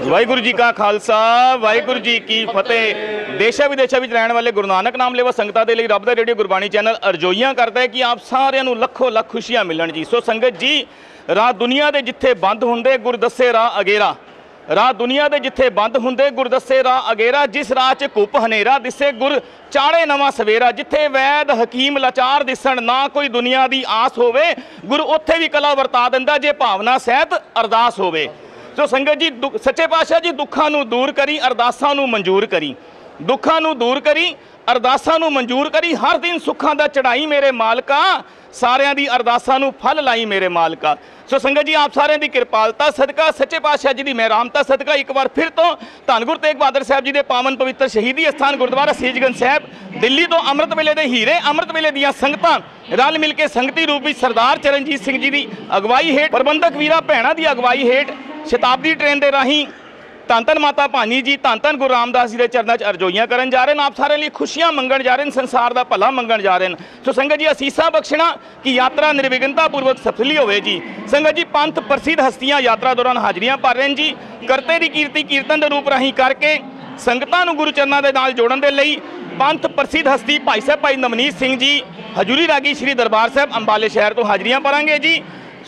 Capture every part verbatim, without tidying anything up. वाहिगुरु जी का खालसा वाहिगुरु जी की फतेह। देशा विदेशा विच रहण वाले गुरु नानक नाम लेवा संगतां दे लई राब दा रेडियो गुरबाणी चैनल अरजोईयां करता है कि आप सारियां नूं लखों लख खुशियां मिलन जी। सो संगत जी, राह दुनिया दे जिथे बंद हुंदे गुरदस्से राह अगेरा, राह दुनिया दे जिथे बंद हुंदे गुरदस्से राह अगेरा, जिस राह च कुप हनेरा दिसे गुर चाड़े नवा सवेरा, जिथे वैद हकीम लाचार दिसन ना कोई दुनिया दी आस होवे, गुरु उत्थे भी कला वरता दिंदा जे भावना सहित अरदास होवे। सो संगत जी, सच्चे पातशाह जी दुखा नू दूर करी अरदासां नू मंजूर करी, दुखा नू दूर करी अरदासां नू मंजूर करी, हर दिन सुखां दा चढ़ाई मेरे मालका, सारियां दी अरदासां नू फल लाई मेरे मालका। सो संगत जी, आप सारे की कृपालता सदका, सच्चे पातशाह जी की मेहरामता सदका एक बार फिर तो धन गुरु तेग बहादुर साहब जी के पावन पवित्र शहीदी स्थान गुरुद्वारा सीसगंज साहिब दिल्ली तो अमृत वेले के हीरे अमृत वेले दियां संगतां रल मिल के संगती रूप में सरदार चरणजीत सिंह जी की अगवाई हेठ, प्रबंधक वीरा भैणा की अगवाई हेठ शताब्दी ट्रेन के राही धन धन माता भानी जी, धन धन गुरु रामदास जी के चरणों में अरजोईयां करन जा रहे हैं, आप सारे लिए खुशियां मंगण जा रहे हैं, संसार का भला मंगण जा रहे हैं। सो संगत जी, असीसा बख्शना कि यात्रा निर्विघ्नतापूर्वक सफली होवे जी। संगत जी, पंथ प्रसिद्ध हस्तियां यात्रा दौरान हाजिरियां भर रहे हैं जी। करते की कीर्ति कीर्तन के रूप राही करके संगतां नूं गुरु चरणों के नाल जोड़न दे लई पंथ प्रसिद्ध हस्ती भाई साहब भाई नवनीत सिंह जी हजूरी रागी श्री दरबार साहिब अंबाले शहर तो हाजिरियां भरांगे जी।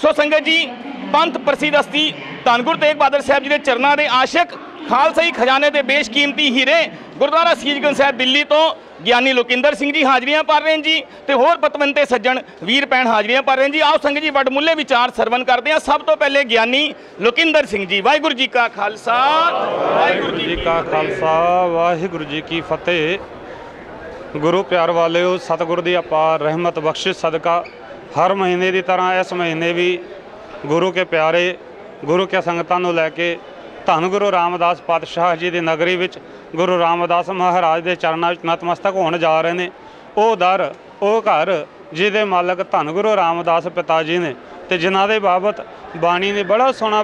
सो संगत जी, पंथ प्रसिद्ध हस्ती धन गुरु तेग बहादुर साहब जी के चरणों के आशिक खालसाई खजाने के बेशकीमती हीरे गुरुद्वारा सीसगंज साहिब दिल्ली तो ज्ञानी लोकिंदर सिंह जी हाजिरियां भर रहे हैं जी, तो होर पतवंते सज्जन वीर भैन हाजिरियां भर रहे हैं जी। आओ संगत जी, वडमुले विचार सरवण करते हैं। सब तो पहले ज्ञानी लोकिंदर सिंह जी। वाहिगुरु जी का खालसा वाहिगुरु जी का खालसा वाहिगुरु जी की फतेह। गुरु प्यार वाले सतगुरु की अपार रहमत बख्शिश सदका हर महीने की तरह इस महीने भी गुरु के प्यारे गुरु के संगतां नूं लैके धन गुरु रामदास पातशाह जी की नगरी विच गुरु रामदास महाराज के चरणों में नतमस्तक होने जा रहे हैं। वह दर वह घर जिहदे मालक धन गुरु रामदास पिता जी ने, तो जिन्हां दे बाबत बाणी ने बड़ा सोहना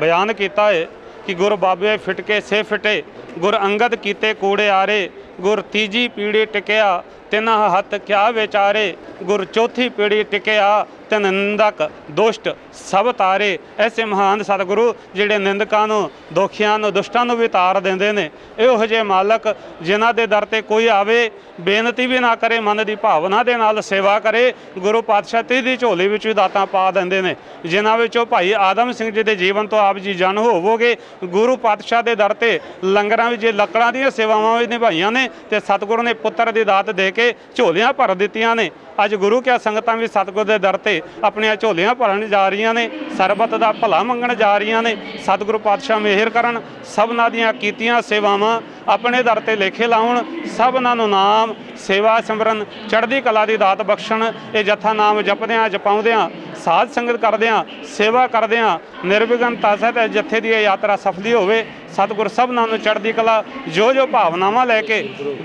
बयान किया है कि गुरु बाबे फिटके से फिटे, गुरु अंगद कीते कूड़े आरे, गुर तीजी पीढ़ी टिकया तिना हथ क्या विचारे, गुर चौथी पीढ़ी टिकया तिन निंदक दुष्ट सब तारे। ऐसे महान सतगुरु जिहड़े निंदकां नूं दुखियां नूं दुष्टां नूं भी तार देंदे ने, इहो जे मालक जिन्हां दे दर ते कोई आवे बेनती भी ना करे, मन की भावना दे नाल सेवा करे, गुरु पातशाह ती दी झोली विच दातां पा देंदे ने। जिन्हां विचों भाई आदम सिंह जी दे जीवन तो आप जी जन होवोगे। गुरु पातशाह दे दर ते लंगरां विच लकड़ां दीयां सेवावां भी निभाईयां ने, ते सतगुरु ने पुत्र की दात दे के झोलियां भर दित्तियां ने। अज गुरु क्या संगतां भी सतगुरु के दर से अपन झोलियां भरन जा रही ने, सरबत का भला मंगण जा रही ने। सतगुरु पातशाह मेहर करन, सबना दियां कीतियां सेवावां अपने दर से लेखे लाउण, सबना नूं नाम सेवा सिमरन चढ़दी कला की दात बख्शण। ये जत्था नाम जपदियां जपाउंदियां साध संगत करदियां सेवा करदियां निर्विघ्नता सहित जत्थे दी यात्रा सफली होवे। सतगुर सबना नूं चढ़दी कला जो जो भावनावां लैके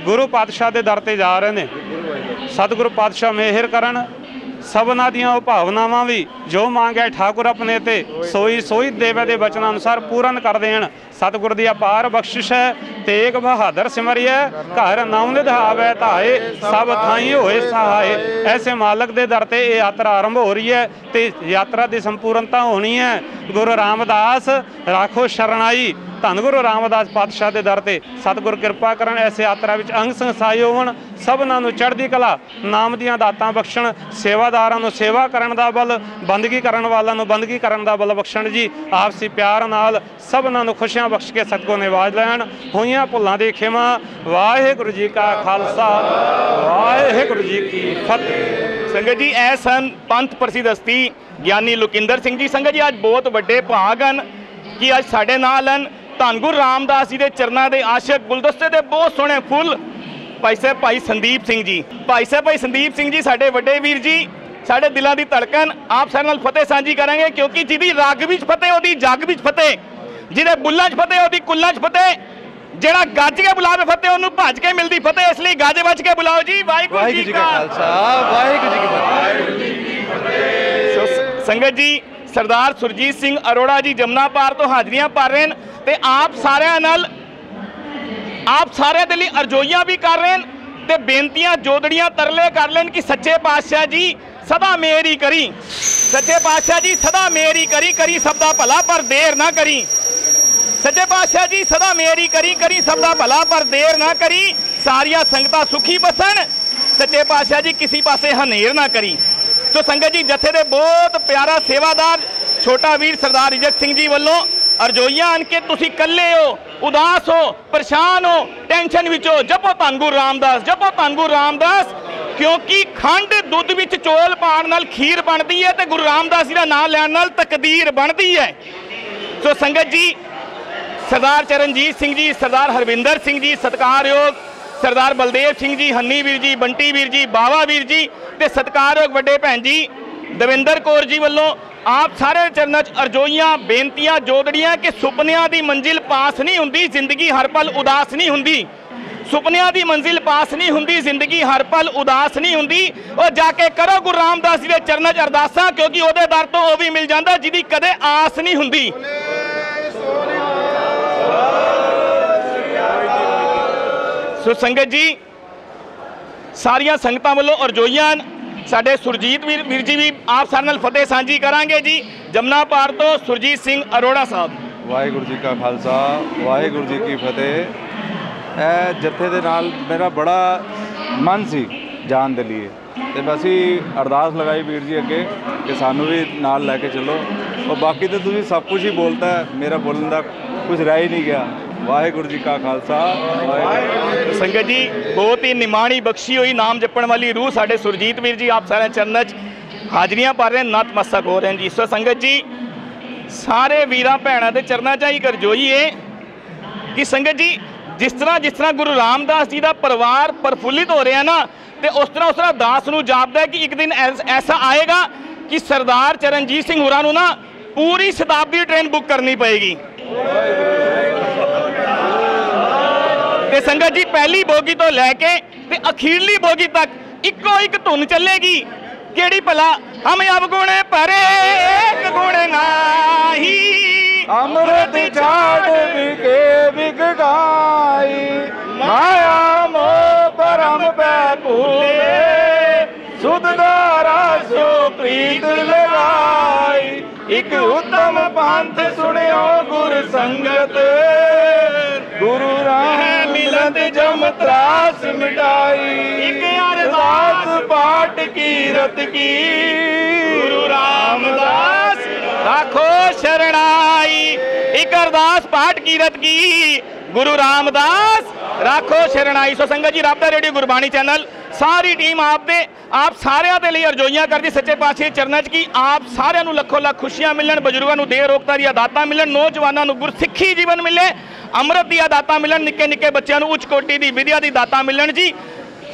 गुरु पातशाह दे दर ते जा रहे हैं। सतगुरु पातशाह मेहर करन, सबना दियां भावनावां भी जो मांगे ठाकुर अपने ते सोई सोई देवे दे वचन अनुसार पूरन कर देण। सतगुर दी अपार बख्शिश है, तेग बहादुर सिमरिया घर नाम निधावै धाए, सब थाई होए सहाय। ऐसे मालक दे दर ते यात्रा आरंभ हो रही है, ते यात्रा दी संपूर्णता होनी है। गुरु रामदास राखो शरणाई, धन गुरु रामदास पातशाह के दर से सतगुर कृपा करन, इस यात्रा में अंग संसाई होवन, सबना नूं चढ़दी कला नाम दियां दातां बख्शण, सेवादारां नूं सेवा करन दा बल, बंदगी करन वालियां नूं बंदगी करन दा बल बख्शण जी। आपसी प्यार नाल सबना नूं खुशियां बख्श के सतगुर निवाज लैण। होईयां भुल्लां दी खिमा। वाहिगुरू जी का खालसा वाहिगुरू जी की फतेह। संगत जी, ऐ सन पंथ प्रसिद्ध हस्ती ज्ञानी लोकिंदर सिंह जी। संगत जी, अज बहुत वड्डे भाग हन कि अज साडे नाल हन धन गुरु रामदास जी के चरणों के आशिक गुलदस्ते के बहुत सोहने फुल भाई साहब भाई संदीप सिंह जी भाई साहब भाई संदीप सिंह जी साढ़े वड्डे वीर जी, साढ़े दिलों की धड़कन। आप सारे नाल फतेह साझी करेंगे, क्योंकि जिहदी राग विच फतेह उहदी जग विच फतेह, जिहदे बुल्लां च फतेह उहदी कुल्लां च फतेह, जिहड़ा गज के बुलावे फतेह उहनूं भज के मिलदी फतेह। इसलिए गज बज के बुलाओ जी। वाहिगुरू जी का खालसा वाहिगुरू जी की फतेह। संगत जी, सरदार सुरजीत सिंह अरोड़ा जी जमुना पार तो हाजिरियां भर रहे हैं, ते आप सारियां नाल आप सारे दे लई अरजोईयां भी कर रहे हैं, ते बेनतियां जोदड़ियां तरले कर लेन कि सच्चे पातशाह जी सदा मेहर ही करी, सच्चे पातशाह जी सदा मेहर ही करी, करी सब दा भला पर देर ना करी। सच्चे पातशाह जी सदा मेरी करी करी सबका भला पर देर ना करी, सारिया संगतां सुखी बसन, सच्चे पातशाह जी किसी पासे हनेर ना करी। तो संगत जी जथे दे बहुत प्यारा सेवादार छोटा वीर सरदार रजत सिंह जी वालों अरजोइया आन के तुसी कल्ले हो, उदास हो, परेशान हो, टेंशन विच हो, जपो धन गुरु रामदास, जपो धन गुरु रामदास, क्योंकि खंड दूध विच चौल पाण नाल खीर बनती है तो गुरु रामदास जी का नाम लैण नाल तकदीर बनती है। सो संगत जी सरदार चरणजीत सिंह जी, सरदार हरविंदर सिंह जी, सत्कारयोग सरदार बलदेव सिंह जी, हन्नी वीर जी, बंटी वीर जी, बावा वीर जी ते सत्कारयोग वड्डे भैन जी देवेंद्र कौर जी वालों आप सारे चरणों च अरजोइयां बेनतियां जोड़ियां कि सुपनियां दी मंजिल पास नहीं हुंदी, जिंदगी हर पल उदास नहीं हुंदी, सुपनियां दी मंजिल पास नहीं हुंदी, जिंदगी हर पल उदास नहीं हुंदी। और जाके करो गुरु रामदास जी के चरणों च अरदासां, क्योंकि उहदे दर तो वह भी मिल जाता जिहदी कदे आस नहीं हुंदी। सो संगत जी सारियां संगतां वालों अरजोइयां साढ़े सुरजीत वीर वीर जी भी आप सारे नाल फतेह सांझी करांगे जी। जमुना पार तो सुरजीत सिंह अरोड़ा साहब। वाहेगुरू जी का खालसा, वाहेगुरू जी की फतेह। यह जत्थे दे नाल मेरा बड़ा मन सी जान दे लिए ते असी अरदास लगाई वीर जी अगे कि सानू भी नाल लैके चलो, और बाकी तो तुसीं सब कुछ ही बोलता है, मेरा बोलने का कुछ रह ही नहीं गया। वाहेगुरू जी का खालसा। संगत जी बहुत ही निमाणी बख्शी हुई नाम जपण वाली रूह साढ़े सुरजीत वीर जी आप सारे चरणों हाजरियां भर रहे हैं, नतमस्तक हो रहे हैं जी। सो संगत जी सारे वीरां भैणां दे चरणा चाहिए करजोई है कि संगत जी जिस तरह जिस तरह गुरु रामदास जी का परिवार प्रफुल्लित हो रहा है ना, तो उस तरह उस तरह दास नूं जापदा है कि एक दिन ऐसा आएगा कि सरदार चरणजीत सिंह होरां नूं ना पूरी शताब्दी ट्रेन बुक करनी पएगी। ते संगत जी पहली बोगी तो लैके ते अखीरली बोगी तक इको एक धुन चलेगी, केड़ी भला हम अवगुणे परे एक गुण नाही, अमृत छाड़ बिके बिक गाई, माया मोह परम बैकुले, सुध धारा सो प्रीत लगाई, इक उत्तम पंथ सुनियो गुर संगत, गुरु राह मिलत जम त्रास मिटाई, इक अरदास पाठ कीरत की, गुरु रामदास राखो शरणाई, इक अरदास पाठ कीरत की, गुरु रामदास राखो शरणाई। सो संगत जी राब दा रेडियो गुरबाणी चैनल सारी टीम आप दे आप सारिया के लिए अरजोइयां करती सच्चे पातशाह चरणों की आप सारियां नूं लखों लख खुशियां मिलन, बजुर्गों को देह रोकता दी दातां मिलन, नौजवानों को गुरसिक्खी जीवन मिले, अमृत दी दातां मिलन, निक्के निक्के बच्चों को उच्च कोटी की विद्या की दातां मिलन जी।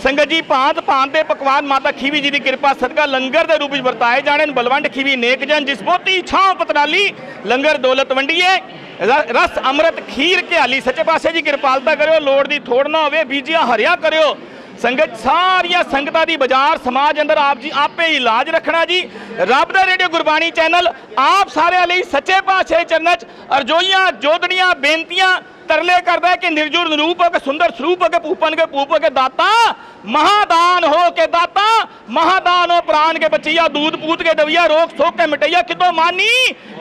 संगत जी भांत भांत के पकवान माता खीवी जी की कृपा सदका लंगर के रूप में वरताए जाने, बलवंड खीवी नेक जन जिस बहुती छांव पतराली, लंगर दौलत वंडिए रस अमृत खीर घ्याली, सच्चे पातशाह जी कृपालता करो, लोड़ की थोड़ ना होवे, बीजिया हरिया करो। संगत सारिया संगतां दी बाजार समाज अंदर आप जी आपे इलाज रखना जी। रब दा रेडियो गुरबाणी चैनल आप सारे लिए सच्चे पातशाह चरणों च अरजोइयां जोदड़ियां बेनतियां तरले करदा है कि निर्जुर नरूप होके सुंदर स्वरूप होके पूपन के पूप होके दाता महादान हो के दाता महादान हो प्राण के बचिया, दूध पूत के दविया, रोग शोक के मिटैया, कितो मानी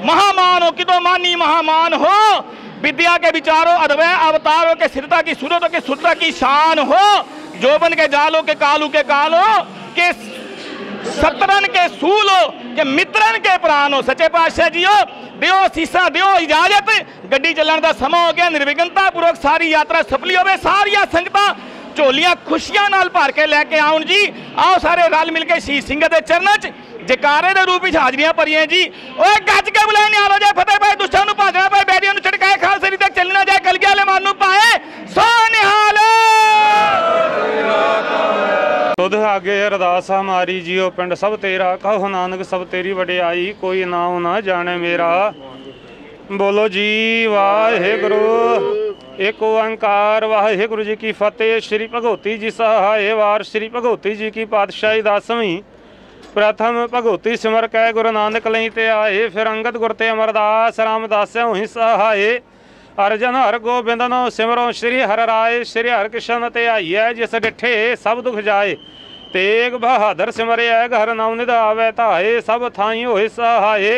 महामान हो, कितो मानी महामान हो, विद्या के विचारों अद्वै अवतारों के सिरता की सूरतों के सुरता की शान हो, जोबन के जालो के कालू के कालो के सतरन के सूलो के मित्रन के प्राणो। सच्चे पातशाह जी हो दियो सीसा दियो इजाजत, गड्डी चलने का समा हो गया, निर्विघनता पूर्वक सारी यात्रा सफली होवे, सारिया संगतां झोलियां खुशियां नाल भर के लैके आउण जी। आओ सारे रल मिल के शीश सिंह के चरणों च जयकारे के रूप में हाजरियां भरियां जी। ओए गज के बुलाए निहारो जय फतेह भाई, दुष्टां नूं भाजना भाई, बैरियां नूं छड़काए, खालसे तक चलना जाए, कलगी वाले मन नूं पाए सो निहाले। दुध आगे अरदास हमारी जियो पिंड सब तेरा, कहो नानक सब तेरी वडियाई, कोई नाम ना जाने मेरा। बोलो जी वाहेगुरु, एक ओंकार वाहेगुरु जी की फतेह। श्री भगवती जी सहाय वार, श्री भगवती जी की पातशाही दसवीं। प्रथम भगवती सिमर कै गुरु नानक लई ते आए, फिर अंगद गुर ते अमरदास, रामदास होहि सहाय, अर्जन हर गोबिंद नो सिमरो श्री हर राय, श्री हर किशन ते आईयै, जिस डिठे सब दुख जाए, तेग बहादुर सिमरयै घर नाम निधावै, धाये सब थाई होहि सहाय,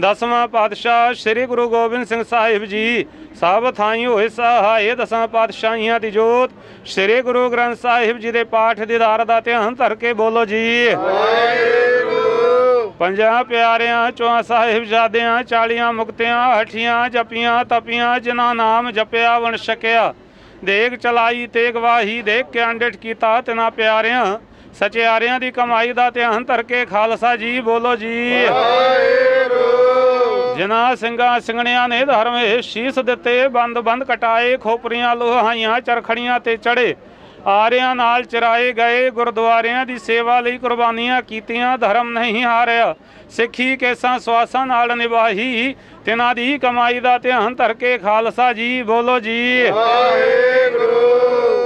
ਦਸਵਾਂ ਪਾਤਸ਼ਾਹ ਸ੍ਰੀ ਗੁਰੂ ਗੋਬਿੰਦ ਸਿੰਘ ਸਾਹਿਬ ਜੀ ਸਭ ਥਾਈਂ ਹੋਏ ਸਹਾਏ। ਦਸਾਂ ਪਾਤਸ਼ਾਹੀਆਂ ਦੀ ਜੋਤ ਸ੍ਰੀ ਗੁਰੂ ਗ੍ਰੰਥ ਸਾਹਿਬ ਜੀ ਦੇ ਪਾਠ ਦੀਦਾਰ ਦਾ ਧਿਆਨ ਧਰ ਕੇ ਬੋਲੋ ਜੀ ਵਾਹਿਗੁਰੂ। ਪੰਜਾਂ ਪਿਆਰਿਆਂ ਚੋਂ ਸਾਹਿਬਜ਼ਾਦਿਆਂ ਚਾਲੀਆਂ ਮੁਕਤਿਆਂ ਹਠੀਆਂ ਜਪੀਆਂ ਤਪੀਆਂ ਜਿਨ੍ਹਾਂ ਨਾਮ ਜਪਿਆ ਵਣ ਛਕਿਆ ਦੇਗ ਚਲਾਈ ਤੇਗ ਵਾਹੀ ਦੇਖ ਕੇ ਅੰਡਿਟ ਕੀਤਾ ਤਿਨਾਂ ਪਿਆਰਿਆਂ सचियारियां की कमाई का ध्यान धर के खालसा जी बोलो जी वाहिगुरू। जिन्हां सिंघां सिंघणियां ने धर्म शीस दिते बंद बंद कटाए खोपरियां लोहाइयां चरखड़ियां ते चढ़े आरियां नाल चिराए गए गुरुद्वारियां दी सेवा लई कुर्बानियां कीतियां धर्म नहीं हारिया सिक्खी केसां स्वासां नाल निभाही तिन्हां दी कमाई का ध्यान धर के खालसा जी बोलो जी वाहिगुरू।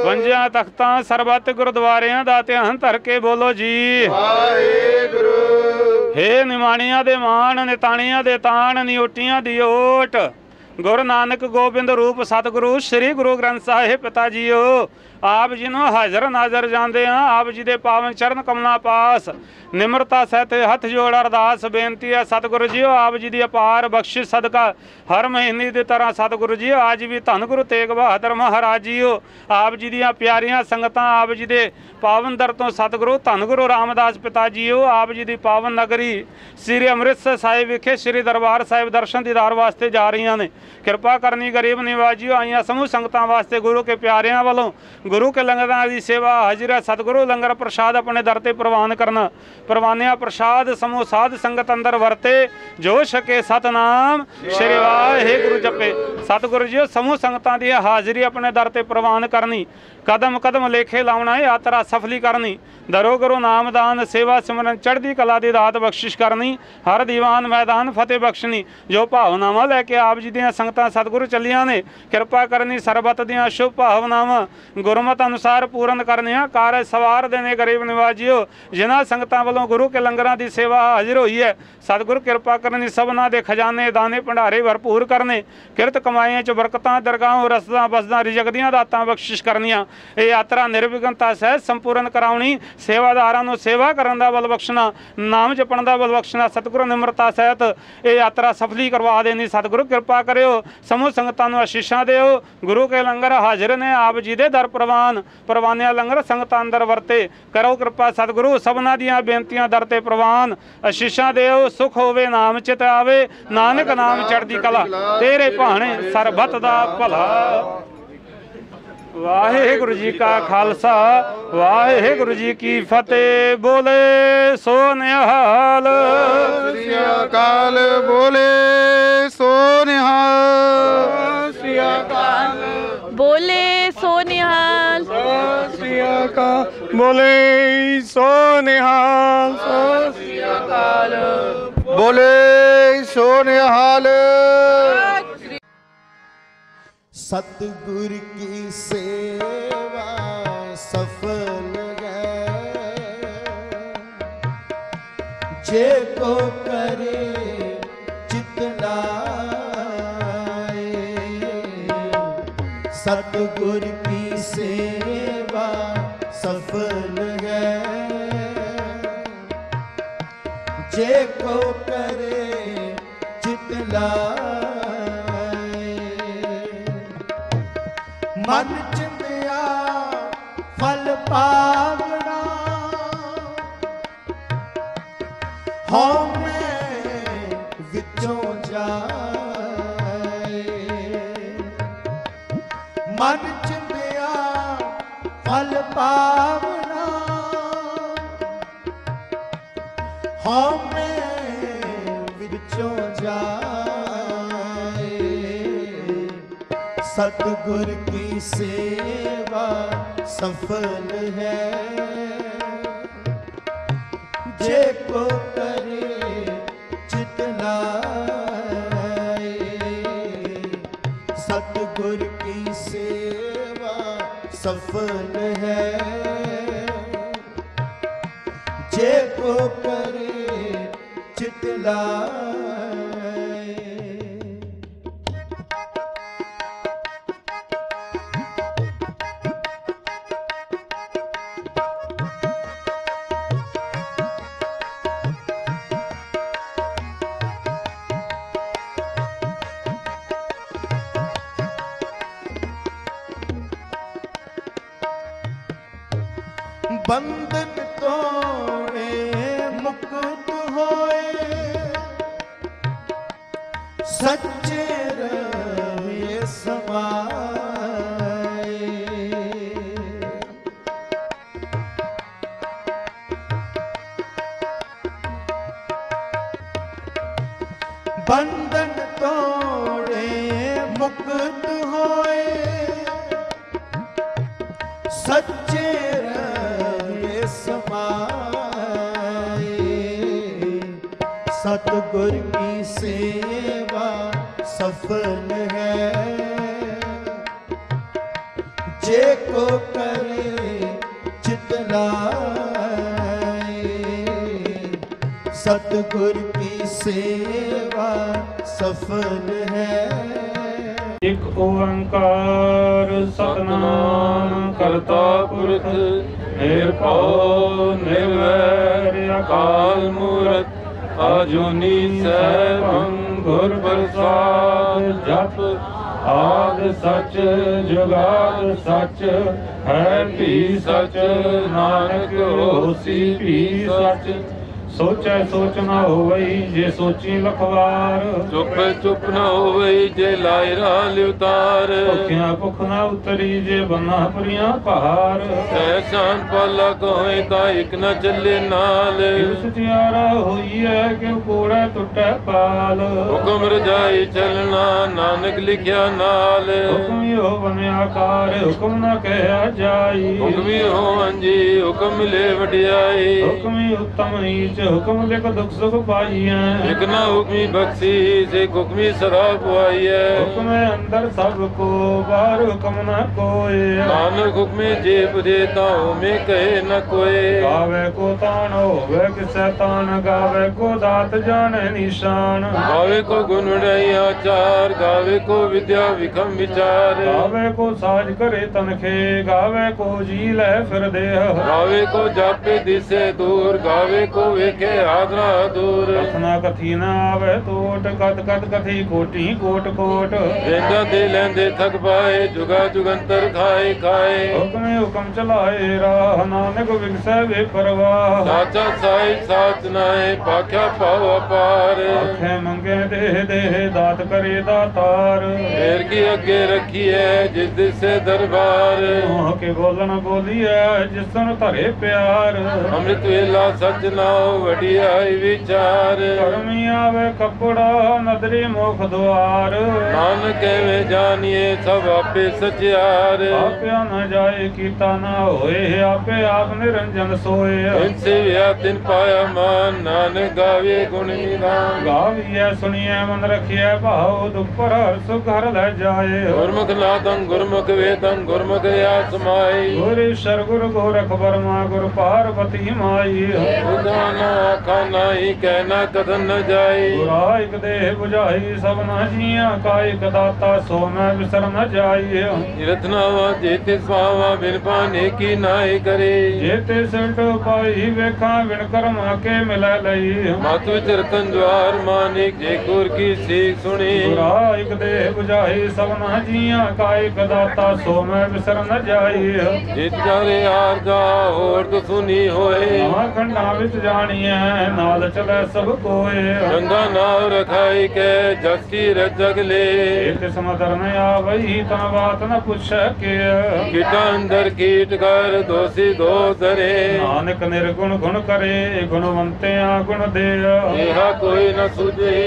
पंजां तख्तां सरबत गुरुद्वारियां दा ध्यान धर के बोलो जी वाहिगुरू। हे निमाणियां दे मान निताणियां दे ताण नियोटियां दी ओट गुरु नानक गोबिंद रूप सतगुरु श्री गुरु ग्रंथ साहिब पिता जीओ आप जी नूं हाजर नाजर जांदे हां। आप जी दे पावन चरण कमलां पास निमरता सहित हथ जोड़ अरदास बेनती है सतगुरु जीओ आप जी दी अपार बख्शिश सदका हर महीने दी तरह सतगुरु जीओ आज भी धन गुरु तेग बहादुर महाराज जीओ आप जी दीआं प्यारियां संगतां आप जी दे पावन दर तों सतगुरु धन गुरु रामदास पिता जीओ आप जी दी पावन नगरी श्री अमृतसर साहिब विखे श्री दरबार साहिब दर्शन दीदार वास्ते जा रहीआं ने। कृपा करनी गरीब निवाजियों आईयां समूह संगतां वास्ते गुरु के प्यारियां वालों गुरु के लंगरां दी सेवा हाजिरा सतगुरु लंगर प्रसाद अपने दर ते प्रवान करना प्रवानिया प्रसाद समूह साध संगत अंदर वरते जो छके सतनाम श्री वाहिगुरु जपे। सतगुरु जी समूह संगतां दी हाजिरी अपने दर ते प्रवान करनी कदम कदम लेखे लाउणा यात्रा सफली करनी दरो गुरु नाम दान सेवा सिमरन चढ़दी कला दी दात बख्शिश करनी हर दीवान मैदान फतेह बख्शनी जो भावनावां लैके आप जी दी संगतां सतगुरु चलियां ने। कृपा करनी सरबत दियां शुभ भावनावां गुरमत अनुसार पूर्ण करनियां कार सवार देने गरीब निवाजियो जिन्हां संगतां वालों गुरु के लंगरां दी सेवा हाजिर हुई है सतगुरु कृपा करनी सबना दे खजाने दाने भंडारे भरपूर करने किरत कमाईयां च बरकतां दरगाहों रसदां बसदां रिजक दियां दातां बख्शिश करनियां ये यात्रा निर्विघनता सहित संपूर्ण कराउणी सेवादारां नूं सेवा करन दा बल बख्शना नाम जपण दा बल बख्शना सतगुरु निमरता सहित ये यात्रा सफली करवा देनी सतगुरु कृपा करियो। समूह संगतां नूं आशीषां दिओ गुरु के लंगर हाजिर ने आप जी दे दर प्रवान प्रवानिया लंगर संगतां अंदर वरते करो कृपा सतगुरु सबना दियां बेनतियां दर ते प्रवान आशीषां दिओ सुख होवे नाम चित आवे नानक नाम चढ़दी कला तेरे भाणे सरबत दा भला। वाहिगुरु जी का खालसा वाहिगुरु जी की फतेह बोले सो निहाल श्री अकाल बोले सो निहाल श्री अकाल बोले सो निहाल श्री अकाल बोले सो निहाल श्री अकाल बोले सो निहाल। सतगुर की सेवा सफल गए जे को करे जितना सतगुर की सेवा सफल गए जे को करे जितना मन चिंतया फल पागना होमे विचों जाए मन चिंतया फल पागना होमे विचों जाए सतगुर की सेवा सफल है जे को करे जितना सतगुर की सेवा सफल है जे को करे जितना। बंधन तोड़े मुक्त होए सच्चे रहे समाए। बंधन तोड़े मुक्त होए सच्चे सतगुर की सेवा सफल है जे को करे चित लाए। सतगुर की सेवा सफल है। एक ओंकार सतनाम करता पुरख निर्भय निर्वैर अकाल मूरत अजूनी सैभं गुर प्रसाद जप आद सच जुगाद सच है भी सच नानक होसी भी सच। सोचै सोच न होवई जे सोची लखवार चुप चुप न होवई जे लायरा लिवतार भुखिया भुख न उतरी जे बना परिया पहाड़ ऐसान पाला कोई ता एक न चले नाल सचियारा होई है कि कोड़ा टुटे पाल हुक्म रजाई चलना नानक लिखिया नाल हुक्म हो बने आकार हुक्म न कहया जाई हुक्म हो अंजी हुक्म मिले वडियाई हुक्म उत्तम नीच हुक्म देखो दुख सुख पाई है एक ना हुक्मी बख्शी से हुक्मी शराब आई है हुक्म अंदर सबको बाहर हुक्म ना कोई नानक हुक्मी जेब देता हूँ में कहे न कोई गावे को तान होवे किसे तान गावे को दात जाने निशान गावे को गुण वड़ाई आचार गावे को विद्या विक्रम विचार गावे को साज करे तनखे गावे को जी ले फिर देह गावे को जापे दिसे दूर गावे को वेखे आदरा दूर रखना कथी ना आवे तोट कद कद कथी कोटी कोट कोट देंदा दे लेंदे थक पाए जुगा जुगंतर खाए खाए हुक्म हुक्म चलाए राह नानक विगसे बेपरवाह साचा साहिब साथ नाए पाख्या पाओ अपार आखे मंगे दे दे दात करे दातार फेर की अगे रखी है जिस दिल से दरबार मुँह के बोलन बोली है जिसन धरे प्यार अमृत वेला सजना वडियाई विचार कर्मी आवे कपड़ा नदरी मुख द्वार नानक में जानिए सब आपे सचियार आपे न जाए कीता न होए आपे आप निरंजन सोए इनसे व्या दिन पाया मान नानक गावे गुण निदान गाविए सुनिए मन रखिए भाव दुख पर हर सुख हर ले जाए गुरमुख नादं गुरमुख वेदं गुरमुख या समाई गुरेश्वर गुरु गोरख वर्मा गुरु पार्वती माई ना खाना ही कहना कदम न जाई एक देह बुझाई सब न जिया का एक दाता सो न बिसर न जाई रत्नावा जेते स्वावा बिन पाने की नाई करे जेते संत पाई वेखा बिन कर्मा के मिला लई मातु चरतन द्वार मानिक जे गुर की सीख सुनी एक देह बुझाई सब न जिया का एक दाता सो न बिसर न जाई जित जारे यार जा और तो सुनी होए खंडा विच जानिए नाल चले सब कोई चंगा नाव रखाई के जस की रजग ले समदर न आवई ता बात न पूछ के कीटा अंदर कीट कर दोषी दो धरे नानक निर्गुण गुण करे गुणवंते आ गुण दे यह कोई न सूझे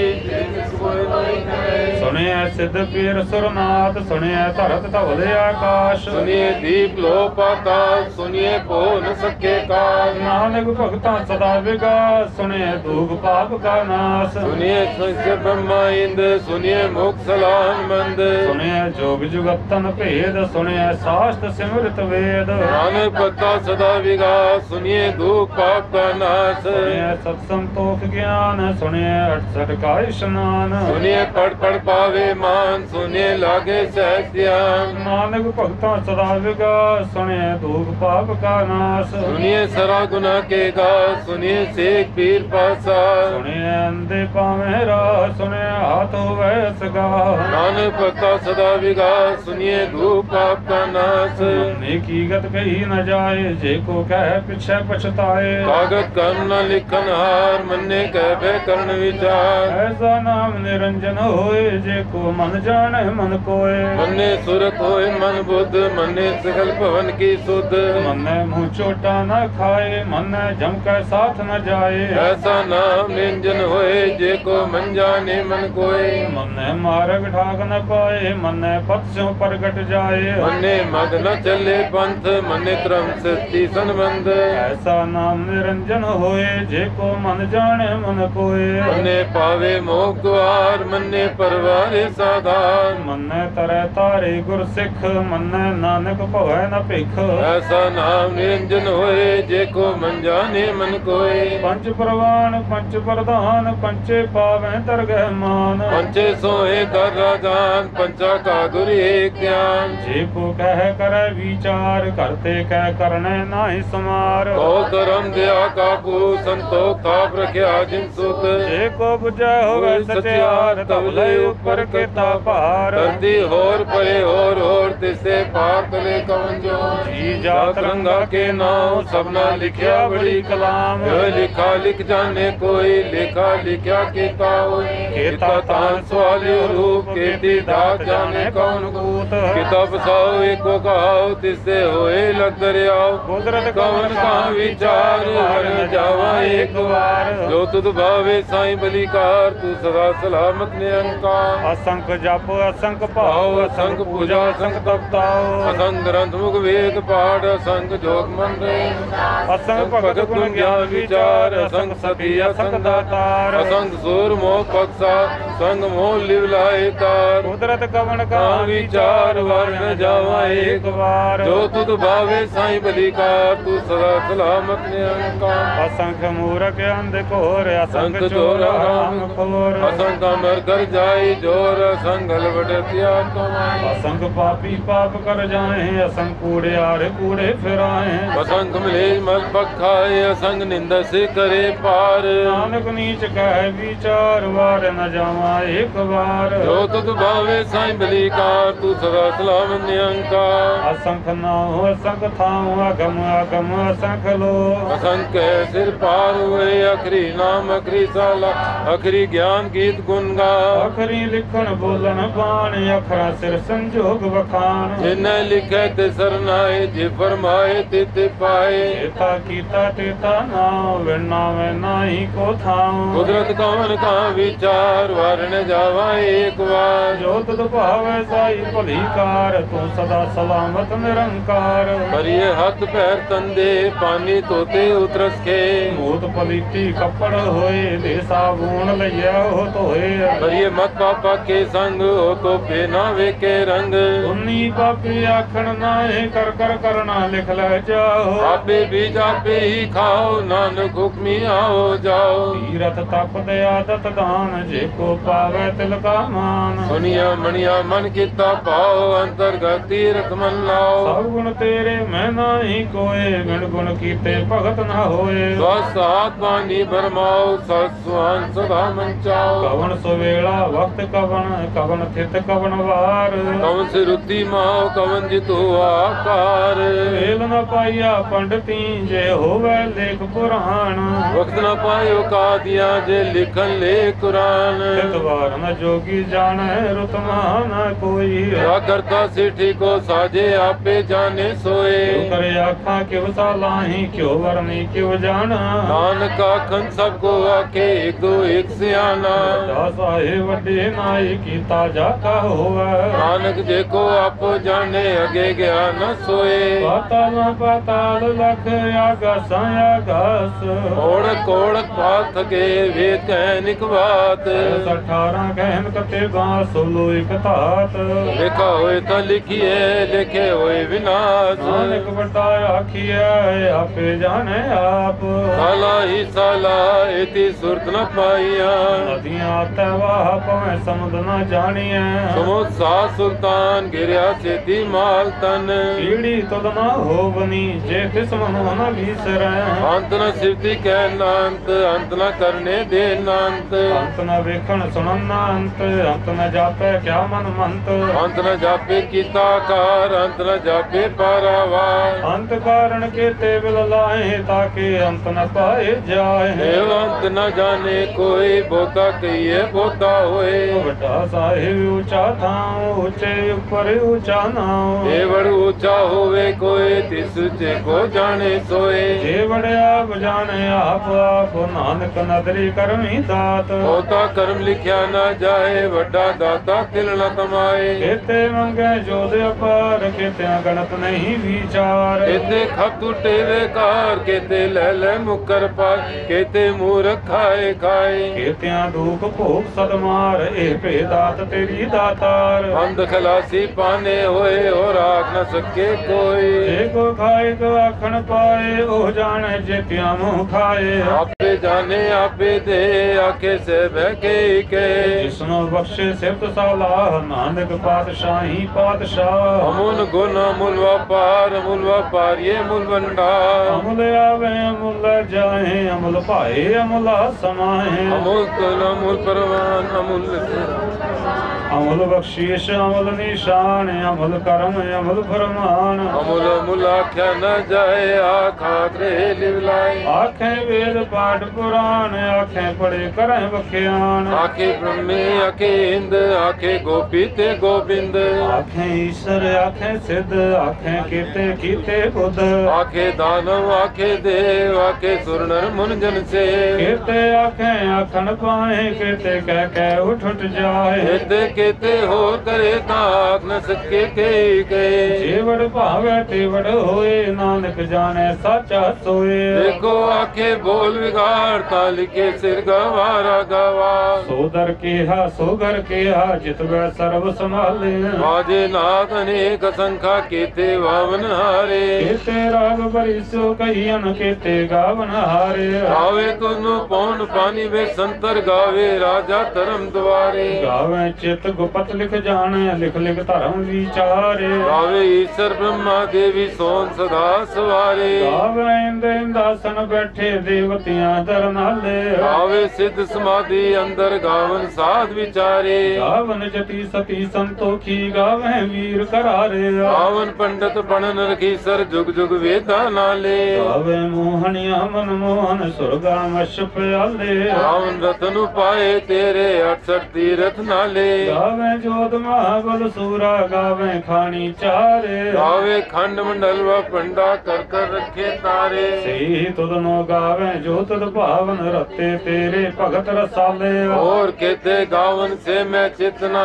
सुने सिद्ध पीर सुरनाथ सुने धरत धवले आकाश सुनिए दीप लो पाता सुनिए बोल सके का नानक भगता सदा विकास सुनिए दुख पाप का नाश सुनिए संस्य ब्रह्मा इंद सुनिए मोक्ष लान मंद सुनिए जोग जुगतन भेद सुनिए शास्त्र सिमृत वेद नानक भगता सदा विकास सुनिए दुख पाप का नाश सुनिए सत्संतोष ज्ञान, सुनिए अठसठ का स्नान, सुनिए पढ़ पढ़ पावे मान, सुनिए लागे सहस्यान। नानक भक्तों सदा विकास, सुनिए दुख पाप का नाश, सुनिए सरा गुना के गास, सुनिए शेख पीर पासा, सुनिए अंधे पावे राह, सुनिए हाथ हुए सगा। नानक भक्तों सदा विकास, सुनिए दुख पाप का नाश, नेकी गत कही न जाए, जे को कह पीछे पछताए। कागज कलम न लिखन हार, मन ने कहबे करन विचार, ऐसा नाम निरंजन होए, जे को मन जाने मन कोए। मन ने सुरत होए मन बुद्ध, मन ने सकल भवन की सुध, मन ने मुँह चोटा न खाए, मन ने जम के साथ न जाए, ऐसा नाम निरंजन होए, जे को मन जाने मन कोए। मन ने मार्ग ठाक न पाए, मन ने पथ से प्रगट जाए, मन ने मद न चले पंथ, मन ने त्रम सृष्टि संबंध, ऐसा नाम निरंजन होए, जे को मन जाने मन कोए। मन्ने पावे मोक्ष द्वार, मन्ने परवारे साधार, मन्ने तरे तारे गुर सिख, मन्ने नानक भवै न भिख, ऐसा नाम निरंजन होए, जे को मन जाने मन कोए। पंच प्रवान पंच प्रधान, पंचे पावे दरगह मान, पंचे सोहे कर राजान, पंचा का गुरु एक ज्ञान, जे को कह करे विचार, करते कह करने नाहि समार, तो धर्म दया का संतोख ताप रखिया जिन सुख, जे को बुझा होवे सत्यार, तब ले ऊपर के तापार, करदी होर परे होर होर, तिसे पार तले कवन जोर, जी जात रंगा के नाव, सबना लिखिया बड़ी कलाम, लिखा लिख जाने कोई, लिखा लिखिया केता होई, केता तान सवाली रूप, केती दात जाने कौन कूत, किताब साओ एक को कहाओ, तिसे होए लग दरियाओ, कुदरत कवन का विचार, हर जावा एक बार, जो तुद भावे साईं बलिकार, तू सदा सलामत निरंकार। असंख जप असंख पाओ, असंख पूजा असंख तप ताओ, असंख ग्रंथ मुख वेद पाठ, असंख जोग मंत्र, असंख भगत गुण ज्ञान विचार, असंख सखी असंख दातार, असंख सूर मोह पक्षा, संग मोह लिव लाए तार, कुदरत कवन का विचार, वर्ण जावा एक बार, जो तुद भावे साईं बलिकार, तू सदा सलामत निरंकार। असंख्य मूरख अंध घोर, असंख्य चोर राम खोर, असंख्य अमर कर जाए जोर, असंख्य हलवटिया कमाए, असंख्य पापी पाप कर जाए, असंख्य कूड़े आर कूड़े फिराए, असंख्य मलेज मल पखाए, असंख्य निंदा से करे पार, नानक नीच कहे विचार, वार न जावा एक बार, जो तुद भावे साईं बलिकार, तू सदा सलामत निरंकार। असंख्य नाव असंख्य थाव, अगम अगम असंख्य लो, असंख्य सिर पार हुए, अखरी नाम अखरी साला, अखरी ज्ञान गीत गुनगा, अखरी लिखन बोलन बाण, अखरा सिर संजोग बखान, जिन्हें लिखे ते सरनाए, जे फरमाए ते ते पाए, एता कीता तेता नाम, विना में नाही को थाम, कुदरत कवन का विचार, वारने जावा एक बार, जो तुद भावे साईं बलिकार, तू सदा सलामत निरंकार। करिए हाथ पैर तंदे, पानी तोते उतरस के, मूत पलीती कपड़ होए, दे साबून लिया हो धोए, करिए मत पापा के संग, हो तो पेनावे के रंग, उन्नी पापी आखण नाए, कर कर करना लिख ले जाओ, आपे बीज आपे ही खाओ, नानक हुक्मी आओ जाओ, तीरथ तप दे आदत दान, जे को पावे तिल का मान, सुनिया मणिया मन किता पाओ, अंतर्गत तीरथ मन लाओ, सब गुण तेरे मैं नाही कोए, बिन गुण कीते भगत ना होए, सात पानी भरमाओ, सत सुहान सदा मनचाओ, कवन सुवेला वक्त कवन, कवन थित कवन वार, कवन से रुद्धि माओ, कवन जितु आकार, वेल न पाया पंडिती, जे होवे लेख पुराण, वक्त न पायो कादिया, जे लिखन ले कुरान, तवार न जोगी जाने रुतमा न कोई, या करता सिठी को साजे, आपे जाने सोए, करे आखा क्यों सालाही, क्यों वरनी क्यों जाना, नानक आखन सबको आके, एक दो एक सियाना, साहे वड्डे नाई कीता जाता होवे, नानक जेको आप आपो जाने अगे ज्ञान सोए। पाताल पाताल लख आकाश आकाश कोड़ कोड़ पाथ गे वे कहनिक बात। अठारह कहन कते बार सोलो एक तात लिखा होए तो लिखिए लिखे होए विनाश। नानक बताया आखिए आपे जाने आप। साला ही साला इति सुरत न पाइया नदियां तवाह पवे समुद्र न जानिए। समोसा सुल्तान गिरिया सिद्धि माल तन पीड़ी तो ना हो बनी जे किस्म होना भीसर। अंत न सिद्धि कै नांत अंत न करने दे नांत। अंत न वेखण सुनन नांत अंत न जापे क्या मन मंत। अंत न जापे किताकार अंत न जापे पारावार। अंत कारण के तेवल लाए ताके अंत न पाए जाए। अंत न जाने कोई बोता कहिए बोता होए। बटा साहिब ऊंचा था ऊंचे ऊपर ऊंचा नाव। जे बड़ ऊंचा होवे कोई तिस ऊंचे को जाने सोए। जे बड़े आप जाने आप आप नानक नदरी करमी दात। होता कर्म लिखिया ना जाए बड़ा दाता तिल न कमाए। केते मंगे जोधे अपार केते गणत नहीं विचार। केते खप टूटे बेकार केते ले ले मुकर पार। केते मूर्ख खाए खाए केतिया दुख भोग सदमार। ए पे दात तेरी दातार। अंध खलासी पाने होए और आख न सके कोई। एको खाए तो आखन पाए ओ जाने जे प्यामो खाए। आपे जाने आपे दे आखे से बहके के जिसनो बख्शे सिफ्त सलाह। नानक पातशाही पातशाह अमुल गुण अमुल व्यापार अमुल व्यापार ये अमुल भंडार। अमुल आवे अमुल जाए अमुल पाए अमुल समाए। अमुल तुल अमुल परवान अमुल अमुल बख्शीश अमुल निशान अमुल करम अमुल फरमान। अमुल अमुल आख्या न जाए आखात रहे लिवलाए। आखें वेद पाठ पुराण आखें पढ़े करें बख्यान। आखे ब्रह्मे आखे इंद आखे गोपी ते गोबिंद। आखें ईश्वर आखें सिद्ध आखें कीते कीते बुद्ध। आखे दानव आखे देव आखे सुर नर मुन जन से। कीते आखें आखन पाए कीते कह कह उठ उठ जाए। केते हो करे ताक न सके के गए। जेवड़ भावे तेवड़ होए नानक जाने साचा सोए। देखो आखे बोल बिगाड़ ताल के सिर गवारा गवा। सोदर के हा सोगर के हा जितवे सर्व संभाले। बाजे नाथ अनेक संख्या केते वावन हारे। केते राग बरी सो कहियन केते गावन हारे। आवे तुनु पौन पानी वे संतर गावे राजा धर्म द्वारे। गावे चित गुपत लिख जाने लिख लिख धर्म विचारे। गावे ईश्वर ब्रह्मा देवी सोन सदा सवारे। गावे इंद्र इंदासन बैठे देवतियां दरनाले। गावे सिद्ध समाधि अंदर गावन साध विचारे। गावन जति सती संतोखी गावे वीर करारे। गावन पंडित बनन रखी सर जुग जुग वेदा नाले। गावे मोहनिया मन मोहन सुरगा मश प्याले। गावन रतन पाए तेरे अड़सठ तीरथ नाले। गावे जोत महाबल सूरा गावे खानी चारे। गावे खंड मंडल व पंडा कर कर रखे तारे। सही तुदनो गावे जोत भावन रते तेरे भगत रसाले। और केते गावन से मैं चितना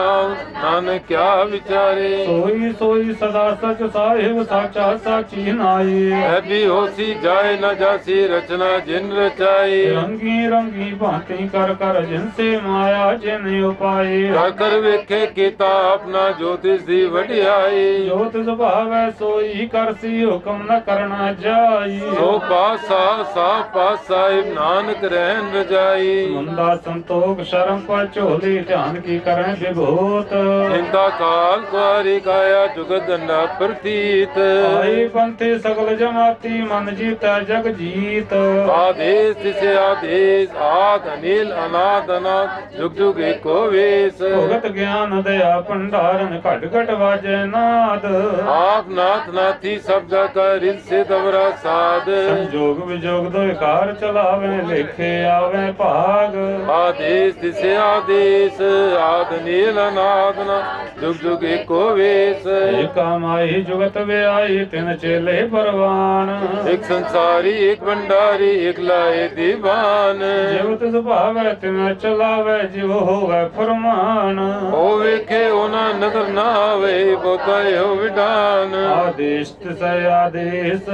नान क्या विचारे। सोई सोई सदा सच साहिब साचा साची नाई। है भी होसी जाए न जासी रचना जिन रचाई। रंगी रंगी भांति कर कर जिनसे माया जिन उपाई। कर वेखे कीता अपना ज्योतिष दी वडियाई। ज्योतिष भावे सोई करसी हुक्म न करना जाई। सो पासा सा पास साहिब नानक रहन रजाई। मुंदा संतोख शर्म पर चोली ध्यान की करें विभूत। चिंता काल द्वारी काया जुगत दंडा प्रतीत। आई पंथी सकल जमाती मन जीता जग जीत। आदेश से आदेश आद अनिल अनाद अनाद जुग जुग एको वेश। भगत ज्ञान दया भंडारन घट घट वाजे नाद। आप नाथ नाथी सब जाकर इनसे दवरा साध। संजोग विजोग दो कार चलावे लेखे आवे भाग। आदेश दिसे आदेश आद नील अनाद ना जुग जुग एको वेश। एका माही जुगत वे आई तिन चेले परवान। एक संसारी एक भंडारी एक लाए दीवान। जीवत स्वभाव तिन चलावे जीव होवे फरमान। हो विखे ओना नगर नावे पोताय हो विधान। आदिष्ट से आदेश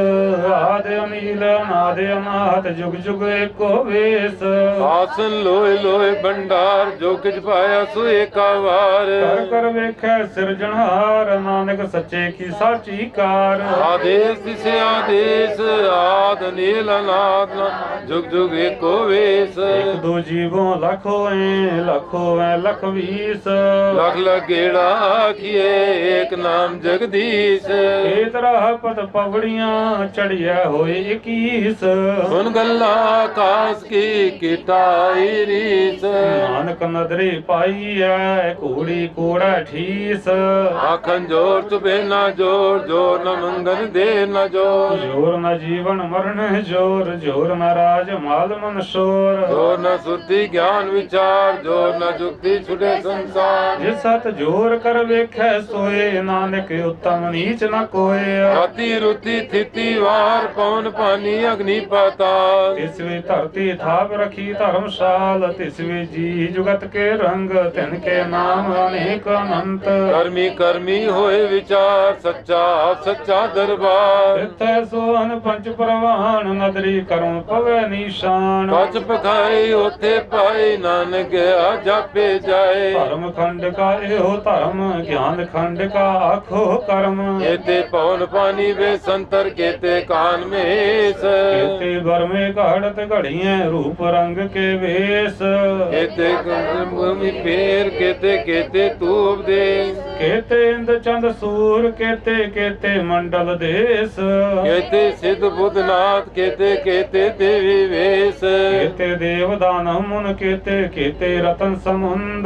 आदे अमील नादे अनाथ जुग जुग एको वेश। आसन लोय लोय भंडार जो किच पाया सो एकावार। कर कर वेखे सृजनहार नानक सच्चे की साची कार। आदेश से आदेश आद नील अनाथ जुग जुग एको वेश। एक दो जीवों लखो हैं लखो हैं लख बीस। लख लख गेड़ा किए एक नाम जगदीश। एक राह पद पवड़िया चढ़िया होए इक्कीस। सुन गल्ला काश की किटाई रीस। नानक नदरे पाई है कूड़ी कूड़ा ठीस। आखन जोर सुबह न जोर जोर न मंगन दे न जोर। जोर न जीवन मरण जोर जोर न राज माल मन शोर। जोर न सुरती ज्ञान विचार जोर न जुक्ति छुटे संसार। जिस सत जोर कर वेखे सोए नानक उत्तम नीच न कोय। अति रुति थिति वार पवन पानी अग्नि पाताल। तिसवी धरती थाप रखी धर्मशाल। तिसवी जी जुगत के रंग तिनके नाम अनेक अनंत। कर्मी कर्मी होए विचार सच्चा सच्चा दरबार। तिथै सोहन पंच प्रवाहन नदरी करो पवे निशान। कच पखाई ओथे पाई नानक आजापे जाए। धर्म खंड का एहो धर्म ज्ञान खंड का आखो कर्म। केते पवन पानी वे संतर केते कान में एस। केते भर में घड़त घड़िये रूप रंग के वेश। केते भूमि पेर केते केते तू उपदेश। केते इंद्र चंद सूर केते केते मंडल देश। केते सिद्ध बुद्धनाथ केते केते देवी वेश। केते देवदान मुन केते केते रतन समुंद।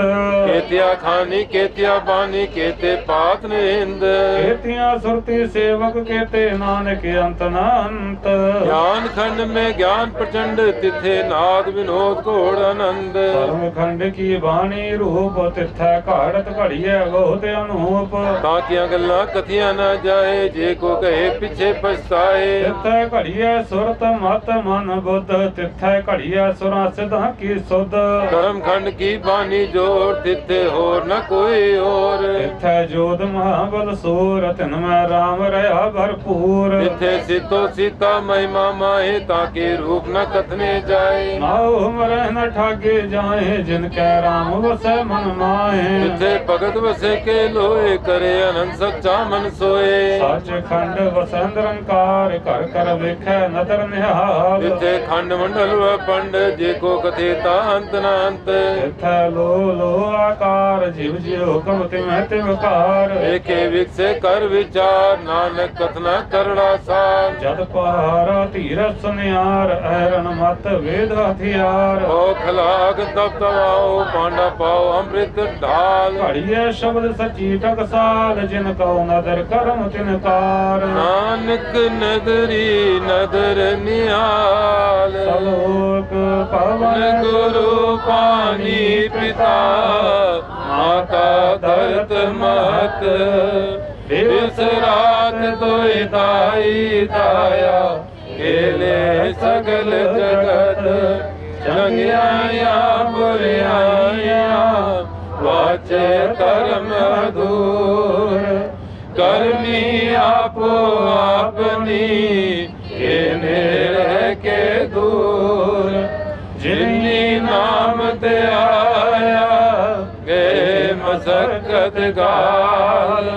केतिया खानी केतिया बानी केते पात निंद। केतिया सुरती सेवक केते नानक अंत नंत। ज्ञान खंड में ज्ञान प्रचंड तिथे नाद विनोद घोर आनंद। धर्म खंड की वाणी रूप तिथे काढ़त घड़िए बहुत अनूप। ताकिया गल्ला कथिया न जाए जे को कहे पीछे पछताए। तिथे घड़िया सुरत मत मन बुद्ध तिथे घड़िया सुरा सिद्धा की सुध। कर्म खंड की बानी जोर तिथे और न कोई और। तिथे जोध महाबल सूर तिनमें राम रया भरपूर। तिथे सीतो सीता महिमा माए ताके रूप न कथने जाए। नाहु मरे न ठागे जाए जिनके राम बसे मन माए। तिथे भगत बसे के लोए करे अनंत सच्चा मन सोए। सच खंड वसंत रंकार कर कर वेखे नदर निहाल। जिथे खंड मंडल व पंड जे को कथेता अंत नांत। जिथे लो लो आकार जीव जीव हुक्म तिम तिमकार। एके विकसे कर विचार नानक कथना करड़ा सार। जद पहारा तीरथ सुनियार ऐरण मत वेद हथियार। ओ खलाक तब तवाओ पांडा पाओ अमृत ढाल। घड़िए शब्द सची टकसाल जिनका नदर करम तिनकार। नानक नदरी नदर निहाल। सलोक पवन गुरु पानी पिता माता धरत महत। दिवस रात तोय ताई ताया केले सगल जगत। चंगियाया बुरियाया वाचे कर्म दूर। कर्मी आपो आपनी केने रह के दूर। जिन्नी नाम ते आया गए मशक्कत गाल।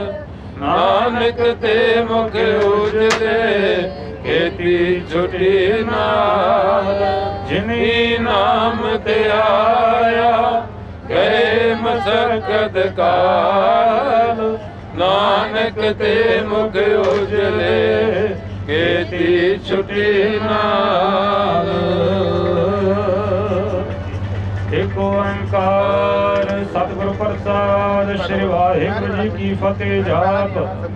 नानक ते मुख उजले खेती छुटी नाल। जिन्नी नाम ते आया गए मशक्कत काल। नानक ते मुख उजले केती छुटी नाल। एक ओंकार सतगुरु प्रसाद श्री वाहेगुरु जी की फतेह जाप।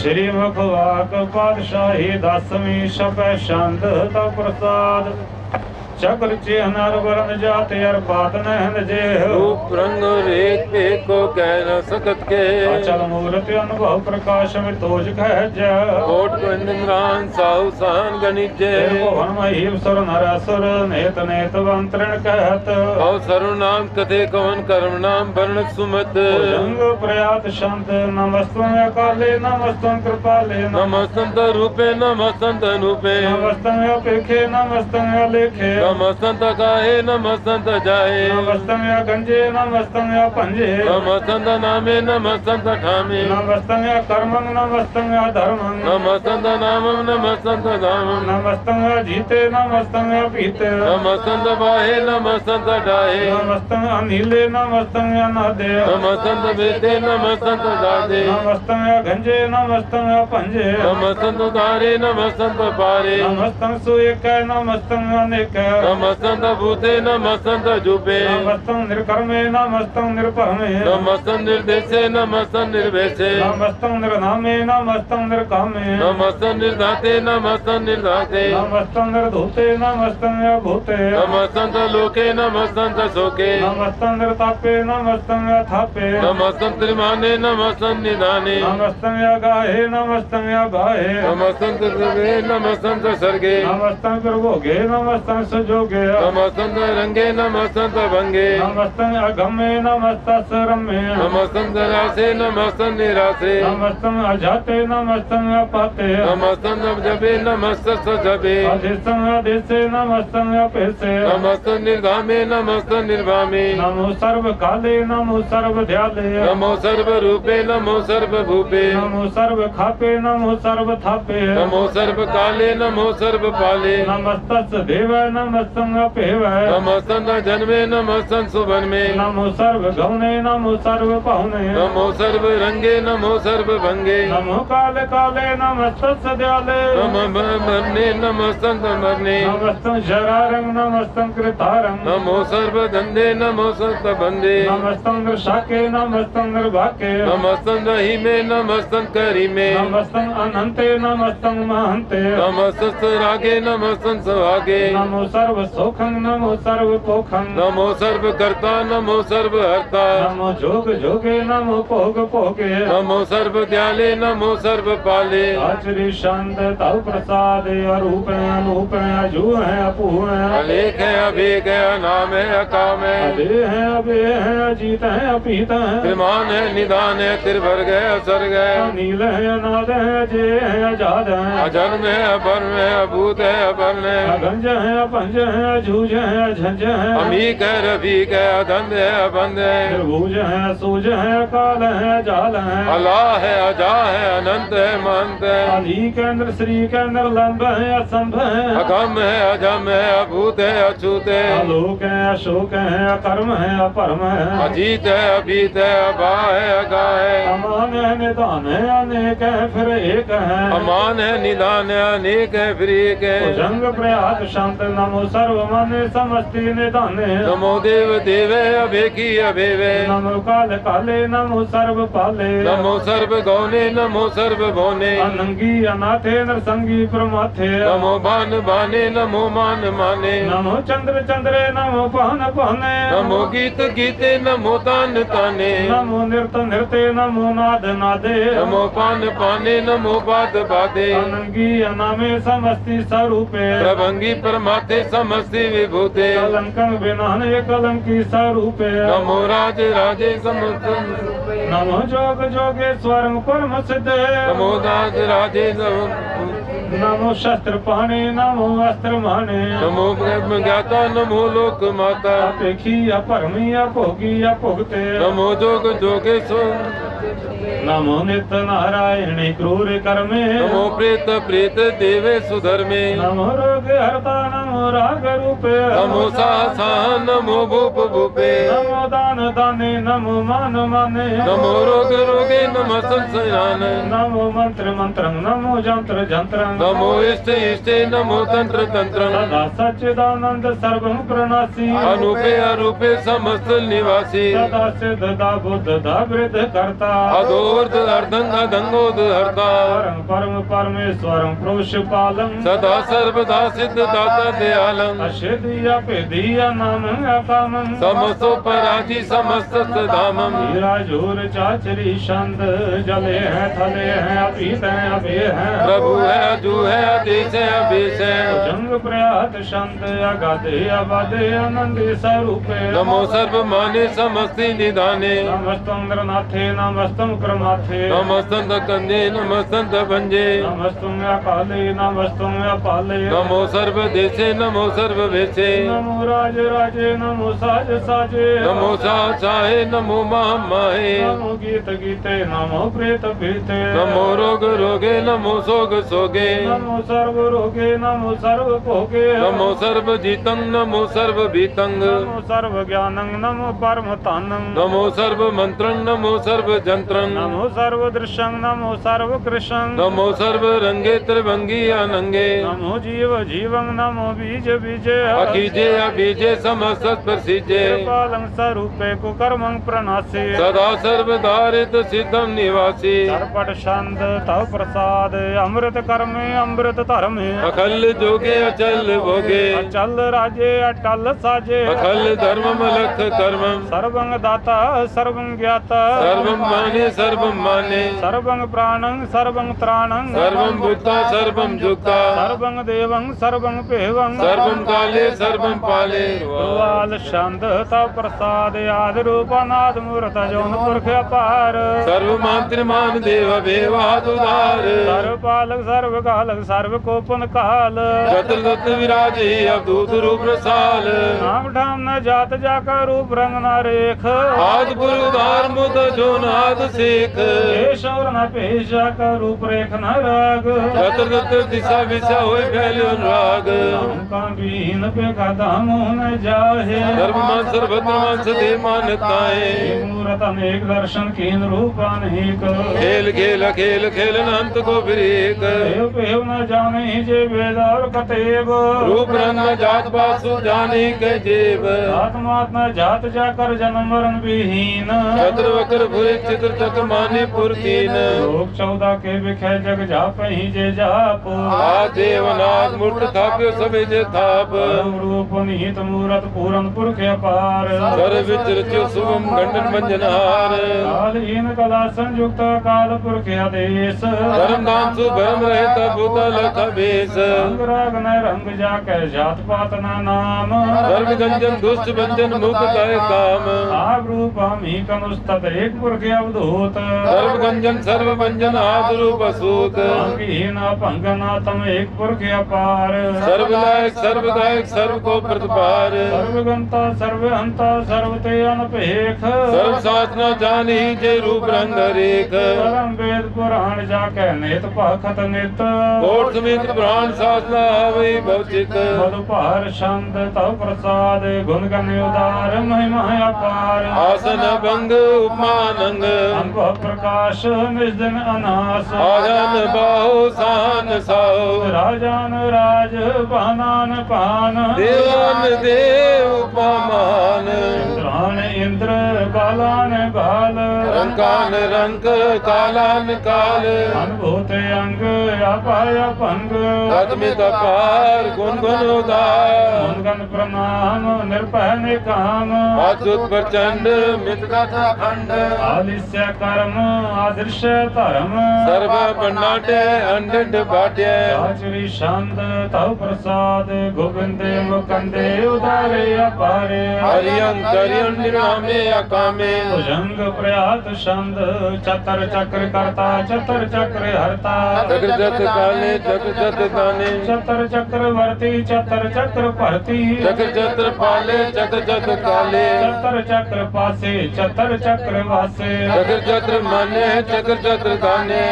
श्री मुखवाक पातशाही दसवीं शपे शांत प्रसाद। चक्र चिहनर वर्ण जाति अर बात नहन जे रूप रंग रेख पे को कह न सकत के अचल मूर्ति अनुभव प्रकाश में तोज कह जा कोट गोविंद रान साहु सहन गणित जे भवन महिम सर नर असुर नेत नेत वंत्रण कहत और सर्वनाम कथे कवन कर्म नाम वर्ण सुमत रंग प्रयात शांत नमस्तम अकाले नमस्तम कृपाले नमस्तम तरूपे नमस्तम तनुपे नमस्तम अपेखे नमस्तम अलेखे नमस्तंत गाहे नमस्तंत जाए नमस्तम या गंजे नमस्तम या पंजे नमस्तंत नामे नमस्तंत ठामे नमस्तम या कर्मं नमस्तम या धर्मं नमस्तंत नामं नमस्तंत धामं नमस्तम या जीते नमस्तम या पीते नमस्तंत बाहे नमस्तंत डाहे नमस्तम अनिले नमस्तम या नादे नमस्तंत बेते नमस्तंत दादे नमस्तम या गंजे नमस्तम या पंजे नमस्तंत धारे नमस्तंत पारे नमस्तम सुएक नमस्तम अनेक नमस्तंत भूते नमस्तंत जुपे नमस्तम निर्कर्मे नमस्तम निर्परमे नमस्तम निर्देशे नमस्तम निर्वेशे नमस्तम निर्नामे नमस्तम निर्कामे नमस्तम निर्धाते नमस्तम निर्धाते नमस्तम निर्धूते नमस्तम भूते नमस्तंत लोके नमस्तंत शोके नमस्तम निर्तापे नमस्तम थापे नमस्तम त्रिमाने नमस्तम निधाने नमस्तम गाहे नमस्तम भाहे नमस्तम सर्वे नमस्तम सर्गे नमस्तम प्रभोगे नमस्तम जोगे नमस्तंत रंगे नमस्तंत भंगे नमस्तम अगमे नमस्तस रमे नमस्तम जरासे नमस्तम निरासे नमस्तम अजाते नमस्तम अपाते नमस्तम जबे नमस्तस जबे अधिसम अदेसे नमस्तम अपेसे नमस्तम निर्धामे नमस्तम निर्वामे नमो सर्व काले नमो सर्व ध्याले नमो सर्व रूपे नमो सर्व भूपे नमो सर्व खापे नमो सर्व थापे नमो सर्व काले नमो सर्व पाले नमस्तस देवाय नमस्तम अपेवै नमस्तम जन्मे नमस्तम सुभन्मे नमो सर्व गौने नमो सर्व पहुने नमो सर्व रंगे नमो सर्व भंगे नमो काले काले नमस्तस्य दयाले नमो मरने नमस्तम मरने नमस्तम शरारं नमस्तम कृतारं नमो सर्व धंधे नमो सर्व बंदे नमस्तम दृशाके नमस्तम दृभाके नमस्तम रहीमे नमस्तम करीमे नमस्तम अनंते नमस्तम महंते नमस्तम सरागे नमस्तम सभागे नमो सर्व सोखं नमो सर्व पोखं नमो सर्व कर्ता नमो सर्व हर्ता नमो जोग जोगे नमो भोग भोगे नमो सर्व दयाले नमो सर्व पाले आचरी शांत ताऊ प्रसाद अरूप है अनूप है अजू है अपू है अलेख है अभेग है अनाम है अकाम है अदे है अबे है अजीत है अपीत है त्रिमान है निदान है त्रिवर्ग है असर्ग है अनील है अनाद है जे है अजाद है अजन्म है अभर्म है अभूत है अवर्ण है अगंज है पंज है अजूज है झंझ है अमीक है रफीक है अधंध है अबंध है निर्भुज है सूज है काल है जाल है अलाह है अजा है अनंत है महंत है अली केंद्र श्री केंद्र लंब है असंभ है अगम है अजम है अभूत है अछूत है अलोक है अशोक है अकर्म है अपरम है अजीत है अभीत है अबा है अगा है अमान है निदान है अनेक है फिर एक है अमान है निदान है अनेक है फिर एक है भुजंग प्रयात शांत नमो सर्व माने समस्ति निधाने नमो देव देवे अभेकी अभेवे नमो काल काले नमो सर्व पाले नमो सर्व गौने नमो सर्व भोने अनंगी अनाथे नरसंगी प्रमाथे नमो भान भाने नमो मान माने नमो चंद्र चंद्रे नमो पहन पहने नमो गीत गीते नमो तान ताने नमो नृत नृत्य नमो नाद नादे नमो पान पाने नमो पाद बादे अनंगी अनामे समस्ति स्वरूपे प्रभंगी परमाते समस्ति विभूते कलंकन विनाने कलंकी स्वरूपे नमो राजे राजे समस्तम नमो जोग जोगे स्वरम कर्म सिद्धे नमो दास राजे नमो शस्त्र पाने नमो अस्त्र माने नमो ब्रह्म ज्ञाता नमो लोक माता अपेखी अपरमी अपोगी अपोगते नमो जोग जोगे सो नमो नित नारायणी क्रूर कर्मे नमो प्रेत प्रेत देवे सुधर्मे नमो रोग हरता नमो राग रूपे नमो सासा नमो भूप भूपे नमो दान दाने नमो मान माने नमो रोग रोगे नमो संसयाने नमो मंत्र मंत्रं नमो जंत्र जंत्रं नमो इष्ट इष्ट नमो तंत्र तंत्र सच्चिदानंद सर्वं प्रणासी अनुपे अरूपे समस्त निवासी सदा सिद्ध दा बुद्ध दा वृद्ध कर्ता अदोर्ध अर्धं अदंगोद हर्ता परम परमेश्वरं पुरुषपालं सदा सर्वदा सिद्ध दाता दयालं अशेदिया पेदिया नामं अपामं समस्तो पराजी समस्त धामं हीराजूर चाचरी शांत जले हैं थले हैं अपीत हैं अभे हैं प्रभु है अजू है अतीश है अभीश है जंग प्रयात शांत अगाधे अबाधे आनंद स्वरूपे नमो सर्व माने समस्ति निधाने नमस्तम रनाथे नमस्तम क्रमाथे नमस्तम कंदे नमस्तम भंजे नमस्तम अकाले नमस्तम अपाले नमो सर्व देशे नमो सर्व वेशे नमो राज राजे नमो साज साजे नमो सा साहे नमो महा माहे नमो गीत गीते नमो प्रेत प्रीते नमो रोग रोगे नमो सोग सोगे नमो सर्व रोगे नमो सर्व भोगे नमो सर्व जीतं नमो सर्व भीतं नमो सर्व ज्ञानं नमो परम तानं नमो सर्व मंत्रं नमो सर्व जंत्रं नमो सर्व दृश्यं नमो सर्व कृशं नमो सर्व रंगे त्रिभंगी अनंगे नमो जीव जीवं नमो बीज बीजे अकीजे अबीजे समस्त प्रसिजे पालं स्वरूपे कुकर्मं प्रणासे सदा सर्वधारित सिद्धं निवासी सर्वपट शांत तव प्रसाद अमृत कर्मे अमृत धर्मे अखल जोगे अचल भोगे अचल राजे अटल साजे अखल धर्मम लख कर्मम सर्वं दाता सर्वं ज्ञाता सर्वं माने सर्वं माने सर्वं प्राणं सर्वं त्राणं सर्वं भूता सर्वं जुक्ता सर्वं देवं सर्वं पेवं सर्वं काले सर्वं पाले वाल शांत तव प्रसाद आद रूपनाद मूर्त जौन पुरख अपार सर्वमात्रमान देव भेवाद उदार सर्वपालक सर्वकालक सर्वकोपनकाल रतन रत्न विराजे अवधूत रूप रसाल नाम धाम न जात जाकर रूप रंग न रेख आज गुरुधार मुद जो नाद सेख पेश और न पेश जाकर रूप रेख न राग रतन रत्न दिशा विशा हो फैलो राग कांबीन पे का दाम न जाहे सर्वमान सर्वतमान सदे मानताए मूर्त अनेक दर्शन कीन रूप अनेक खेल खेल खेल खेल अनंत को देव न जाने जे वेद और कतेब रूप रंग न जात बासु जाने के जेब आत्मात्मा जात जाकर जन्म मरण विहीन चतर वक्र भुरे चित्र तक माने पुरकीन लोक चौदह के विखे जग जाप ही जे जाप आ देवनाथ मूर्त थाप्यो सभी जे थाप रूप निहित मूरत पूरन पुरख अपार सर्व विचरच्यो शुभम गंडन मंजनहार कालहीन कला संयुक्त काल पुरख आदेश धर्म धाम भरम रहता भूतल कबीस रंग राग न रंग जाकर जात पात न नाम सर्व गंजन दुष्ट बंजन मुख तय काम आप रूप हम ही कनुस्तत एक पुरखे अवधूत सर्व गंजन सर्व बंजन आद रूप सूत अंगहीन अपंगना तम एक पुरखे अपार सर्वदायक सर्वदायक सर्व को प्रतिपार सर्वगंता सर्वहंता सर्वते अनपेख सर्व साथ न जानी जे रूप रंग रेख परम वेद पुराण जाकर नेत खत नित कोट समित प्राण साधना वै भवचित मधुपार शांत तव प्रसाद गुण गण उदार महिमा अपार आसन भंग उपमानंग अनुभव प्रकाश निजन अनास आजान बाहु सहन साहु राजान राज पानान पान देवान देव उपमान इंद्रान इंद्र बालान बाल रंकान रंक कालान काल अनुभूते अंग अपाय पंग आत्मिक अपार गुण गुण उदार गुण गण प्रणाम निर्भय निकाम अद्भुत प्रचंड मित्र कथा खंड आलिस्य कर्म आदृश्य धर्म सर्व पन्नाटे अंड भाट्य श्री शांत तव प्रसाद गोविंदे मुकंदे उदारे अपारे हरियं करियं निरामे अकामे भुजंग प्रयात शांत चतर चक्र कर्ता चतर चक्र हरता चक्र जत काले चक्र जत दाने चतर चक्रवर्ती चतर चक्र परती चक्र चक्र पाले चक्र जत काले चतर चक्र पासे चतर चक्र वासे चक्र चक्र माने चक्र चक्र दाने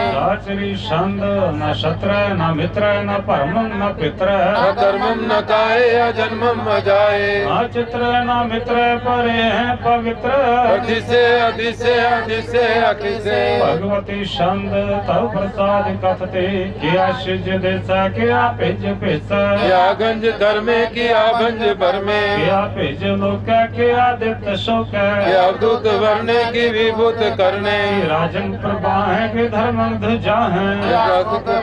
श्री शांत न शत्र न मित्र न परमं न पित्र न कर्मं न काये अजन्मं न जाये न चित्र न मित्र परे हैं पवित्र अधिसे अधिसे अधिसे अखिसे भगवती शांत तव प्रसाद कथते किया शिज देसा किया भिज भेसा किया गंज दर में किया भंज भर में किया भिज लोका किया दित शोक किया दूत वरने की विभूत करने राजन प्रभा है कि धर्म ध्वजा है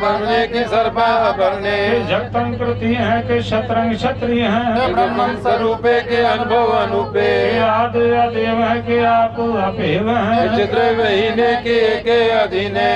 वरने की सर्वा भरने जगतन कृति है कि शतरंग क्षत्रिय है ब्रह्मन स्वरूपे के अनुभव अनुपे आद देव है कि आप अपेव है चित्र महीने के के अधीने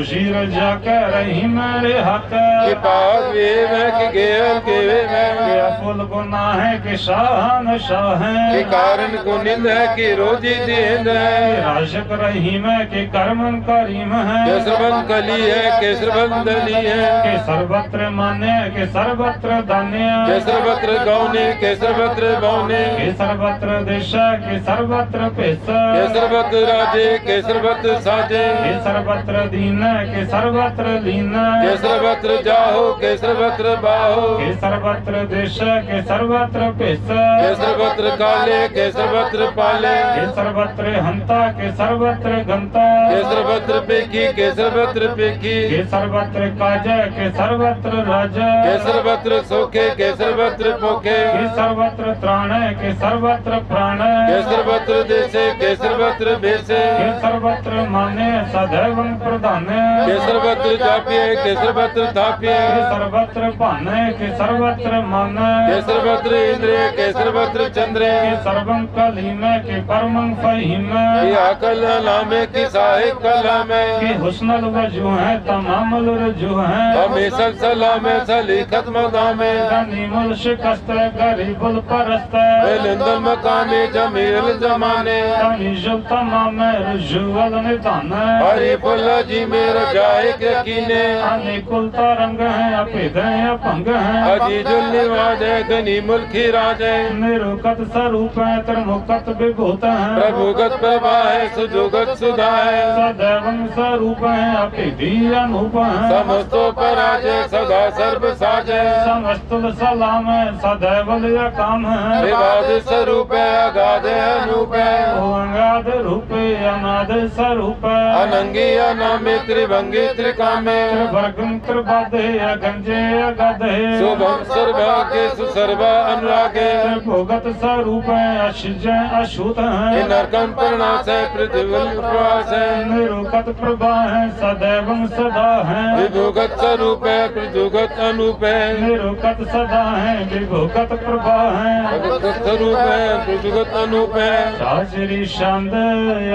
ऋषि रजा कह रही मेरे हक के पास वेव के गया के मैं फुल गुना है कि शाहन शाह है के कारण गुनिंद है कि रोजी दिन है आशक रही मैं के कर्मन करीम है जसबंद कली है के सरबंद दली है के सर्वत्र माने के सर्वत्र दाने के सर्वत्र गौने के सर्वत्र बौने के सर्वत्र देश के सर्वत्र पैसा के सर्वत्र राजे के सर्वत्र साजे के सर्वत्र दीन के सर्वत्र लीन के सर्वत्र जाहो के सर्वत्र बाहो के सर्वत्र देश के सर्वत्र पेश के सर्वत्र काले के सर्वत्र पाले के सर्वत्र हंता के सर्वत्र गंता के सर्वत्र पेखी के सर्वत्र पेखी के सर्वत्र काज के सर्वत्र राज के सर्वत्र सोखे के सर्वत्र पोखे के सर्वत्र त्राण के सर्वत्र प्राण के सर्वत्र देशे के सर्वत्र भेषे के सर्वत्र माने सदैव प्रधाने के सर्वत्र जापिए के सर्वत्र धापिए के सर्वत्र पाने के सर्वत्र माने के सर्वत्र इंद्रिय के सर्वत्र चंद्रे के सर्वं कलीमे के परमं फहीमे के अकल लामे के साहिब कलामे के हुस्नल वजू है तमामल रजू है हमेशा सलामे सली खत्म दामे गनीमुल शिकस्त गरीबुल परस्त बेलंदल मकाने जमील जमाने तनिजुल तमामे जुवल निताना हरे बोला जी मेरा जाए यकीने अनिकुल तरंग है अपेद है पंग है अजीजुल निवाज है गनी मुल्की राज है निरुकत स्वरूप है त्रिमुखत विभूत है प्रभुगत प्रभा है सुजोगत सुधा है सदैव स्वरूप है अपेदी अनूप है समस्तो पराज है सदा सर्व साज है समस्तुल सलाम है सदैव लिया काम है विवाद स्वरूप है अगाध अनूप है अंगाध रूप अनाद स्वरूप अनंगी अनामे त्रिभंगी त्रिकामे त्रिभर्गं त्रिबाधे अगंजे अगधे शुभम सर्वागे सुसर्वा अनुरागे भोगत स्वरूप अशिज अशुत है नरकम प्रणास है पृथ्वील प्रवास है निरुकत प्रभा है सदैव सदा है विभोगत स्वरूप है प्रजुगत अनूप है निरुकत सदा है विभोगत प्रभा है भोगत स्वरूप है प्रजुगत अनूप है शास्त्री शांत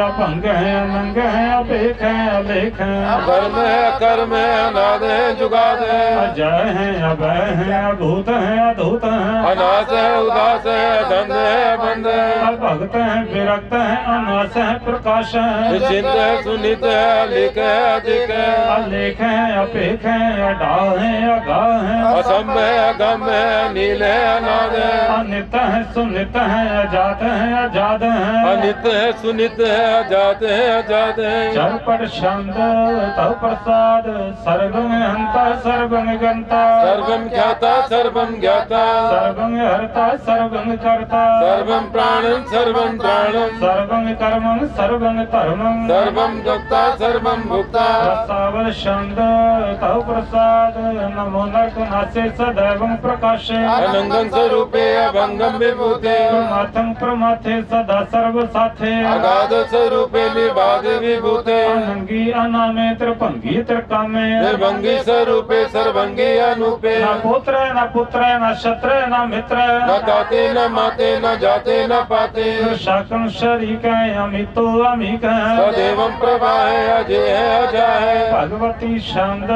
अपंग है अनंग है अपेख है अलेख है अधर्म है कर्म है अनाद है जुगाद है अजय है अभय है अभूत है अधूत है अनास है उदास है अधंध है अबंध है अभक्त है विरक्त है अनास है प्रकाश है चिंत है सुनित है अलेख है अधिक है अलेख है अपेख है अडा है अगा है असम है अगम है अनिल है अनाद है अनित है सुनित है अजात है अजाद है अनित है सुनित है अजात है अजात है चल पर शांत तव प्रसाद सर्वं हंता सर्वं गंता सर्वं ख्याता सर्वं ज्ञाता सर्वं हर्ता सर्वं कर्ता सर्वं प्राणं सर्वं प्राणं सर्वं कर्मं सर्वं धर्मं सर्वं भुक्ता सर्वं भुक्ता सावर शांत तव प्रसाद नमो नरकनासे सदैवं प्रकाशे अनंगं स्वरूपे अभंगं विभूते प्रमाथं प्रमाथे सदा सर्व साथे अगाध स्वरूपे निबाध विभूते अनंगी अनामे त्रिभंगी त्रिकामे त्रिभंगी स्वरूपे सर्वंगी अनूपे न पुत्र न पुत्र न शत्र न मित्र न ताते न माते न जाते न पाते शाकं शरीक है अमितो अमिक है सदैव प्रभा है अजय है अजय है भगवती शांत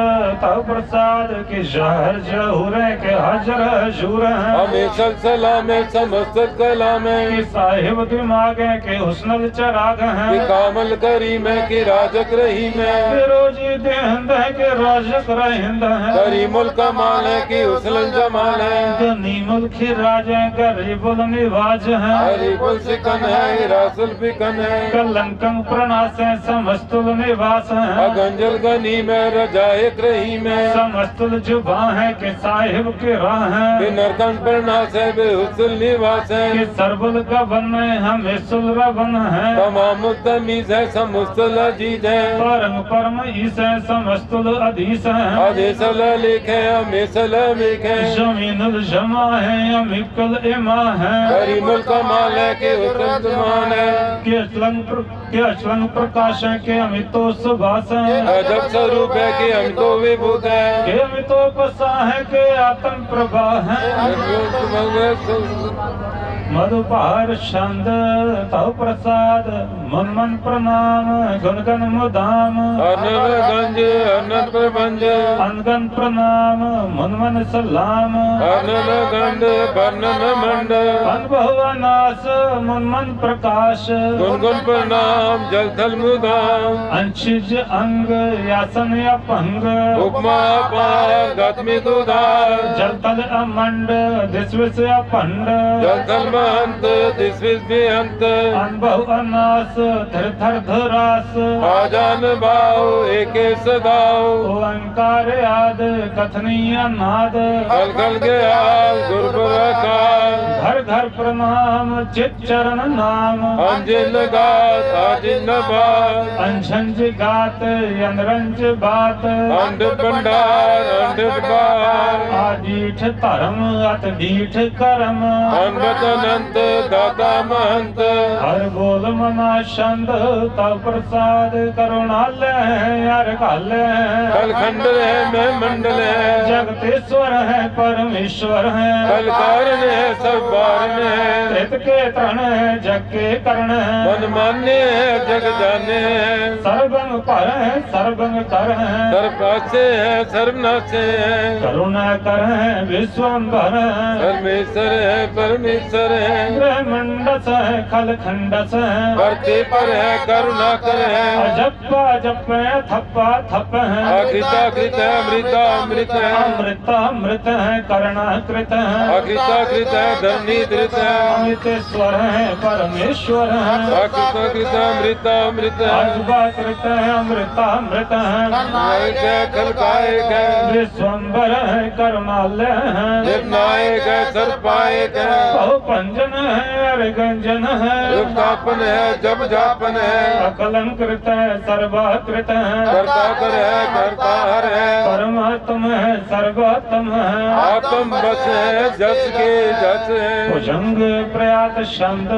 तव प्रसाद के जहर जहूर के हजर हजूर है हमेशा सलाम है समस्त कलाम है साहिब दिमाग है के हुस्नल चराग है कामल करीम है कि राजक रही मैं रोजी देहंद है कि राजक रहिंद है करीमुल कमाल है कि उसलन जमाल है गनीमुल खिराज है गरीबुल निवाज है गरीबुल सिकन है इरासुल बिकन है कलंकं प्रणास है समस्तुल निवास है अगंजल गनीम है रजाए चक्र ही में समस्तल जुबा है के साहिब के राह है नरकन पर नाश है बेहुसल निवास है सर्वल का बन है हम सुल का बन है तमाम तमीज है समस्तल अजीज है परंग परम ईस है समस्तल अधीश है आदेशल लेख है अमेशल लेख है शमीनल जमा है अमिकल इमा है करीमुल कमाल है के उत्तम जमान है के अचलंग के अचलंग प्रकाश है के अमितो सुभाष है अजब स्वरूप है के अमितो विभूत है के अमितो बसा है के आतम प्रभा है मधुपार छंद तव प्रसाद मन मन प्रणाम गणगन मुदाम अनगंज अनंत प्रबंध अनगन प्रणाम मन मन सलाम अनगंज वर्णन मंड अनुभवनाश मन मन प्रकाश गुणगुण प्रणाम जल थल मुदाम अंशिज अंग यासन या पंग उपमा पार गतमी दुदार जल थल अमंड दिश्व से अपंड जल थल अंत अंत अनुभव अनास धर धर धरास आजान भाव एक सदाओ ओंकार याद कथनीय नाद खल खल के आल गुरुप्रकार घर घर प्रणाम चित चरण नाम अंजन गात आजिन बात अंजन गात यंद्रंज बात अंड पंडार अंड पार आदीठ धर्म अत दीठ कर्म अनवत अनंत दाता महंत हर बोल मना छंद तव प्रसाद करुणाल है यार काल है कलखंड है मैं मंडल है जगतेश्वर है परमेश्वर है कलकारण है सब वारण है हित के तरण है जग के करण है मनमान्य है जग जाने है सर्वंग पर है सर्वंग कर है सर्वपासे है सर्वनाशे है करुणा कर है विश्वम्भर है परमेश्वर है परमेश्वर है ब्रह्मंडस है खलखंडस है करते पर है करुणा कर है अजप्पा जप है थप्पा थप है अकृता कृत है अमृता अमृत है अमृता अमृत है करुणा कृत है अकृता कृत है धरणी धृत है अमृतेश्वर है परमेश्वर है अकृता कृत अमृता अमृत है अजबा कृत है अमृता अमृत है कलकायक है विश्वम्बर है कर्मालय है निर्नायक है सर्पायक है बहुपंजन है अरगंजन है रूपतापन है जब जापन है अकलंकृत है सर्वाकृत है कर्ताकर है कर्ताहर है परमात्म है सर्वोत्तम है आत्म बस है जस के जस है भुजंग प्रयात छंद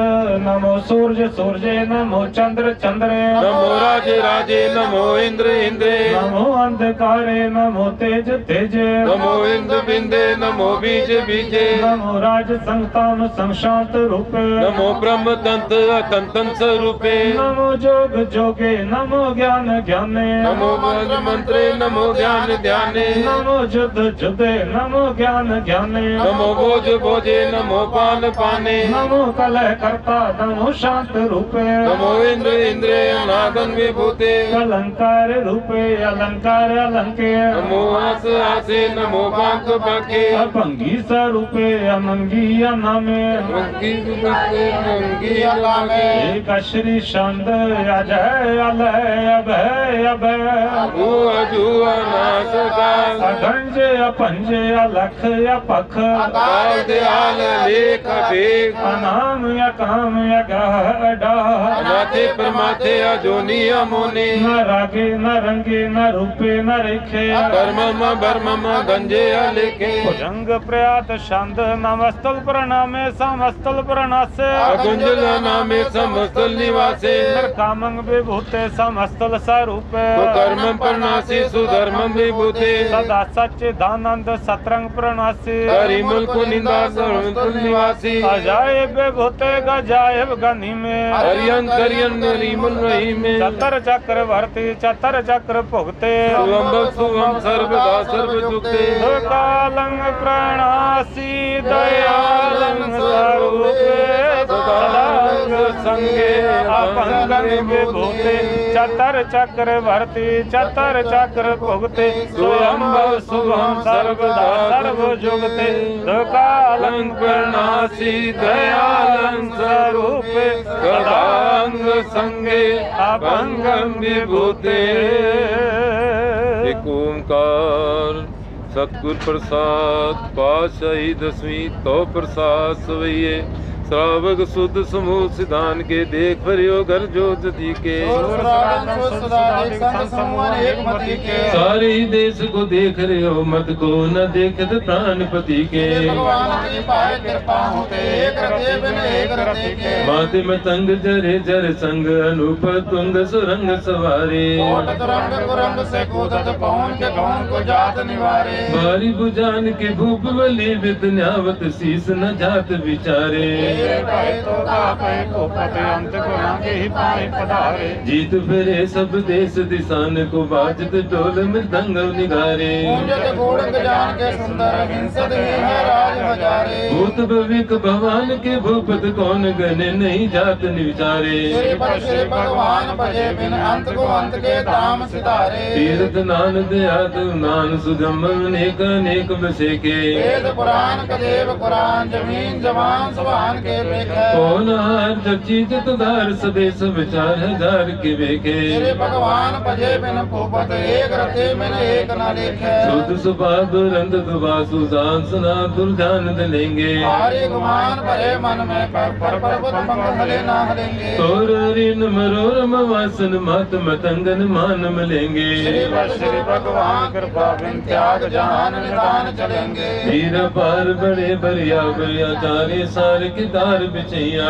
नमो सूर्य सूर्य नमो चंद्र चंद्रे नमो राजे राजे नमो इंद्र इंद्रे नमो अंधकारे नमो तेज तेजे नमो इंद्र बिंदे नमो बीज बीजे नमो राज संतान संशांत रूपे नमो ब्रह्म तंत्र तंतन स्वरूपे नमो जोग जोगे नमो ज्ञान ज्ञाने नमो मंत्र मंत्रे नमो ज्ञान ध्याने नमो जुद जुदे नमो ज्ञान ज्ञाने नमो भोज भोजे नमो पान पाने नमो कलह कर्ता नमो शांत रूपे नमो इंद्र इंद्रे नादन विभूते अलंकार रूपे अलंकार अलंके नमो आस आसे नमो बांक बाके अपंगी स्वरूपे अमंगी अनामे एक श्री शांत अजय अलय अभय अभय अगंज अपंज अलख अपख अकाल दयाल लेख बेख अनाम अकाम अगह अडाह अनाथे परमाथे अजोनी अमोने न रागे न रंगे न रूपे न रेखे कर्मम बर्मम गंजे अलेखे भुजंग प्रयात शांत नमस्तल प्रणामे समस्तल प्रणासे अगुंजल नामे समस्तल निवासे कामंग विभूते समस्तल स्वरूपे कर्म प्रणासी सुधर्म विभूते सदा सच्चिदानंद सतरंग प्रणासी हरिमल को निंदा समस्तल निवासी अजाय विभूते गजायब गनि में हरियन करियन हरिमल रही में चतर चक्रवर्ती चतर चक्र भुगते सुअम्ब सुअम सर्वदा सर्व जुगते कालंग प्रणासी दयालंग संगे अपंगन विभूते चतर चक्रवर्ती चतर चक्र भुगते स्वयंभव शुभम सर्वदा सर्व जुगते कालंग प्रणासी दयालंग स्वरूपे सदांग संगे अपंगन विभूते एक ओंकार सतगुर प्रसाद पातशाही दसवीं तो प्रसाद सवैये श्रावक शुद्ध समूह सिद्धान के देख भरियो घर जोत जी के सारे देश को देख रहे हो मत को न देखत प्राणपति के माते में तंग जरे जर संग अनूप तुंग सुरंग सवारे भारी बुजान के भूप बली विद्यावत शीस न जात बिचारे जीत फिरे सब देश दिशान को बाजत डोल मृदंग निगारे भूत भविक भगवान के भूपत कौन गने नहीं जात निचारे तीर्थ नान दयाद नान सुजम अनेक अनेक बसे के कौन हार जब जीत दार सदे सब चार हजार के बेखे भगवान भजे बिन भूपत एक रते बिन एक न लेखे सुध सुपाद रंद दुबा सुजान सुना दुर्जान दिलेंगे हरे गुमान भरे मन में पर पर पर्वत मंग हले ना हलेंगे तोर ऋण मरोर मवासन मात मतंगन मान मिलेंगे श्री भगवान कृपा बिन त्याग जहान निदान चलेंगे धीर पार बड़े बरिया बरिया जाने सारे किदार बिछैया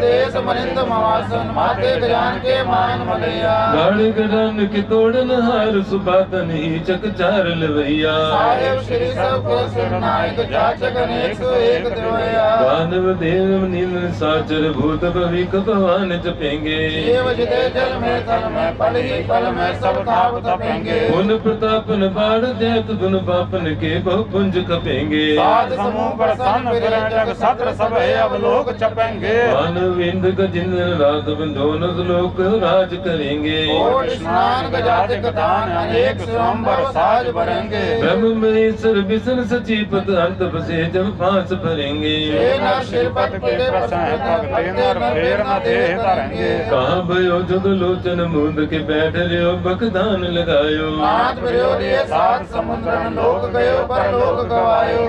देश मरिंद मवासन माते गजान के मान मलैया गढ़ गढ़न के तोड़न हार सुबातन ही चक चार लवैया साहेब श्री सबको सरनायक जाचक अनेक एक द्रोया दानव देव नील साचर भूत भविक भगवान जपेंगे देव जिते जल में तल में पल ही पल में सब ताप तपेंगे उन प्रतापन बाढ़ दैत गुण पापन के बहुपुंज खपेंगे साध समूह प्रसन्न फिरे जग सत्र सब अब लोग चपेंगे मानविंद गजिन रात बंधोन लोग राज करेंगे स्नान गजात कदान अनेक स्वयंवर साज भरेंगे ब्रह्म महेश्वर विष्णु सचिपत अंत बसे जब फांस भरेंगे कहा भयो जग लोचन मूंद के बैठ रहो बकदान लगायो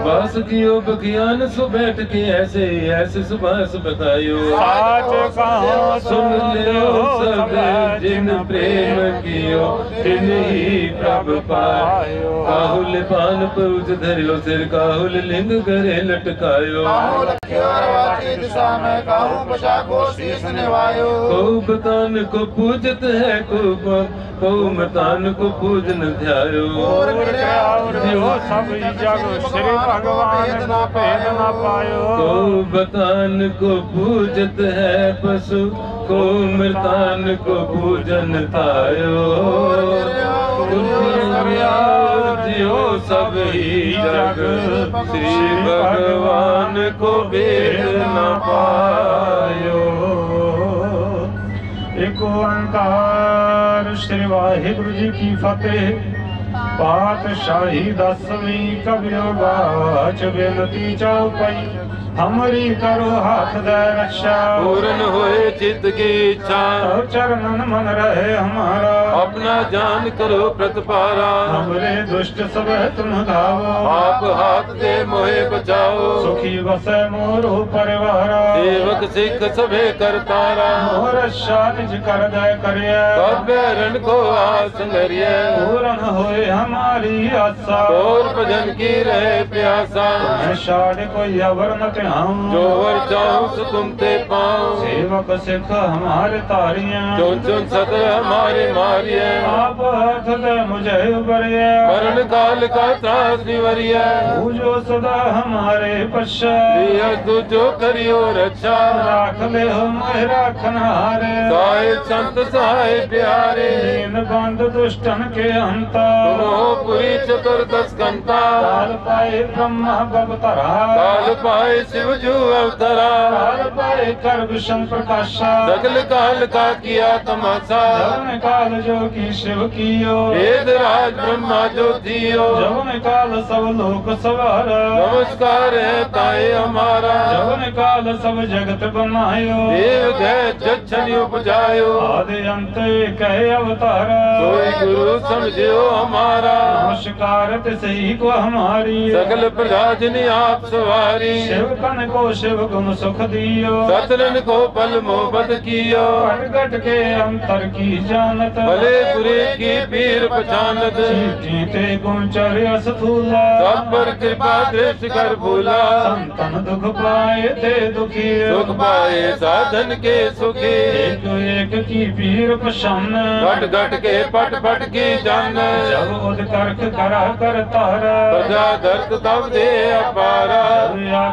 बास कियो बकियान सो बैठ के ऐसे ऐसे सुभाष बतायो साच कहो सुन लो सब जिन प्रेम कियो तिन ही प्रभु पायो काहुल पान पूज धरियो सिर काहुल लिंग करे लटकायो दिशा में काहू बचा को शीश निवायो को बतान को पूजत है को को मतान को पूजन ध्यायो सब जग श्री भगवान ना भेद ना पायो को बतान को पूजत है पशु को मृतान को पूजन थायो जियो सब ही जग श्री भगवान को भेद न पायो एक ओंकार श्री वाहेगुरु जी की फतेह पातशाही दसवीं कबियो बाच बेनती चौपाई हमारी करो हाथ द रक्षा पूर्ण होए चित की इच्छा चरणन मन रहे हमारा अपना जान करो प्रतिपारा हमरे दुष्ट सब तुम धावो आप हाथ दे मोहे बचाओ सुखी बसे मोरो परिवारा सेवक सिख सभे करतारा मोर शानिज कर दय करिए सब रण को आस लरिए पूर्ण होए हमारी आशा और भजन की रहे प्यासा शान को यवर्ण जो वर जाऊं सो तुम ते पाऊं सेवक सिख हमारे तारिया जो चुन सदर हमारे मारिया आप हाथ दे मुझे उबरिया मरण काल का त्रास निवरिया पूजो सदा हमारे पश्चा दिया तुझो करियो रक्षा राख ले हो मोहि राखनहारे सहाय संत सहाय प्यारे दीन बंधु दुष्टन के अंता तुम हो पुरी चतुर्दश कंता काल पाए ब्रह्म भवतारा काल पाए शिव जू अवतरा, हर पाए कर विष्णु प्रकाशा, सकल काल का किया तमाशा, जवन काल जो की शिव कियो, वेद राज ब्रह्मा जो दियो, जवन काल सब लोक सवारा, नमस्कार है ताए हमारा, जवन काल सब जगत बनायो, देव गय जच्छन उपजायो, आदि अंत कहे अवतारा, सोई गुरु समझियो हमारा, नमस्कार तिसही को हमारी, सकल प्रजा जिनि आप सवारी, शिव कन को शिव गुण सुख दियो, सतरन को पल मोहबत कियो, प्रगट के अंतर की जानत, भले बुरे की पीर पहचानत, जीते गुण चर्या स्थूला, सब पर कृपा दृष्टि कर भूला, संतन दुख पाए थे दुखी, सुख पाए साधन के सुखी, एक एक की पीर पहचान, घट घट के पट पट की जान, जब उदर्क करा कर तारा, प्रजा दर्द तब दे अपारा,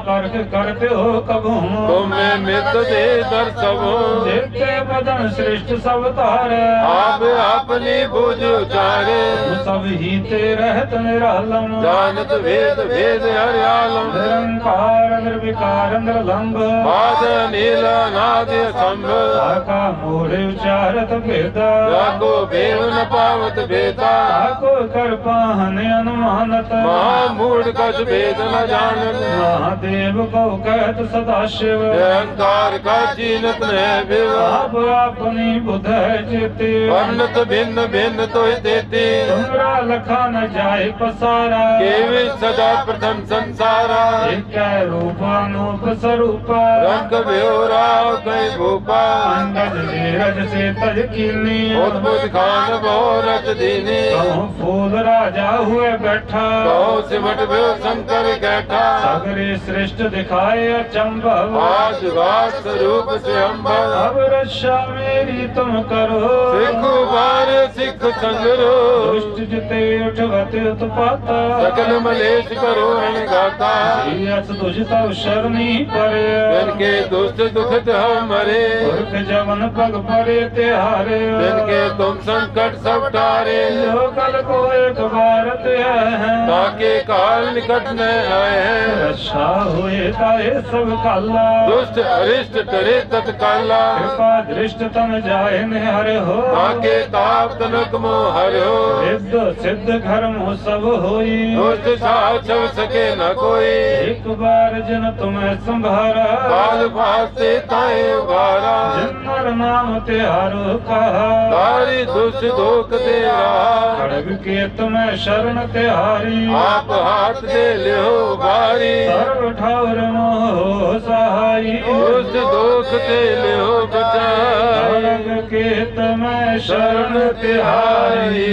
करक करते हो कबू, तुम्हें मित दे दर सबो, देते बदन श्रेष्ठ सब तारे, आप अपनी भुज उचारे, सब ही ते रहत निरालम, जानत वेद वेद हर आलम, निरंकार निर्विकार निरलंब, पाद नील अनाद असंभ, आका मोरे उचारत भेदा, जाको भेव न पावत भेदा, आको कर पाहने अनुमानत, महामूढ़ कछ भेद न जानत, महादेव को कहत सदा शिव, निरंकार का जीनत है विव, आप अपनी बुध है चेते, वर्णत भिन्न भिन्न तो देते, तुम्हारा लखा न जाए पसारा, केवल सदा प्रथम संसारा, एक रूपानूप स्वरूपा, रंग ब्योरा कई भूपा, अंगद नीरज से तज कीनी, उद्भुत खान भोरत दीनी, कहूँ फूल राजा हुए बैठा, कहूँ सिमट भयो शंकर कैठा, सगरे श्रेष्ठ दिखाए अचंभव, आज वास रूप से अम्भव, अब रक्षा मेरी तुम करो, सिख बार सिख संगरो, दुष्ट जिते उठवत उत्पाता, सकल मलेश करो रणगाता, तुझ तव शरणी परे, इनके दुष्ट दुखत हमरे, दुर्ख जवन पग परे तिहारे, इनके तुम संकट सब टारे, लोकल को एक बार त्याए हैं, ताके काल निकट न आए हैं, रक्षा हुए ताए सब काला, दुष्ट अरिष्ट करे तत्काला, कृपा दृष्ट तन जाए निहर हो, ताके ताप तनक मोह हर हो, सिद्ध सिद्ध धर्म हो सब होई, दुष्ट साथ छव सके न कोई, एक बार जन तुम्हें संभारा, काल फासे ताए उभारा, जिन नर नाम तेहारो कहा, तारी दुष्ट धोख दे रहा, खड़ग के तुम्हें शरण तेहारी, आप हाथ दे लियो भारी, सर्व ठावर मोह सहाई, उस दुख ते लियो बचाई, के तमय शरण तिहारी,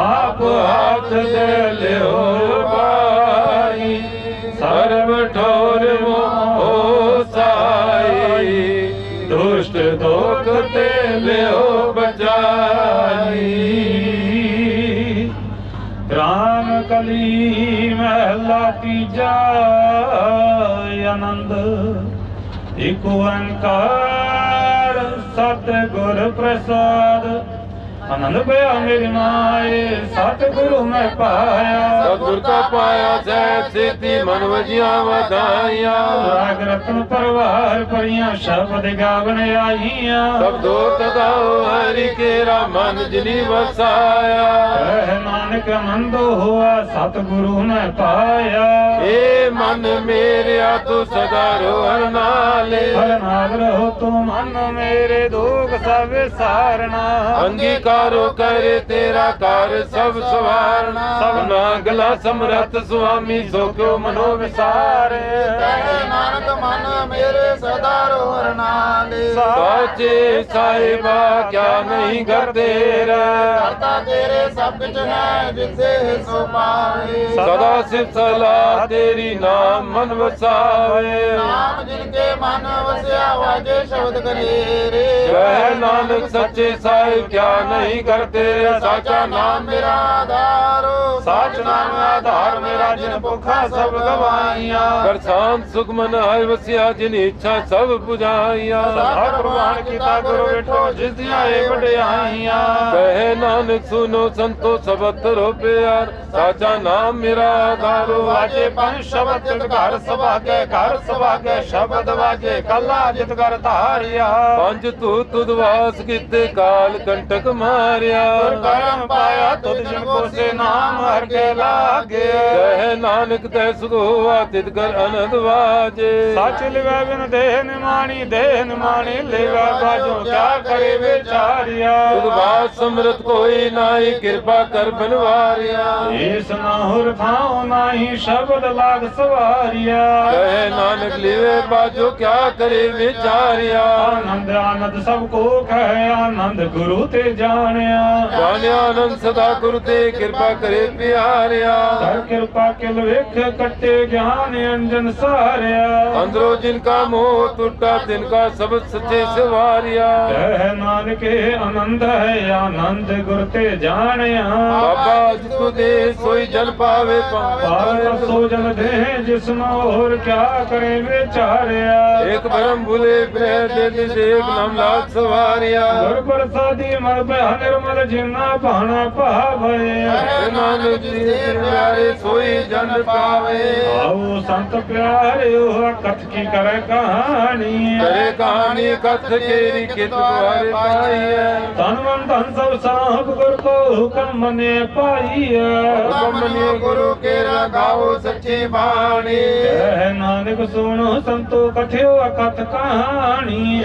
आप हाथ दे लियो भाई, सर्व ठावर मोह सहाई, दुष्ट दुख ते लियो बचाई, राम कली महला तीजा, आनंद एक ओंकार सतगुर प्रसाद, आनंद भया मेरी माए सतगुरु मैं पाया, सतगुर का पाया जय सिद्धि मन वजिया बधाइया, राग रत्न परवार परिया शब्द गावन आईया, सब दो तदाओ हरि केरा मन जिनी बसाया, कह नानक आनंद हुआ सतगुरु मैं पाया, ए मन मेरे तू सदा रो हर नाले, हर नाल रहो तू मन मेरे दुख सब सारना, अंगीकार करे तेरा कार्य सब सवारना, सब नागला समरथ स्वामी सो क्यों मनो विसारे, नानक मन मेरे सदा रोहर नाले, साचे साहिबा क्या नहीं कर तेरा, करता तेरे सब कुछ है जिसे सो पाए, सदा सिर्फ सलाह तेरी नाम मन बसावे, नाम जिनके मन बसे आवाजे शब्द करे रे, वह नानक सच्चे साहिब क्या नहीं करते, साचा नाम मेरा आधारो, साच नाम धर्म राजन भुखा सब गवाइया। कर शांत सुख मन आय वसिया जिन इच्छा सब बुझाइया। प्रवान किता गुरु बेठो जिस दिया बड़ियाइया। कहे नानक सुनो संतो सबत रो प्यार साचा नाम मेरा आधारो। आजे पंच शब्द घर सभा के घर सभा के शब्द बाजे कला जित कर तारिया। पंच तू तुदवास किते काल कंटक मारिया। करम पाया तुद जिनको से नाम हर के लागे। कह नानक तै सुख हुआ तित कर अनंद वाजे। सच लिवे बिन देहन मानी देहन मानी लेवा बाजो क्या करे बेचारिया। तुदवास समृत कोई नाई कृपा कर बनवारिया। ईस नाहुर थाओ नाही शब्द लाग सवारिया। कह नानक लिवे बाजो क्या करे बेचारिया। आनंद आनंद सबको कहे आनंद गुरु ते जानिया। जानिया आनंद सदा गुरु ते कृपा करे प्यारिया। कृपा के वेख कटे ज्ञान अंजन सारिया। अंदरो जिनका मोह टूटा तिनका सब सचे सवारिया। कह नानक आनंद है आनंद गुरु ते जानिया। बाबा तू दे सोई जल पावे पावे सो जल दे जिसमें और क्या करे बेचारिया। एक भरम भूले प्रेर दे एक नाम लाल सवारिया। गुर प्रसादी मर पे निर्मल जिन्ना भाना पावे। नानक जी प्यारे सोई जन पावे। आओ संत प्यारे हो कथ की करे कहानी करे कहानी कथ केरी के द्वारे पाई है। तन मन धन सब साहब गुर को हुक्म मने पाई है। हुक्म मने गुरु के गाओ सच्ची बाणी। नानक सुनो संतो कथ्यो कथ कहानी।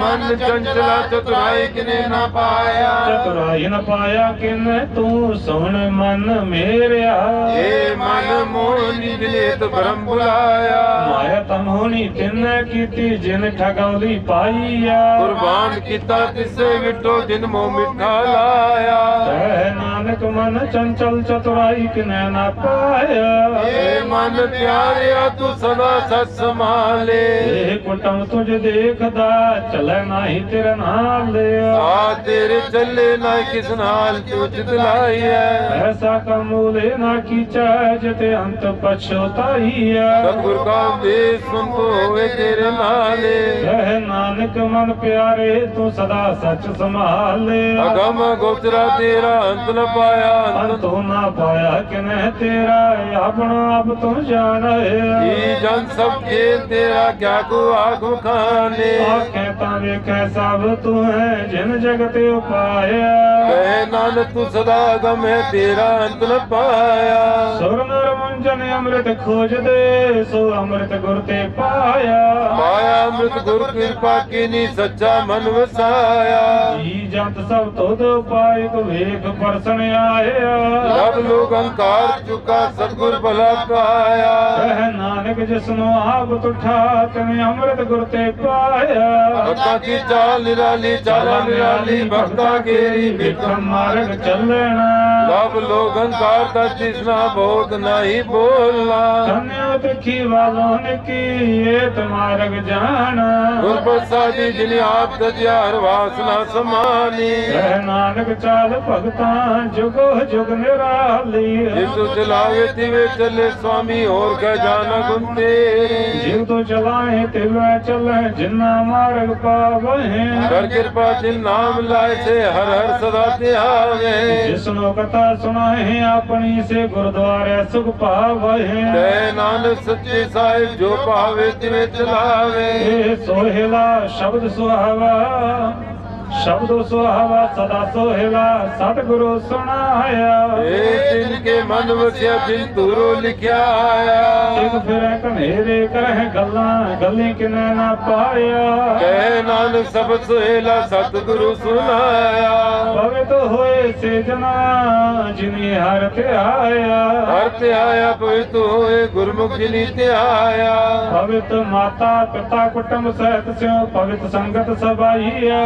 मन चंचला चतुराई किने ना पाया। चतुराई न पाया किने तू सुन मन मेरे। ये मन मोहनी देत भ्रम बुलाया। माया तमोनी तिन्ने कीती जिन ठगौली पाईया। कुर्बान किता तिसे विटो जिन मोह मिठा लाया। नानक मन चंचल चतुराई किने ना पाया। ये मन प्यारिया तू सदा सच संभाले। कुटुंब तुझे देखदा चले नहीं तेरे नाल। तेरे चले ना किस नाल तू जितलाई है। ऐसा कमूले ना कीचा जते अंत पछताई है। सतगुर का बेस सुन तो होए तेरे नाले। कह नानक मन प्यारे तू सदा सच संभाले। अगम गोचरा तेरा अंत न पाया अंत तू ना पाया कि नहीं तेरा अपना अब तू जाने। ये जन सब के तेरा क्या को आगो खाने। कहता वे कैसा तू है जिन जगते उपाया। कहे नानक तू सदा गम है तेरा अंत न पाया। सुर नर मुंजन अमृत खोज दे सो अमृत गुरु ते पाया। पाया अमृत गुरु कृपा कीनी सच्चा मन वसाया। जी जंत सब तो दो पाए तो वेख परसन आया। सब लोग अंकार चुका सतगुर भला पाया। कह नानक जिसनो आप तुठा तने अमृत गुरु ते पाया। भक्ता की चाल निराली चाला निराली भक्ता केरी विक्रम मार्ग चलना। सब लोग अंकार का तृष्णा बहुत नहीं बोलना। धन्य दुखी वालों ने की ये मार्ग जाना। गुर प्रसादी जिन आप तजिया हर वासना समानी। कह नानक चाल भगता जुग जुग निराली। जिसको चलावे तिवे चले स्वामी और कह जाना घूमते। जिन तो चलाए तिवे चले जिन्ना मार्ग पावे। कर कृपा जिन नाम लाए से हर हर सदा त्यागे। जिसनो कथा सुनाए अपनी से गुरुद्वारे सुख पावे। नानक सच्चे साहिब जो पावे तिवे चलावे। सोहेला शब्द सुहावा शब्द सुहावा सदा सोहेला सतगुरु सुनाया। जिनके मन वसिया जिन तुरो लिखया आया। एक फिर कनेरे करह गल्ला गली किने ना पाया। कह नानक सब सोहेला सतगुरु सुनाया। भगत होए से जना जिन्हें हर ते आया। हर ते आया भगत होए गुरमुख जिन्हें ते आया। भगत माता पिता कुटुंब सहित स्यो भगत संगत सबाईया।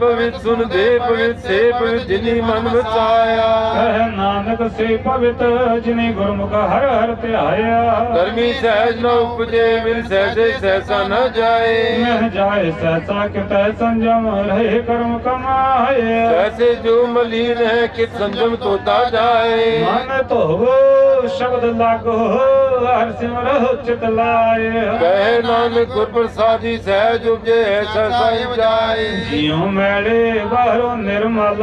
पवित्र सुन दे पवित्र से पवित्र जिनी मन बसाया। कह नानक से पवित्र जिनी गुरमुख हर हर ते आया। कर्मी सहज न उपजे मिल सहजे सहसा न जाए। न जाए सहसा कित संजम रहे कर्म कमाए। ऐसे जो मलिन है कि संजम तोता जाए। मन तो हो शब्द लागो हर सिमरहु चित लाए। कहे नानक गुर प्रसादी सहज उपजे साई जाए। जियो मैले बाहरो निर्मल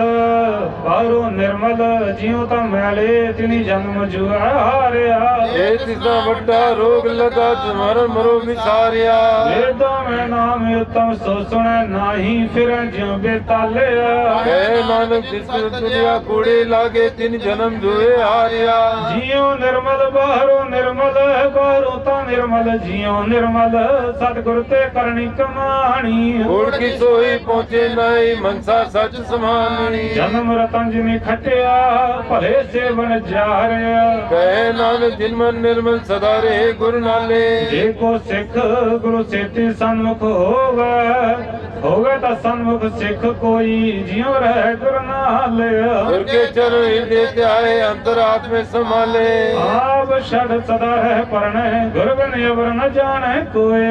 बाहरो निर्मल जियो ता मैले तिनी जन्म जुआ हारिया। ए तिसा वड्डा रोग लगा तुम्हारा मरो मिसारिया। वेदा मैं नाम उत्तम सो सुने नाही फिर ज्यों बेताले। कहे नानक जिस दुनिया कूड़े लागे तिन जन्म जुए हारिया। जियो निर्मल बाहरो निर्मल बाहरो ता निर्मल जियो निर्मल सतगुरु ते करनी कमानी। गुड़ की सोई पहुँचे नई मनसा सच समानी। जन्म रतन जिनी खटिया भले सेवन जारिया। कहे नानक जिनमन निर्मल सदा रहे गुरु नाले। देखो सिख गुरु सेती सन्मुख होगा होगा ता सन्मुख सिख कोई जियो रह गुरु नाले। गुर के चरण हृदय ते आए अंतरात्म संभाले। आप षड सदा है परणे गुरबिन अवर न जाने कोए।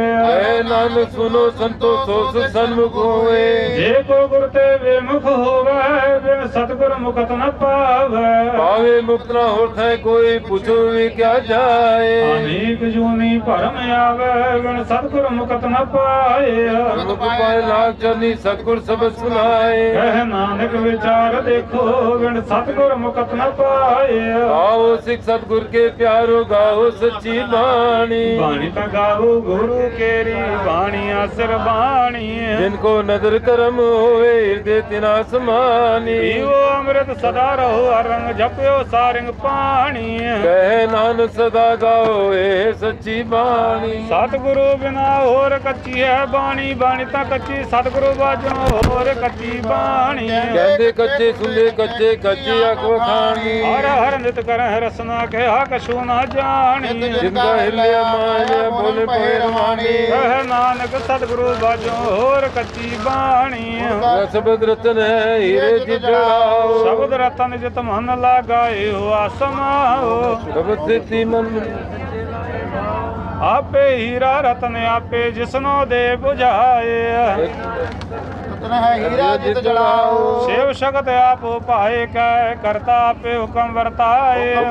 नानक सुनो संतो सो सन्मुख होए। जे को गुरु ते बेमुख होवे बिन सतगुर मुक्त न पावे। पावे मुक्त न होत है कोई पूछो भी क्या जाए। अनेक जूनी परम आवे बिन सतगुर मुक्त न पाए। गुरमुख पाए लाख जनी सतगुर सब सुनाए। कह नानक विचार देखो बिन सतगुर मुक्त न पाए। आओ सिख सतगुर के प्यारो गाओ सच्ची बाणी। बाणी ता गाओ गुरु केरी बाणी आसर बाणी। जिनको नजर करम होए हृदय तिना समानी। पीओ अमृत सदा रहो हर रंग जपियो सारंग पानी। कहे नानक सदा गाओ ए सच्ची बाणी। सतगुरु बिना होर कच्ची है बाणी बाणी ता कच्ची सतगुरु बाजों होर कच्ची बाणी। कहते कच्चे सुले कच्चे कच्ची आखो खानी। हर हर नित कर रसना के हा कशु न जानी। जिंदा हिलिया माया बोले पेरवानी। कह नानक सतगुरु बाजो होर कच्ची बाणी। शब्द रतन है हीरे जितलाओ शब्द रतन जित मन लगाए हो आसमाओ। शब्द सिद्धि मन आपे हीरा रतन आपे जिसनो दे बुझाए। हीरा जित जड़ाओ शिव शक्त आप पाए। कह करता पे हुक्म बरताए।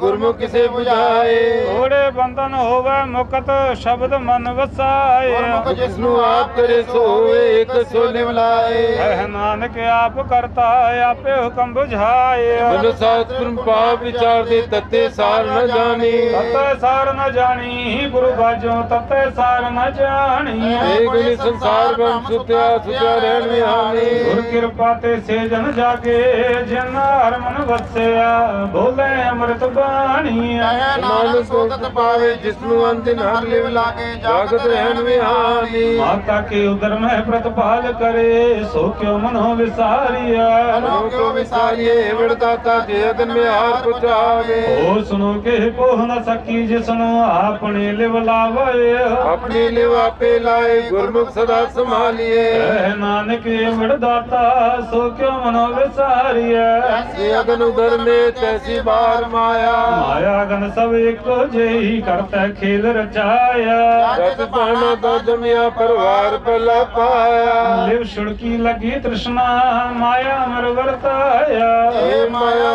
गुरमुख किसे बुझाए। थोड़े बंधन होवे मुक्त शब्द मन वसाए। जिसनु आप करे सो एक सो निवलाए। कह नानक आप करता है आपे हुक्म बुझाए। पाप विचार दे तत्ते सार न जानी। तत्ते सार न जानी गुरु बाजो तत्ते सार न जानी। संसार बंश गुर कृपा ते से जन जागे जन हर मन बसया बोले अमृत बाणी। पावे जिसनु अंत नाम लिव लागे जागत रहन विहानी। माता के उदर में प्रतिपाल करे सो क्यों मन हो विसारिया। क्यों विसारिये विड़दाता जगन में हार पुचावे। ओ सुनो के पोह न सकी जिसनु आपने लिव लावे। अपने लिव आपे लाए गुरमुख सदा संभाली। नानक विड़दाता सो क्यों मनो विसारिया। अगन उधर में तैसी बार माया। माया गन सब एको जेही करता खेल रचाया। पाना तो जमिया परिवार पला पाया। लिव छुड़की लगी तृष्णा माया मर बरताया। माया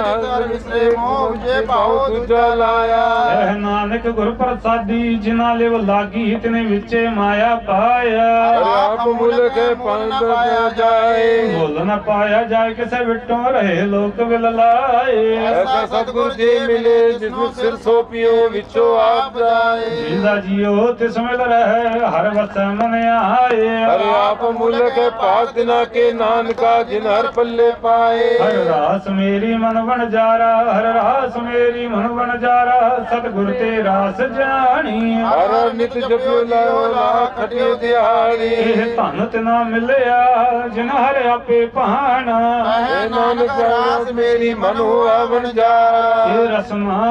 लाया। नानक गुर प्रसादी जिना लिव लागी इतने विचे माया पाया। मुल न पाया जाए किसे बिटो रहे लोक बिललाए। ऐसा सतगुरु जी मिले जिसमें सिर सो पियो विचो आप जाए। जिंदा जियो तिसमिल रहे हर वस मन आए। अरे आप मुलक है पास दिना के नानका जिन हर पल्ले पाए। हर रास मेरी मन बन जारा हर रास मेरी मन बन जारा सतगुरु ते रास जानी। हर नित जपियो लाओ ला खटियो दिहाड़ी। धन तना मिलया जिन हर आपे पहाना। नानक रास मेरी मन हुआ बन जाए। रसमा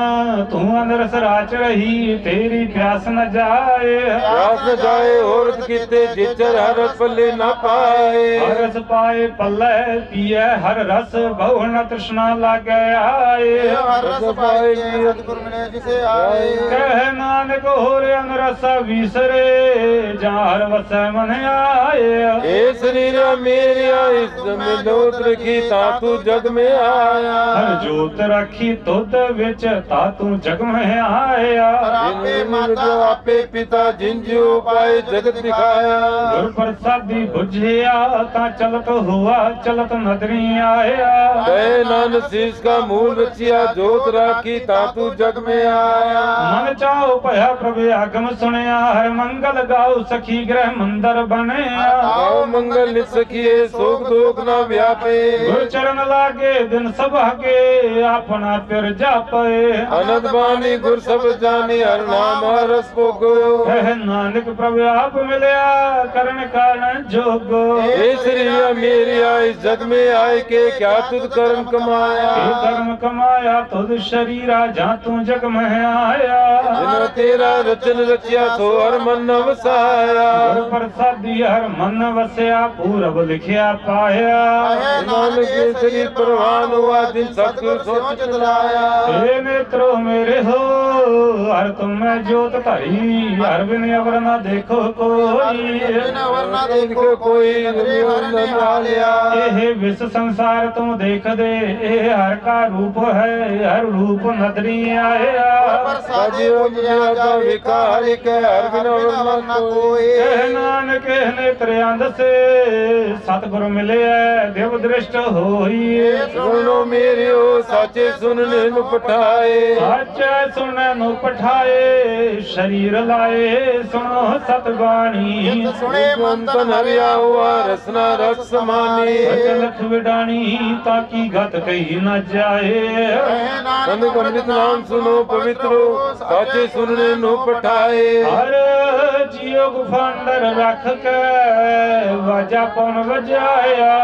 तू अंदर सराच रही तेरी प्यास न जाए। प्यास न जाए और किते जिचर हर पल्ले न पाए। हर रस पाए पल्ले पिए हर रस बहु न तृष्णा लागे आए। हर सपाई सतगुर मिले जिसे आए। कह नानक होरे अनरसा विसरे जहाँ हर वसै मन आए। ए शरीर मेरिया इस में जोत रखी तातू जग में आया। हर जोत रखी तोत विच तातू जग में आया। आपे माता आपे पिता जिन जो पाए जगत दिखाया। गुर प्रसादी बुझिया ता चलत हुआ चलत नदरी आया। नान शीश का मूल रचिया जोत राखी तातू जग में आया। मन चाओ पया प्रभु आगम सुनया हर मंगल गाओ सखी ग्रह मंदिर बने। आओ मंगल नित सखिए शोक दुख न व्यापे। गुरु चरण लागे दिन सब आगे अपना फिर जापे। अनंत बानी गुर सब जानी हर नाम हर रस भोगो। नानक प्रभु आप मिलया करण कारण जोगो। हे श्रीया मेरी आई जग में आए के क्या तुझ कर्म कमाया। कर्म कमाया तुझ शरीरा जहाँ तू जग में आया। जिन तेरा रचन रचिया तो हर मन वसाया। गुरु प्रसादी हर मन वसया पूरब लिखिया पाया। नानक श्री प्रवान हुआ दिन सतगुर सोच चलाया। हे नेत्रो मेरे हो हर तुम में जोत धरी। हर बिन अवर न देखो कोई अवर न देखो कोई। हे विश्व संसार तुम देख दे ए हर का रूप है हर रूप नदरी आया। नानक ने त्रयांद से सतगुर मिले देव दृष्ट होई। सुनो मेरे ओ साचे सुनने नु पठाए। साचे सुनने नु पठाए शरीर लाए सुनो सतवाणी। सुने मंथन हरिया हुआ रसना रस समानी। लख विडानी ताकि गत कहीं न जाए। संत पंडित नाम सुनो पवित्रो साचे सुनने नु पठाए। हर जियो गुफा अंदर रख के वाजा पौन बजाया।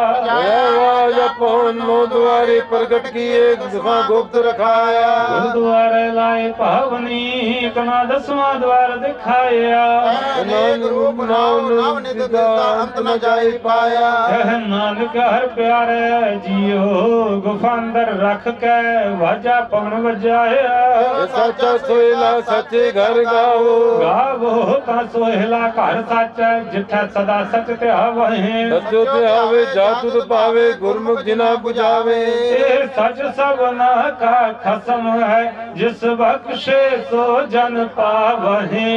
वाजा पौन नो द्वारे प्रगट किए गुफा गुप्त रखाया। गुरुद्वारे लाए पावनी कना दसवा द्वार दिखाया। रूप नाम नाम निदा अंत न जाई पाया। नानक हर प्यारे जियो गुफा अंदर रख के वाजा पवन बजाया। साचा सोहेला सचे घर गाओ गावो ता सोहेला घर साचा जिठा सदा सच ते आवे। सच ते आवे जातु पावे गुरमुख जिना बुझावे। सच सबना का खसम है जिस बख्शे सो जन पावे।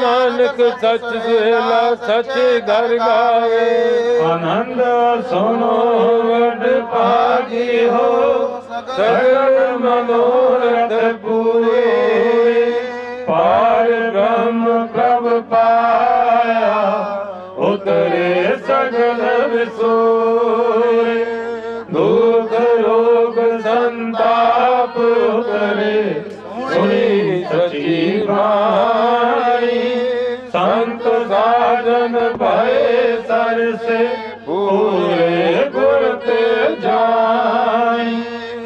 नानक सच सोहेला सचे घर गावे। आनंद सुनो वड पागी हो सगल मनोरथ पूरे। पार ब्रह्म कब पाया उतरे सगल विसोरे। दुख रोग संताप उतरे सुनी सची वाणी। संत साधन भय सर से पूरे गुरते जाई।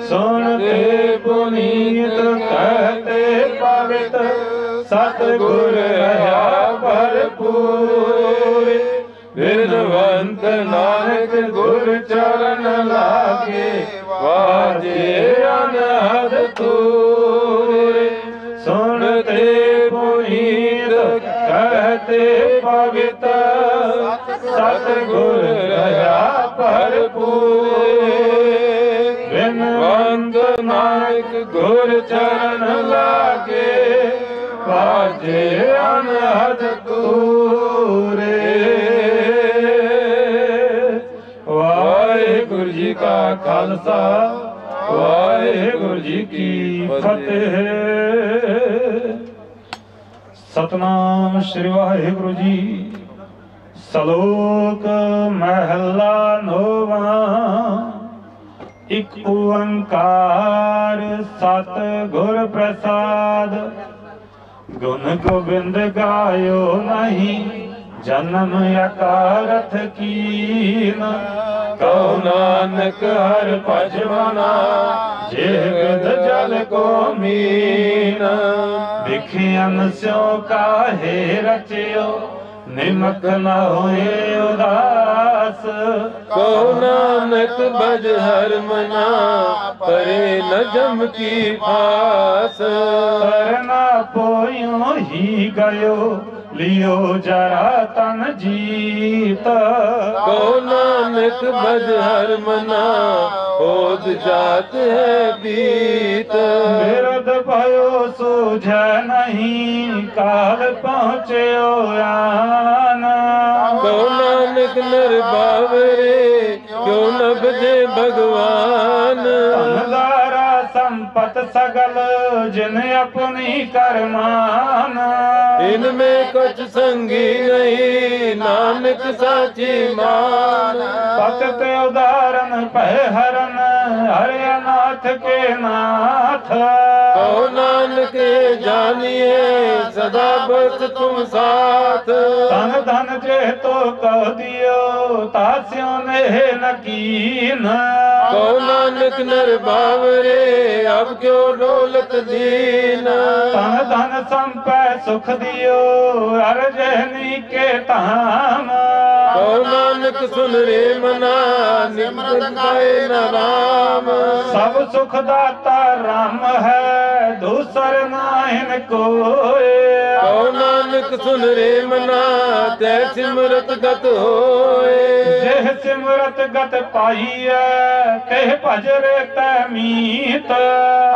सुनते पुनीत कहते पवित्र सतगुर रहा भरपूर। बिरवंत नानक गुर चरण लागे वाजे अनहद तूर। सुनते पुनीत कहते पवित्र सतगुर रहा भरपूर। बिनवंत नानक गुर चरण लागे बाजे अनहद दूरे। वाहेगुरु जी का खालसा वाहेगुरु जी की फतेह। सतनाम श्री वाहेगुरु जी। सलोक महला नौवा। एक ओंकार सतगुर प्रसाद। गुण गोबिंद गायो नहीं जन्म अकारथ कीन। कहो नानक हर पजवना जगत जल को मीन। बिखियन स्यों काहे रचियो निमक न होए उदास, कहो नानक बज हर मना, परे न जम की पास। करना पोयो ही गयो, लियो जरा तन जीत, कहो नानक बज हर मना, ओद जात है बीत। बिरद भयो सूझा नहीं, काल पहुँचे आना, कहो नानक नर बावरे, क्यों न बजे भगवान। अंधारा संपत सगल जिन अपनी करमान, इनमें कुछ संगी नहीं, नानक साची मान। पतत उदाहरण पह हरन, हरे नाथ के नाथ, कहो नानक जानिए, सदा बस तुम साथ। धन धन जे तो कह दियो, तास्यों ने न कीन, कहो नानक नर बावरे, अब क्यों डोलत दीना। धन धन संपै सुख दियो, अर्जनी के ताम, कहो नानक सुन रे मना, निमरत गाए न राम। सब सुख दाता राम है, दूसर नायन कोए, कहो नानक सुन रे मना, तै सिमरत गत होए। जेह सिमरत गत पाईए, तेह भजरे तै मीत,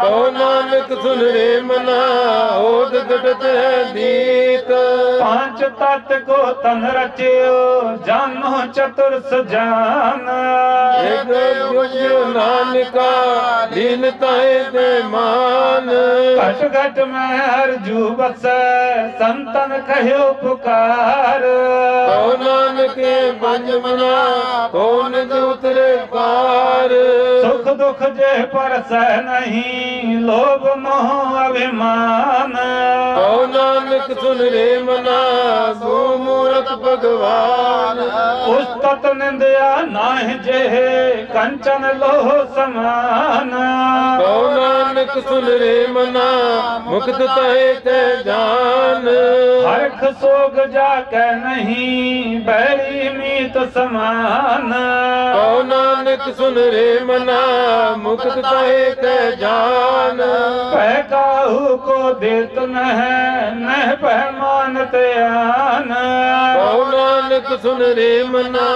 कहो नानक सुन रे मना, ओद घटत है दीत। पांच तत्त को तन रचियो, जानो चतुर सुजान, गुरु नानका दीन ताए दे मान। घट घट में हर जू बसे, संतन कहो पुकार, कहो नानक बंज मना, कौन उतरे पार। सुख दुख जे पर सह नहीं, लोभ मोह अभिमान, कहो नानक सुन रे मना, सो मूरत भगवान। उस्तत निंदया नाहि जेह, कंचन लोह समान, कहो नानक सुन रे मना, मुक्त तहे ते जान। हरख सोग जाके नहीं, बैरी मीत समान, कहो नानक सुन रे मना, मुक्त तहे ते जान। पह काहू को देत नह, नह पह मानत आन, कहो नानक सुन रे मना,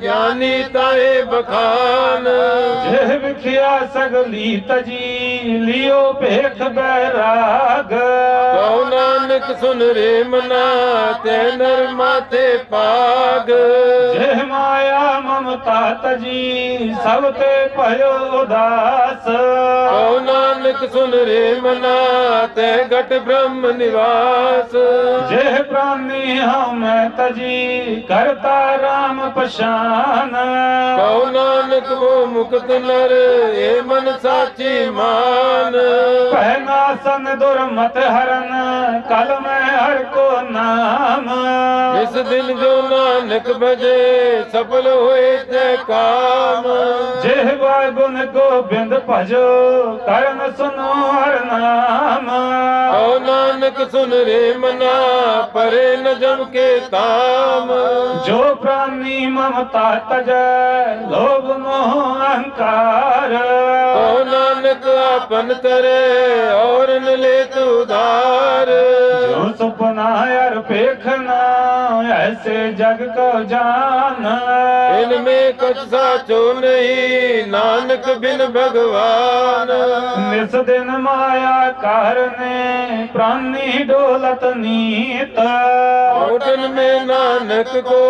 ज्ञानी ताए बखान। जेह विखिया सगली तजी, लियो भेख बैराग, कहो नानक सुन रे मना, ते नर माथे पाग। जेह माया ममता तजी, सब ते भयो उदास, कहो नानक सुन रे मना, ते घट ब्रह्म निवास। जेह प्राणी हूँ मैं तजी, करता राम पशान, कहो नानक वो मुक्त नर, ए मन साची मान। पहना सन दुर्मत हरन, कल मैं हर को नाम, इस दिन जो नानक बजे, सफल हुए ते काम। जेह गुण गोबिंद भजो, करन सुनो हर नाम, कहो नानक सुन रे मना, परे न जम के काम। जो प्राणी ममता तजै, लोभ मोह अहंकार, कहो नानक आपन करे, और न ले तू उधार। जो सुपना यार देखना, ऐसे जग को जाना, इनमें कुछ साचो नहीं, नानक बिन भगवान। इस दिन माया कारने, प्राणी डोलत नीत, होटल में नानक को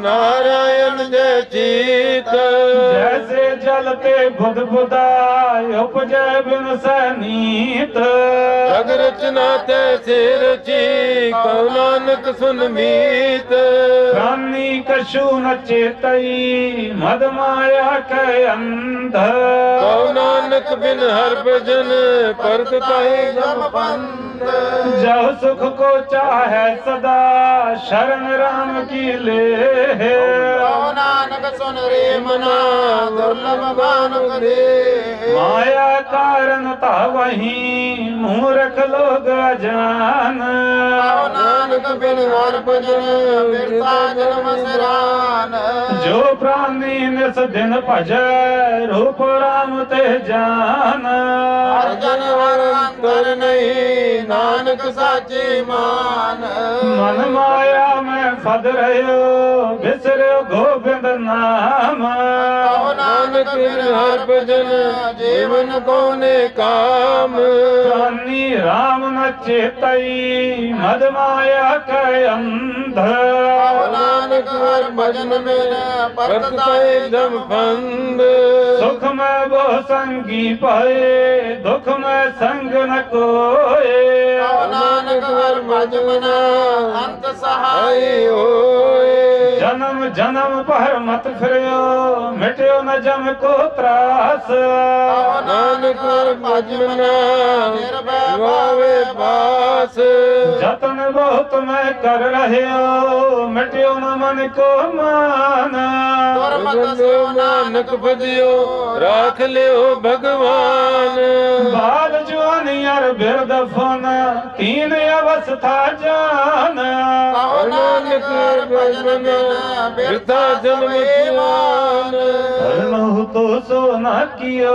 नारायण जय जीत। जैसे जलते बुदबुदा, उपजय बिन सनीत, जग रचना तैसे रची, कहो नानक सुन मीत। प्राणी कशु न चेतई, मद माया के अंध, कहो नानक बिन हर भजन, परत ताहि जम बंद। जो सुख को चाहे सदा, शरण राम की ले, कहो नानक सुन रे मना, दुर्लभ भानु दे। माया कारण ता वही, मूर्ख लोग अजान। नानक बिन और भजन बिरथा जन्म सिरान। जो प्राण दीन सदिन भजै रूप राम ते जान। अर्जन वर अंतर नहीं नानक साची मान। मन माया में फद रह्यो बिसर्यो गोबिंद नाम। नानक बिन हर भजन जीवन कोने काम। प्राणी राम न चेतई मद माया के अंध। नानक हर भजन में परतताय जम बंद। सुख में वो संगी पाए दुख में संग न कोए। नानक हर भजन में अंत सहाय होए। जन्म जन्म पर मत फिरयो मिटयो न जम को त्रास। नानक हर भजन निर्भय पास। जतन बहुत मैं कर रहे हो मिट्यो न मन को मान। नानक भजियो राख लियो भगवान। बाल जवानी अर बिरद फोन तीन अवस्था जान। नानक भजन में बिरदा जन्म मान। तो सो न कियो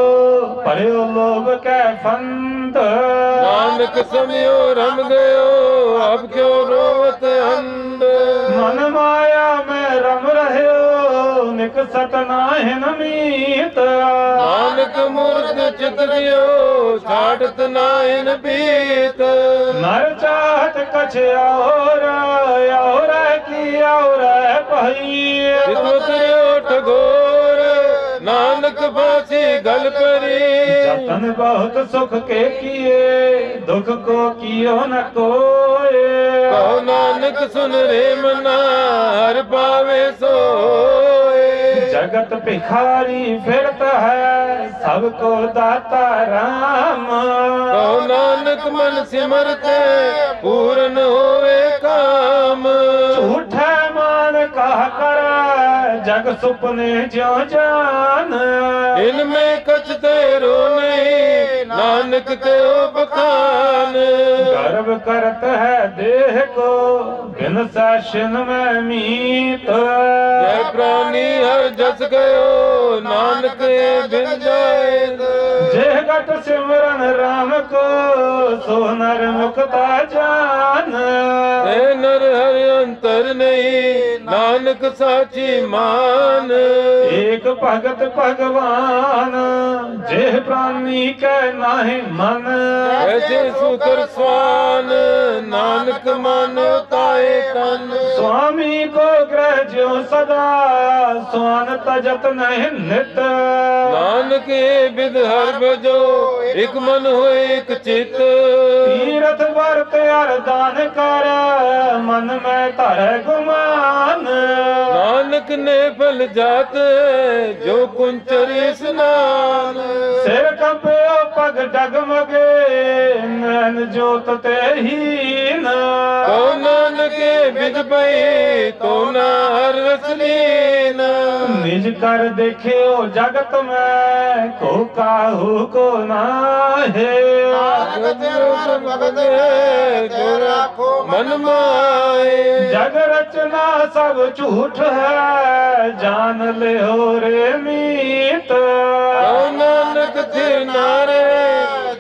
परयो लोग कै फंद। नानक समयो रम गयो अब क्यों रोवत अंध। मन माया में रम रह्यो निक सतनाहि न मीत। नानक मूर्त चितरियो छाटत नाहिन पीत। नर चाहत कछ और और की और पही। ठगोर नानक बासी गल परी। जतन बहुत सुख के किए दुख को कियो न कोए। कहो नानक सुन रे मना हर पावे सोए। जगत भिखारी फिरता है सबको दाता राम। कहो नानक मन सिमरते पूर्ण होए काम। झूठा मान कहा कर जग सुपने जो जान। इनमें कुछ तेरो नहीं नानक के उपकान। गर्व करता है देह को बिन शासन में मीत। जय प्राणी हर जस गयो नानक बिन जाए। जय घट सिमरन राम को सोनर मुक्ता जान। जय नर हर अंतर नहीं नानक साची मान। एक भगत भगवान जे प्राणी कै नाहि मन। ऐसे सुतर स्वान नानक मानो ताए तन। स्वामी को ग्रह ज्यो सदा स्वान तजत नहिं नित। नानक ये विध हर बजो एक मन होए एक चित। तीरथ वर्त अर दान कर मन में तारे गुमान। नानक ने फल जात जो कुंचरी स्नान। सिर कंपे पग डगमगे नैन ज्योत ते हीन। तो नानक बिज पई तो ना हर रसलीन। निज कर देखियो जगत में को काहू को ना है। मन माए जग रचना सब झूठ है जान ले हो रे मीत। नानक थिर नारे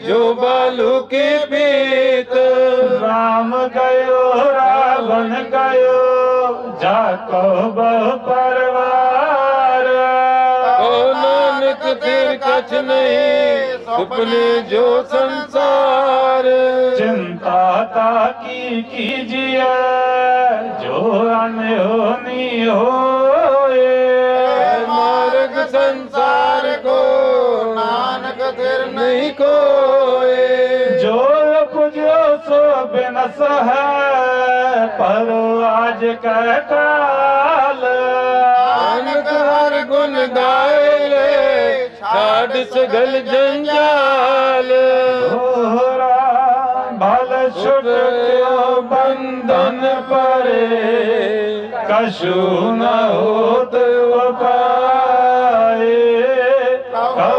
जो बालू की पीत। राम गयो रावण गयो जाको बहु परवार। नानक थिर कछ नहीं सुपने जो संसार। चिंता ताकी कीजिए जो आने होनी हो। संसार को नानक थिर नहीं कोए। जो पूजो सो बिनस है पर आज कह काल। नानक हर गुण गाए ले छाड़ सगल जंजाल। दोहरा भल छुट्यो बंधन परे कछु न होत उपाय। अब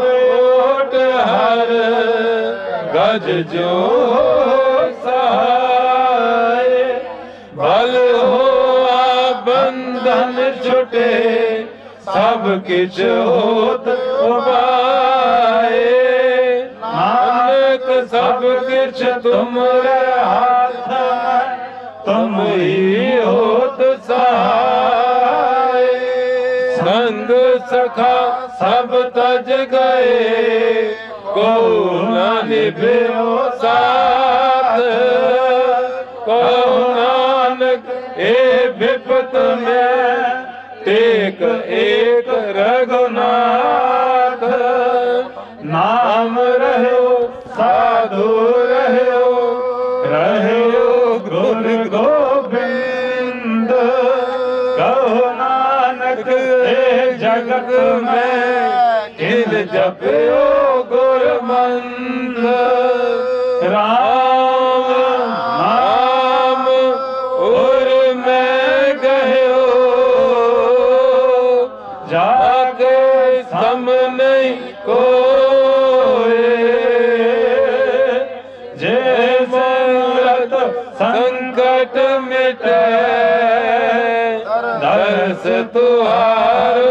ओट हर अज जो सहाय भल हो बंधन छुटे सब किछ होत उबाए नानक सब किछ तुमरे हाथ में तुम ही होत सहाय संग सखा सब तज गए को ना निभ्यो साथ को नानक ए विपत में टेक एक रघुनाथ नाम रहो साधु रहो रहो गुरु गोबिंद कहो नानक ए जगत में किन जपियो राम नाम उर में गयो जाके सम नहीं कोए जैसे रत संकट मिटे दर्श तुहारो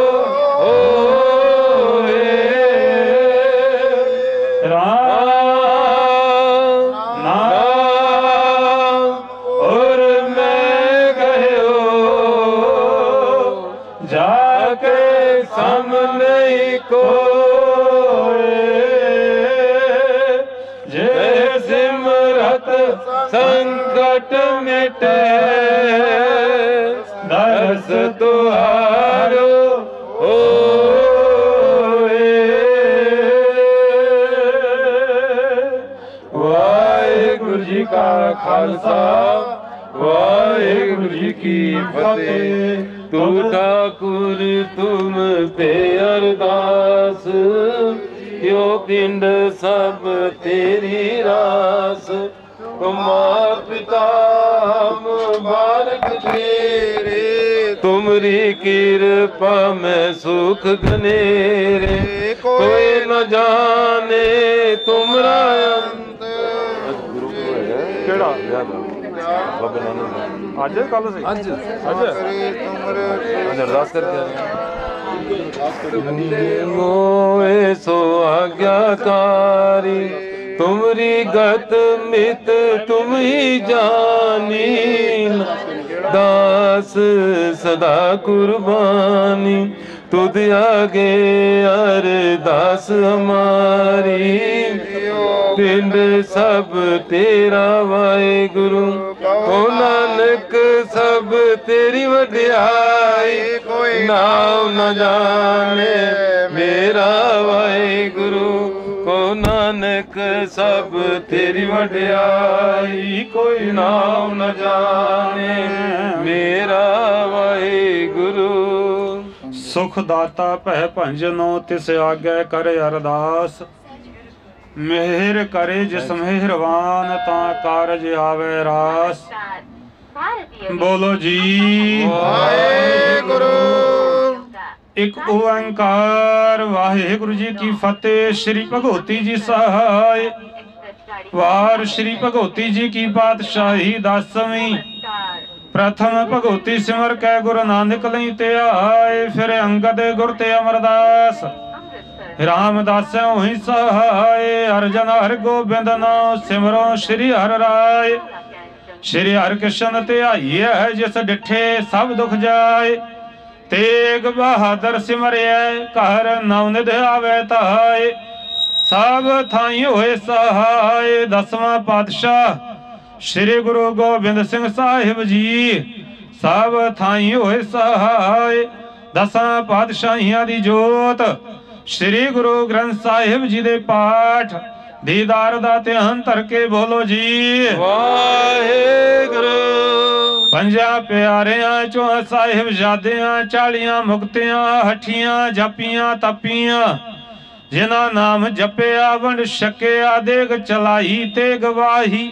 संकट मिटे दर्श तुहारो वाहेगुरु जी का खालसा वाहेगुरु जी की फतेह। तू ठाकुर तुम पे अरदास यो पिंड सब तेरी रास माँ पिता हम बालक तेरे तुमरी कृपा में सुख घनेरे कोई न जाने तुमरा अंत आज कल से आज आज अरदास करके मोए सो आज्ञाकारी तुमरी गत मित तुम ही जानी दास सदा कुर्बानी तुद आगे अरदास हमारी पिंड सब तेरा वाहेगुरु ओ नानक सब तेरी वड्याई कोई नाम न जाने मेरा वाहेगुरु को नानक सब तेरी वड्याई कोई नाम न जाने मेरा वाहेगुरु। सुखदाता पह भंजनो तिस आगे करे अरदास मेहर करे जिस मेहरबान तां कारज आवे रास। बोलो जी वाहेगुरु। एक ओंकार वाहेगुरु जी की फतेह। श्री भगवती जी सहाय वार श्री भगवती जी की पातशाही दसवीं प्रथम भगवती सिमर कै गुरु नानक लई ते आए फिर अंगद गुरु ते अमरदास रामदास होई सहाय अर्जन हर गोबिंद नाम सिमरो श्री हर राय। श्री हर किशन ते आई है जिस डिठे सब दुख जाए तेग बहादुर सिमरिया कहर नवनिध आवे तहाय सब थाई होए सहाय। दसवां पातशाह श्री गुरु गोबिंद सिंह साहिब जी सब थाई होए सहाय। दसा पातशाहियां दी जोत श्री गुरु ग्रंथ साहिब जी दे पाठ दीदार दा ध्यान तरके। बोलो जी वाहेगुरु। पंजा प्यारियां चो साहिबजादियां चालियां मुक्तियां हठियां जपियां तपियां जिना नाम जपिया वंड छकिया देख चलाई ते गवाही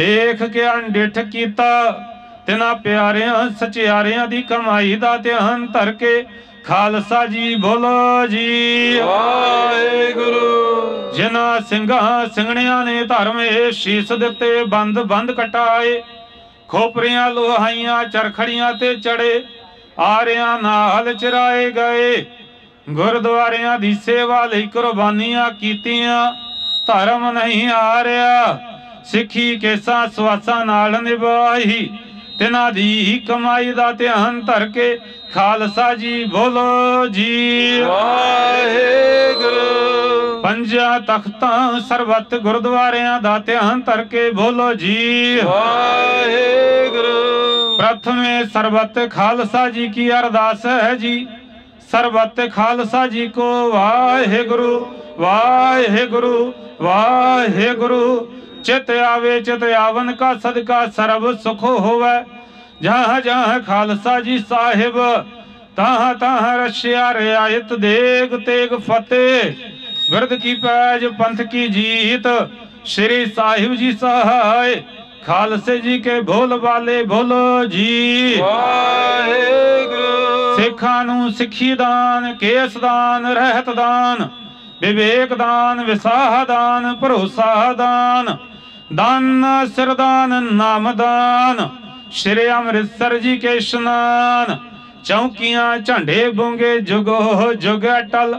देख के अनडिठ कीता तिना प्यारियां सचियारियां दी कमाई दा ध्यान तरके। खालसा जी बोलो जी वाहेगुरु। जिन्हां सिंघां सिंघणियां ने धर्मे शीस दिते, बंद बंद कटाए, खोपरियां लोहाइयां चरखड़ियां ते चढ़े, आरियां नाल चिराए गए, गुरुद्वारियां दी सेवा लई कुर्बानियां कीतियां, धर्म नहीं हारिया, सिखी केसां स्वासां नाल निभाई, तिना दी कमाई दा ध्यान धर के खालसा जी बोलो जी वाहेगुरु। पंजा तख्तां सरबत गुरुद्वारियां दा ध्यान धर के बोलो जी वाहेगुरु। प्रथमे सरबत खालसा जी की अरदास है जी, सरबत खालसा जी को वाहेगुरु वाहेगुरु वाहेगुरु। चित आवे चित आवन का सदका सर्व सुख होवे, जहाँ जहाँ खालसा जी साहिब तहाँ तहाँ रशिया रियायत देग तेग फतेह। विरद की पैज पंथ की जीत, श्री साहिब जी सहाय, खालसे जी के भोल वाले बोलो जी वाहेगुरु। सिखा नू सिखी दान, केस दान, रहत दान, विवेक दान, विसाह दान, भरोसा दान, दान सिरदान, नाम दान, श्री अमृतसर जी के स्नान। चौकियां झंडे बूंगे जुगो जुग अटल,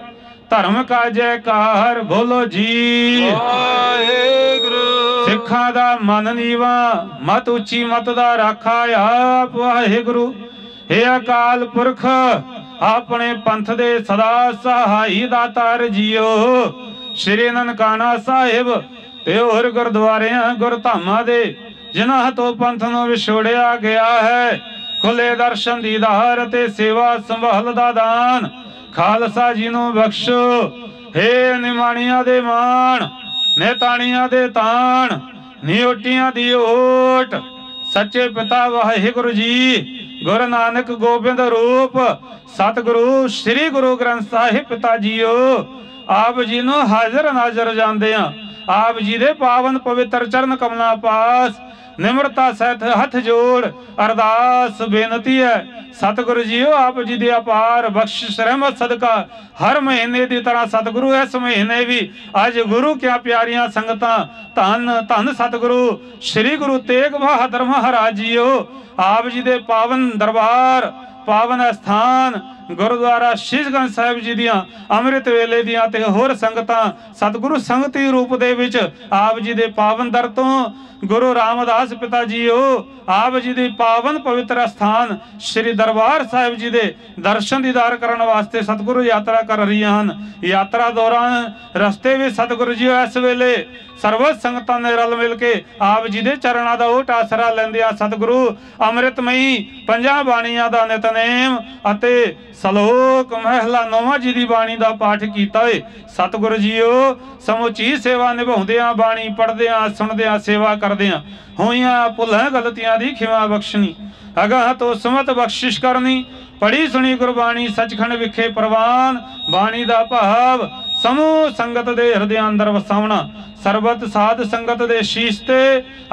धर्म का जयकार बोलो जी वाहेगुरु। सिखा दा मन नीवा, मत उची मत दा राखा आप वाहेगुरु। हे अकाल पुरख अपने पंथ दे सदा सहाई दातार जियो, श्री नानकाणा साहिब ते होर गुरुद्वारियां गुरधामां दे जिन्हां तो पंथ नूं विछोड़िया गया है, खुले दर्शन दीदार ते सेवा संभाल दा दान खालसा जी नूं बख्शो। हे निमाणियां दे मान, नेताणियां दे तान, नियोटियां दी ओट, सच्चे पिता वाहिगुरु जी गुरु नानक गोबिंद रूप सतगुरु श्री गुरु ग्रंथ साहिब पिता जीओ। आप जी नूं हाजर नाजर जांदे हां, आप जी दे पावन पवित्र चरण कमलां पास निम्रता सहित हथ जोड़ अरदास बेनती है। सतगुरु जीओ आप जी दे अपार बख्शिश रहमत सदका हर महीने दी तरह सतगुरु इस महीने भी अज गुरु क्या प्यारियां संगतां धन धन सतगुरु श्री गुरु तेग बहादुर महाराज जीओ आप जी दे पावन दरबार पावन स्थान गुरुद्वारा सीसगंज साहिब जी दियां अमृत वेले दियां ते होर संगतां सतगुरु संगति रूप दे विच आप जी दे पावन दर तों गुरु रामदास पिता जी ओ आप जी दे पावन पवित्र स्थान श्री दरबार साहिब जी दे दर्शन दीदार करने वास्ते सतगुरु यात्रा कर रही हन। यात्रा दौरान रस्ते में सतगुरु जी इस वेले ਸਰਬੱਤ ਸੰਗਤਾਂ ने रल मिल के आप जी के चरणों का ओट आसरा लैंदे सतगुरु अमृतमई पंजां बाणियां का नितनेम अते सलोक महला नौवां जी की बाणी का पाठ किया है। सतगुरु जीओ समुची सेवा निभाउंदे बाणी पढ़दे सुणदे सेवा करदे होईआं भुलां गलतियां दी खिमा बख्शनी अगाह तो सुमत बख्शिश करनी। पढ़ी सुनी गुरबाणी सचखंड विखे प्रवान, बाणी दा भाव समूह संगत दे हृदय अंदर वसावना, सरबत साध संगत दे शीश ते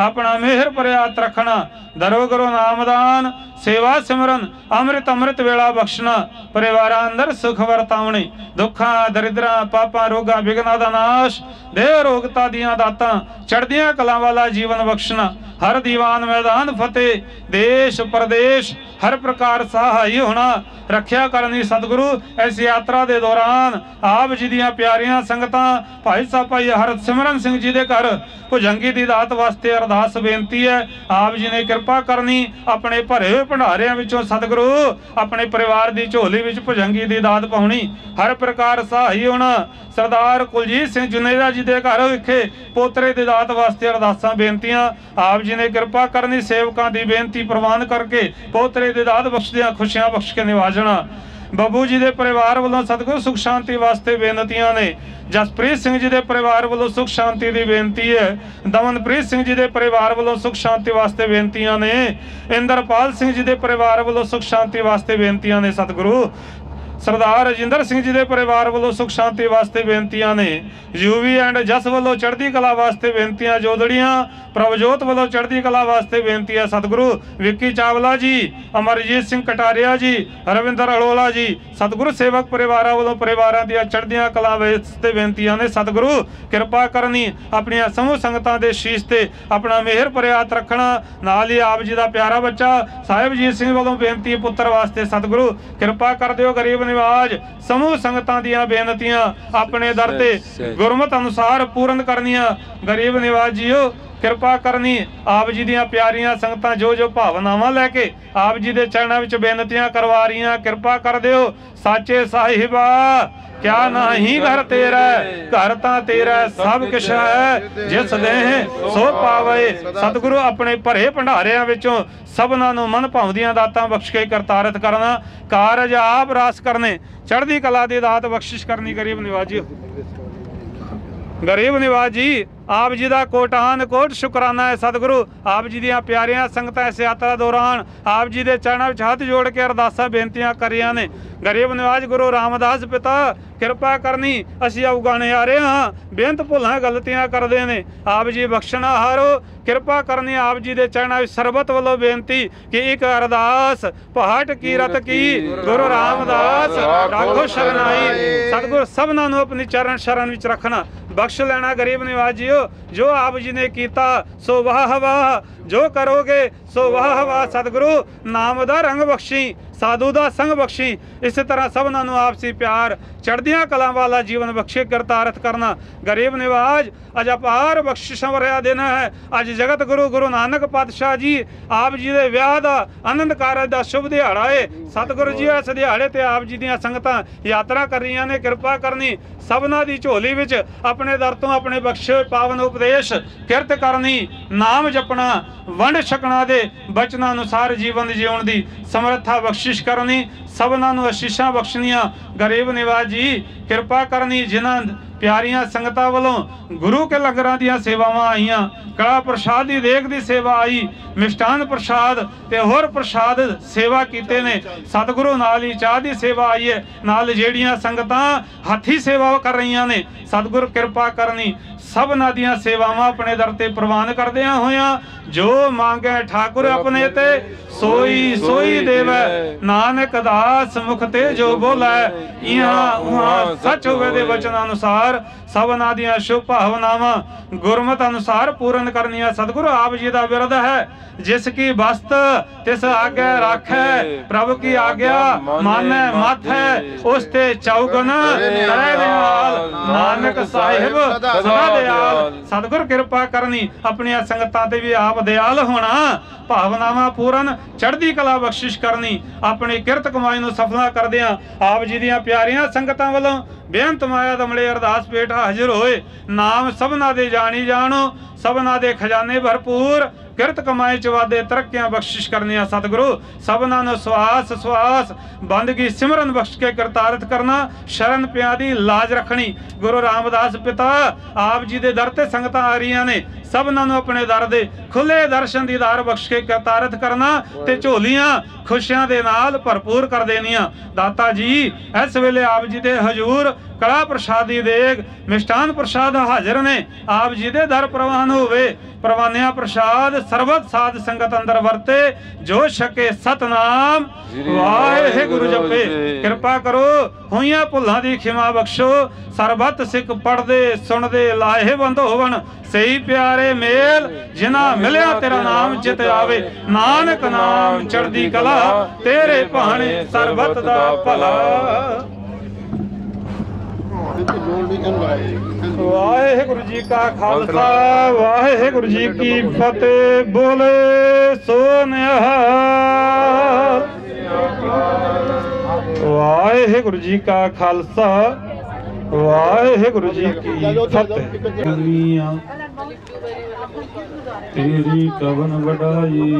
अपना मेहर प्रयात रखना, दरो गुरु नामदान सेवा सिमरन अमृत अमृत वेला बख्शना, परिवार अंदर सुख वरतावने, दुखा दरिद्रा पापा रोगा विघना दा नाश, देह रोगता दियां दातां चढ़दियां कलां वाला जीवन बख्शना, हर दीवान मैदान फतेह, देश प्रदेश हर प्रकार सहाय होना, रखिया करनी सतगुरु। इस यात्रा के दौरान आप जी दियां प्यारियां संगतां भाई साहब भाई हरसिमरन सिंह जी दे घर भुजंगी दी दात वास्ते अरदास बेनती है। आप जी ने कृपा करनी अपने भरे हुए भंडारियां विचों सतगुरु अपने परिवार की झोली विच भुजंगी दी दात पाउणी, हर प्रकार सहाय होना। सरदार कुलजीत सिंह जुनेजा जी दे घर विखे पोतरे दी दात वास्ते अरदासां बेनतियां आप जी ने कृपा करनी, सेवकां दी बेनती प्रवान करके पोतरे दी दात बख्शदियां खुशियां बख्श के निवाजना। बबू जी दे परिवार वालों सतगुरु सुख शांति वास्ते बेनतियां ने, जसप्रीत सिंह जी दे परिवार वालों सुख शांति दी बेनती है, दमनप्रीत सिंह जी दे परिवार वालों सुख शांति वास्ते बेनतियां ने, इंद्रपाल सिंह जी दे परिवार वालों सुख शांति वास्ते बेनतियां ने। सतगुरु सरदार रजिंदर सिंह जी के परिवार वालों सुख शांति वास्ते बेनतियां ने। यूवी एंड जस वालों चढ़ती कला वास्ते बेनतियां जोदड़ियां। प्रभजोत वालों चढ़ती कला वास्ते बेनती है। सतगुरु विक्की चावला जी, अमरजीत सिंह कटारिया जी, हरविंदर अरोड़ा जी, सतगुरु सेवक परिवार वालों परिवार चढ़दियां कला वास्ते बेनतियां ने। सतगुरु कृपा करनी, अपनी समूह संगतां दे शीश ते अपना मेहर प्रयात रखना। नाल ही आप जी का प्यारा बच्चा साहिबजीत सिंह वालों बेनती पुत्र वास्ते, सतगुरु कृपा कर दिओ गरीब निवाज समूह संगतां दियां बेनतियां अपने दर ते गुरमत अनुसार पूर्ण करनियां। गरीब निवाज जीओ कृपा करनी, आप जी दियां प्यारियां संगतां जो जो भावनावां लैके आप जी दे चरणां विच बेनतियां करवा रहीआं, कृपा कर दिओ। साचे साहिबा क्या नहीं घर तेरा, घर तां तेरा सब किश है, जिस देह सो पावे। सतगुरु अपने भरे भंडारियां विचों सबना नूं मन भावदियां दातां बख्श के करतारत करना, कारज आप रास करने, चढ़दी कला दी दात बख्शिश करनी। गरीब निवाजी गरीब निवाजी आप जी का कोटान कोट शुकराना है। सतगुरु आप जी दियां प्यारियां संगतां इस यात्रा दौरान आप जी के चरणों में हाथ जोड़ के अरदासां बेनतियां करिया ने। गरीब निवाज गुरु रामदास पिता कृपा करनी, असीं अवगाने आ रहे हाँ, बेनत भुलां गलतियां करदे ने, आप जी बख्शना हारो, कृपा करनी। आप जी के चरणों में सरबत वालों बेनती कि एक अरदास पहाट कीरत की गुरु रामदास राखो शरणाई। सतगुरु सबना नूं अपनी चरण शरण विच रखना, बख्श लेना। गरीब निवाजियो जो आप जी ने किया सो वाह वाह, जो करोगे सो वाह वाह। सतगुरु नाम दा रंग बख्शी, साधु दा संग बख्शी, इस तरह सबना नूं आपसी प्यार चढ़दियां कलां वाला जीवन बख्शे करतारत करना। गरीब निवाज अज अपार बख्शिशां भरिया दिन है। अज जगत गुरु गुरु नानक पातशाह जी आप जी दे विआह दा आनंद कारज दा शुभ दिहाड़ा है। सतगुरु जी इस दिहाड़े ते आप जी दियां संगतां यात्रा कर रहीआं ने, कृपा करनी सबना दी झोली विच अपने दर तों अपने बख्शे पावन उपदेश किरत करनी, नाम जपना, वंड छकणा दे बचना अनुसार जीवन जीवन की समर्था बख्शिश करनी, सबना नूं आशीषां बख्शनियां। गरीब निवाज जी कृपा करनी, जिन्हां प्यारियां संगतां वालों गुरु के लंगरां दीआं सेवावां आईआं, कड़ा प्रशाद की देख की सेवा आई, मिष्ठान प्रशाद ते होर प्रशाद सेवा कीते ने। सतगुरु नाल ही चाह की सेवा आई है, नाल जेड़ियां संगतां हथी सेवा कर रहीआं ने। सतगुरु कृपा करनी सबना दीआं सेवावां अपने दर ते प्रवान करदिआं होइआं। जो मांगे ठाकुर अपने ते सोई सोई देवै, नानक दास मुख ते जो बोलै इहां उहां सच होवे दे वचन अनुसार सबना दीआं शुभ भावनावां गुरमत अनुसार पूर्ण करनियां। सतगुरु आप जी का विरद है, जिसकी बस्त तिस आगे राखै, प्रभु की आज्ञा मानै माथै उसते चौगन करै दयाल, नानक साहिब सदा दयाल। सतगुरु कृपा करनी, अपनी संगतां ते भी आप दयाल होना, भावनावां पूर्ण चढ़दी कला बख्शिश करनी, अपनी किरत कमाई नूं सफला करदिआं आप जी दियां प्यारियां संगतां वालों बेअंत माया दमले अरदास पेट हाजिर होए। नाम सबना दे जानी जानो, सबना दे खजाने भरपूर, किरत कमाई च वादे तरक्कियां बख्शिश करनियां। सतगुरु सबना नूं स्वास स्वास बंदगी सिमरन बख्श के करतारत करना, शरण पिया दी लाज रखनी। गुरु रामदास पिता आप जी दे दर ते संगतां आ रहीआं ने, सबना नूं अपने दर दे खुले दर्शन दीदार बख्श के करतारत करना ते झोलियां खुशियां दे नाल भरपूर कर देनियां। दाता जी इस वेले आप जी दे हजूर कड़ा प्रशाद दी देग मिष्ठान प्रशाद हाजिर ने, आप जी दे दर प्रवान होवे। प्रवानिया प्रसाद सरबत साध संगत अंदर वरते, जो छके सतनाम वाहेगुरु जपे। कृपा करो होइयां भुल्लां दी खिमा बख्शो, सरबत सिख पढ़दे सुनदे लाहेवंद होवन, सही प्यारे मेल जिना मिलिया तेरा नाम चित आवे। नानक नाम चढ़दी कला तेरे भाणे सरबत दा भला, वाहेगुरु जी का खालसा वाहेगुरु जी की फतेह। बोले सो निहाल। वाहेगुरु जी का खालसा वाहेगुरु जी की फतेह। तेरी कवन बढ़ाई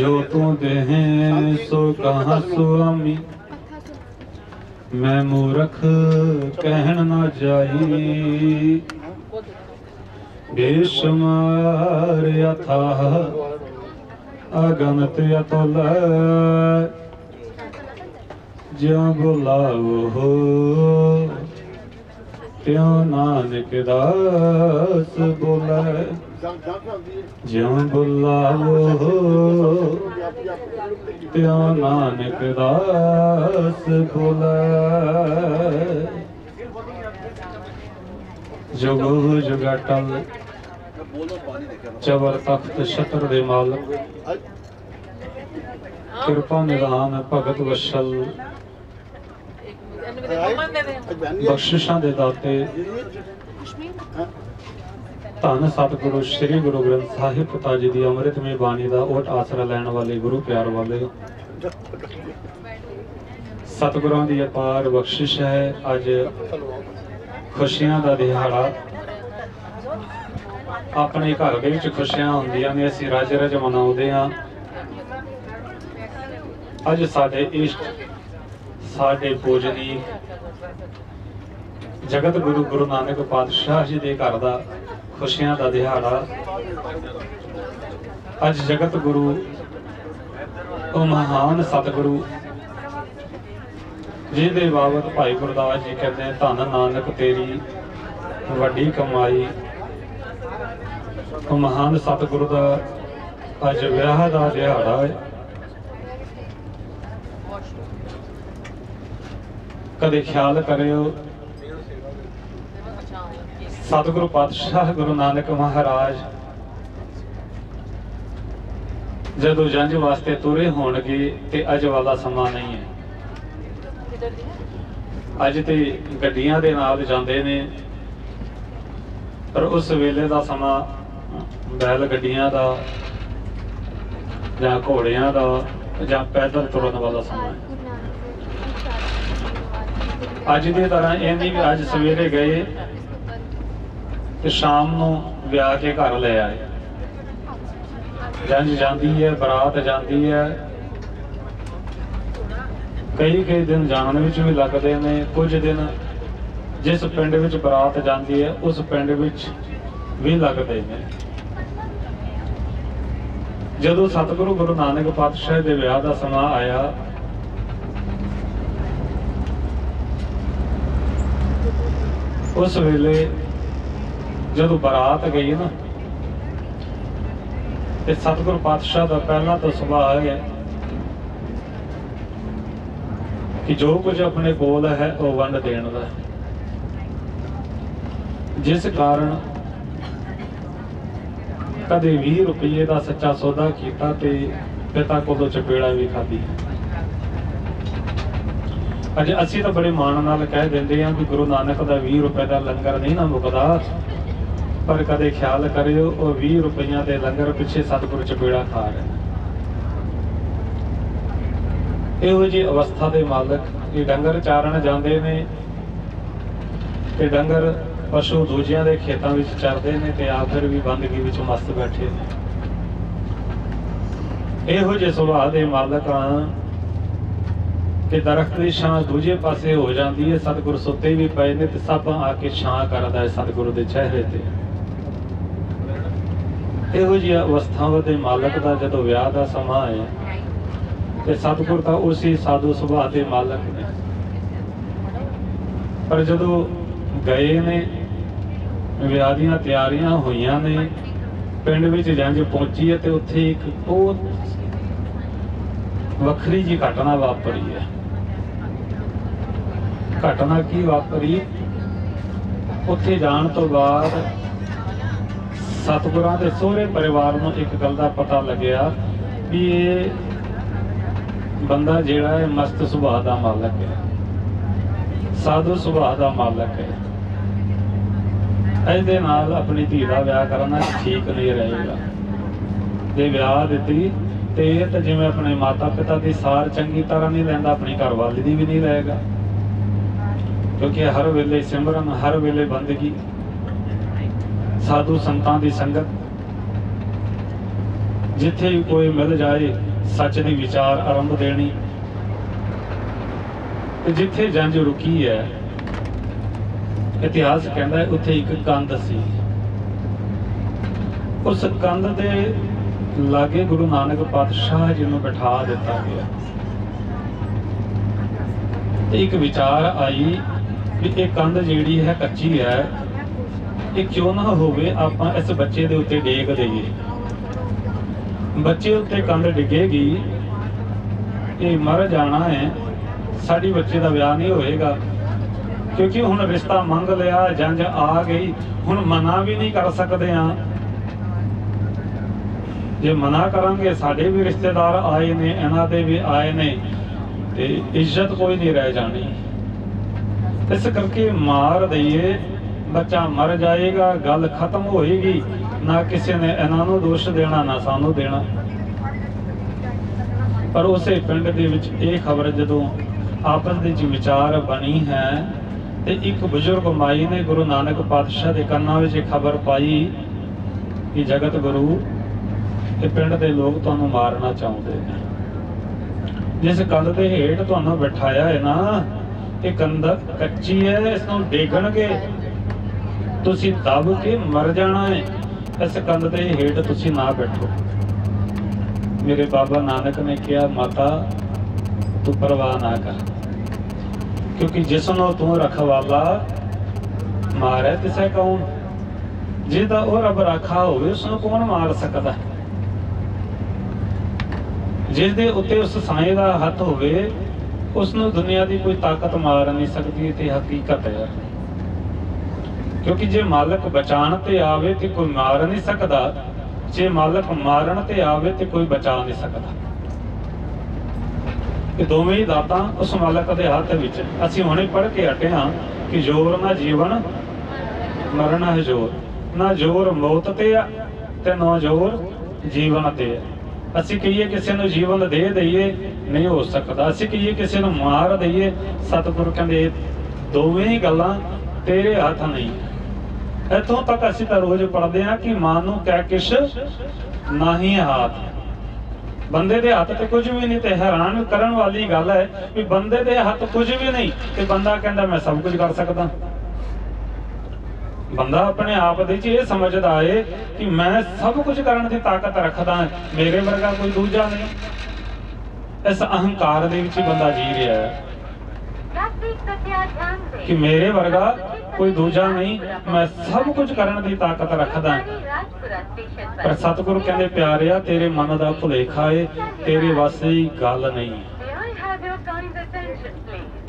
जो तू देहे सो कहाँ स्वामी, मैं मूरख कहन ना जाई। बेशुमार अथाह अगणित अतुल ज्यों बुलाओ हो त्यों नानक दास बोले, ज्यों बुलाओ हो त्यों नानक दास बोले। जुगो जुगा टल चबर तख्त शतर दे मालक, कृपा निधान भगत वशल, बख्शिशा दे दाते धन सतगुरु श्री गुरु ग्रंथ साहिब पिता जी की अमृतमय बाणी का ओट आसरा लैन वाले गुरु प्यार वाले, सतगुरों की अपार बख्शिश है। अज खुशियां का दिहाड़ा, अपने घर के विच खुशियां हुंदियां ने, असीं रज रज मनाउंदे हां। अज साडे इष्ट साडे पूजनी जगत गुरु गुरु नानक पातशाह जी के घर का खुशियां का दिहाड़ा, अज जगत गुरु महान सतगुरु जी के बाबत भाई गुरदास जी कहते हैं, धन नानक तेरी वड्डी कमाई। महान सतगुरु का अज विआह का दिहाड़ा है। कदे ख्याल करो सतगुरु पातशाह गुरु नानक महाराज जदों जंज वास्ते तुरे होणगे ते अज वाला समा नहीं है। अज ते गड्डियां दे नाल जांदे ने, पर उस वेले दा समा बैल गड्डियां दा जां घोड़ियां दा जां पैदल तुरन वाला समा है। अज की तरह यह नहीं भी अज सवेरे गए तो शाम को ब्याह के घर ले आए। जंज जाती है, बरात जाती है, कई कई दिन जाने में भी लगते हैं। कुछ दिन जिस पिंड में बरात जाती है उस पिंड में भी लगते हैं। जदों सतगुरु गुरु नानक पातशाह के ब्याह का समा आया, उस वेले जदों बरात गई ना, सतगुरु पातशाह का पहला तो सुभाव है कि जो कुछ अपने कोल है वह वंड देने का, जिस कारण कदे भी रुपये का सच्चा सौदा किया, पिता कोलों चपेड़ा भी खाधी। अज असी तो बड़े माण नाल कह देंगे हाँ कि गुरु नानक का भी रुपए का लंगर नहीं ना मुकदा, पर कदे ख्याल करो और भी रुपया के लंगर पिछे सतगुरु चपेड़ा खा रहे। इहो जी अवस्था के मालक ये डंगर चारण जाते हैं, ये डंगर पशु दूजिया के खेतों में चरते हैं, तो आप फिर भी बंदगी मस्त बैठे ने। इहो जे सुभाव के मालक हाँ कि दरख्त की छां दूजे पासे हो जाती है, सतगुरु सुते भी पे ने, सब आके छां करता है सतगुरु के चेहरे ते। इहो जी अवस्थावां दे मालक का जदों विआह का समा है तो सतगुरु का उसी साधु सुभाव के मालक ने, पर जदों गए ने विआह दीआं तैयारियां होईआं ने, पिंड विच जंज पहुंची है तो उत्थे एक बहुत वखरी जी घटना वापरी है। घटना की वापरी, उत्थे जाण तो बाद सतगुरां दे सोहरे परिवार नूं एक गल दा पता लग्या कि ये बंदा जिहड़ा है मस्त सुभाव दा मालक है, साधु सुभाव दा मालक है, इहदे नाल अपनी धी दा विआह करना ठीक नहीं रहेगा। ते विआह दित्ती ते तो जिवें अपने माता पिता की सार चंगी तरह नहीं लैंदा, अपनी घरवाली की भी नहीं रहेगा, क्योंकि हर वेले सिमरन, हर वेले बंदगी, साधु संतां दी संगत, जिथे भी कोई मिल जाए सच दी विचार आरंभ देनी। ते जिथे जंज रुकी है, इतिहास कहता है उत्थे एक कंध सी, उस कंध दे लागे गुरु नानक पातशाह जी नूं बिठा दिता गया। तो एक विचार आई कि एक कंध जिहड़ी है कच्ची है, ये क्यों ना होवे आपां इस बच्चे दे उत्ते डेग देईए। बच्चे उत्ते कंध डिगेगी, ये मर जाना है, साडी बच्चे दा विआह नहीं होएगा, क्योंकि हुण रिश्ता मंग लिया, जंज आ गई, हुण मना भी नहीं कर सकते हाँ। जे मना करांगे साडे भी रिश्तेदार आए ने, इन्हां दे भी आए ने, ते इज्जत कोई नहीं रह जानी। इस करके मार दईए, बच्चा मर जाएगा, गल खत्म होएगी, ना किसी ने इन्हां नूं दोष देना ना सानू देना। पर उस पिंड दे विच इह खबर जदों आपस दे विच विचार बनी है, ते एक बुजुर्ग माई ने गुरु नानक पातशाह के कानां विच खबर पाई कि जगत गुरु ये पिंड के लोग तुहानूं मारना चाहुंदे ने, जिस कंध के हेठ तुहानूं बिठाया है ना, ये कंध कच्ची है, इसनूं डेगणगे, तुसीं दब के मर जाना है, इस कंध के हेठ तुसीं ना बैठो। मेरे बाबा नानक ने कहा, माता तू परवाह ना कर, क्योंकि जिसनों तू रखवाला मारे तिसे कौन, जिहदा ओ रब राखा होवे उसनूं कौन मार सकदा है। जिस दे उत्ते उस साईं दा हथ होवे उसनूं दुनिया दी कोई ताकत मार नहीं सकती, ते हकीकत है। क्योंकि जे मालक बचाण ते आवे ते कोई मार नहीं सकदा, जे मालक मारण ते आवे ते कोई बचा नहीं सकदा। ये दोवें ही दातां उस मालक दे हथ विच। असीं हुणे पढ़ के हटे हां कि जोर ना जीवन मरण है जोर, ना जोर मौत ते आ ते ना जोर जीवन ते आ। असी कहिए किसी को जीवन दे दईए, नहीं हो सकता। असी कहिए किसी को मार दईए, सतगुरु कहंदे दोवें गल्लां तेरे हाथ नहीं। इतों तक असी तो रोज पढ़ते हैं कि मानू कै किश नाही हाथ, बंदे दे हाथ ते कुछ भी नहीं। तो हैरान करन वाली गल है कि बंदे दे हाथ कुछ भी नहीं ते बंदा कहंदा मैं सब कुछ कर सकदा। बंदा अपने आप दे ये समझदा है कि मैं सब कुछ करने की ताकत रखता, मेरे वर्गा कोई दूजा नहीं। इस अहंकार दे विच बंदा जी रहा है कि मेरे वर्गा कोई दूजा नहीं, मैं सब कुछ करने की ताकत रखता। पर सतगुरु कहंदे प्यारिया तेरे मन का भुलेखा है, तेरे वास्ते गल नहीं।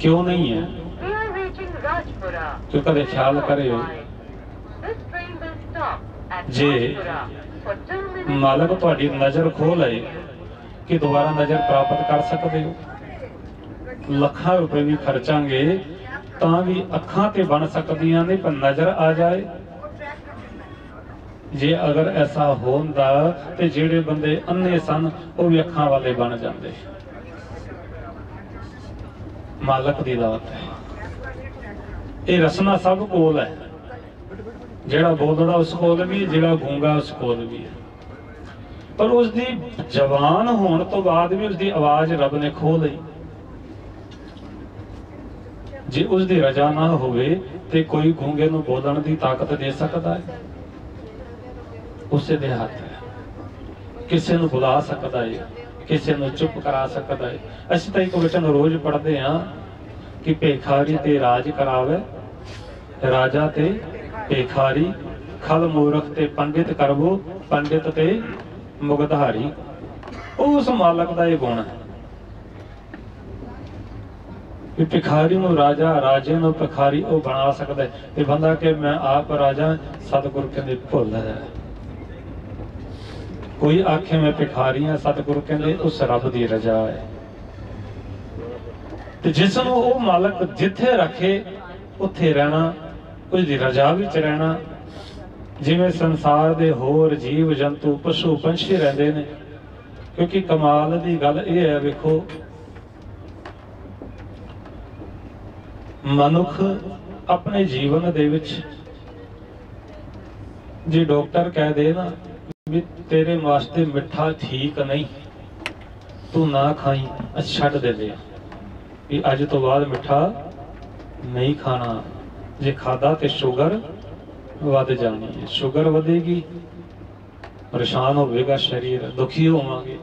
क्यों नहीं है? तू कदे ख्याल करे हो जे मालक तुहाडी नज़र खो लए कि दोबारा नज़र प्राप्त कर सकते हो। लखां रुपए भी खर्चांगे तां भी अखां ते बन सकदियां ने, पर नज़र आ जाए। जे अगर ऐसा होंदा ते जिहड़े बंदे अन्ने सन वो भी अखां वाले बन जाते। मालक दी दात है, ये रसना सब कोल है। जिहड़ा बोलदा उस कोल भी, जिहड़ा गूंगा उस कोल भी है। पर उसकी जबान होने तो बाद भी उसकी आवाज रब ने खो ली। जे उसकी रजा ना होवे ते कोई गूंगे नूं बोलण की ताकत दे सकता है? उसे दे हाथ है। किसी नूं बुला सकता है, किसी नूं चुप करा सकता है। असीं तां इक वचन रोज पढ़ते हाँ कि भिखारी ते राज करावे, राजा ते भिखारी। खल मूरख ते पंडित करवो, पंडित ते मुगधारी। उस मालक दा यह गुण है, भिखारी नूं राजा, राजे नूं भिखारी वह बना सकता है। ते बंदा के मैं आप राजा, सतगुरु कहंदे भुल है। कोई आखे मैं भिखारी हाँ, सतगुरु कहंदे उस रब की रजा है। जिसनूं वह मालक जिथे रखे उत्थे रहना, उसकी रजा विच रहना। जिमें संसार के होर जीव जंतु पशु पंछी रहते हैं। क्योंकि कमाल की गल यह है, वेखो मनुख अपने जीवन दे विच जी डॉक्टर कह दे ना भी तेरे वास्ते मिठा ठीक नहीं, तू ना खाई, अच्छा छड्ड दे भी अज तो बाद मिठा नहीं खाना। जे खादा तो शुगर वध जानी है, शुगर वधेगी, परेशान होगा शरीर, दुखी होवांगे।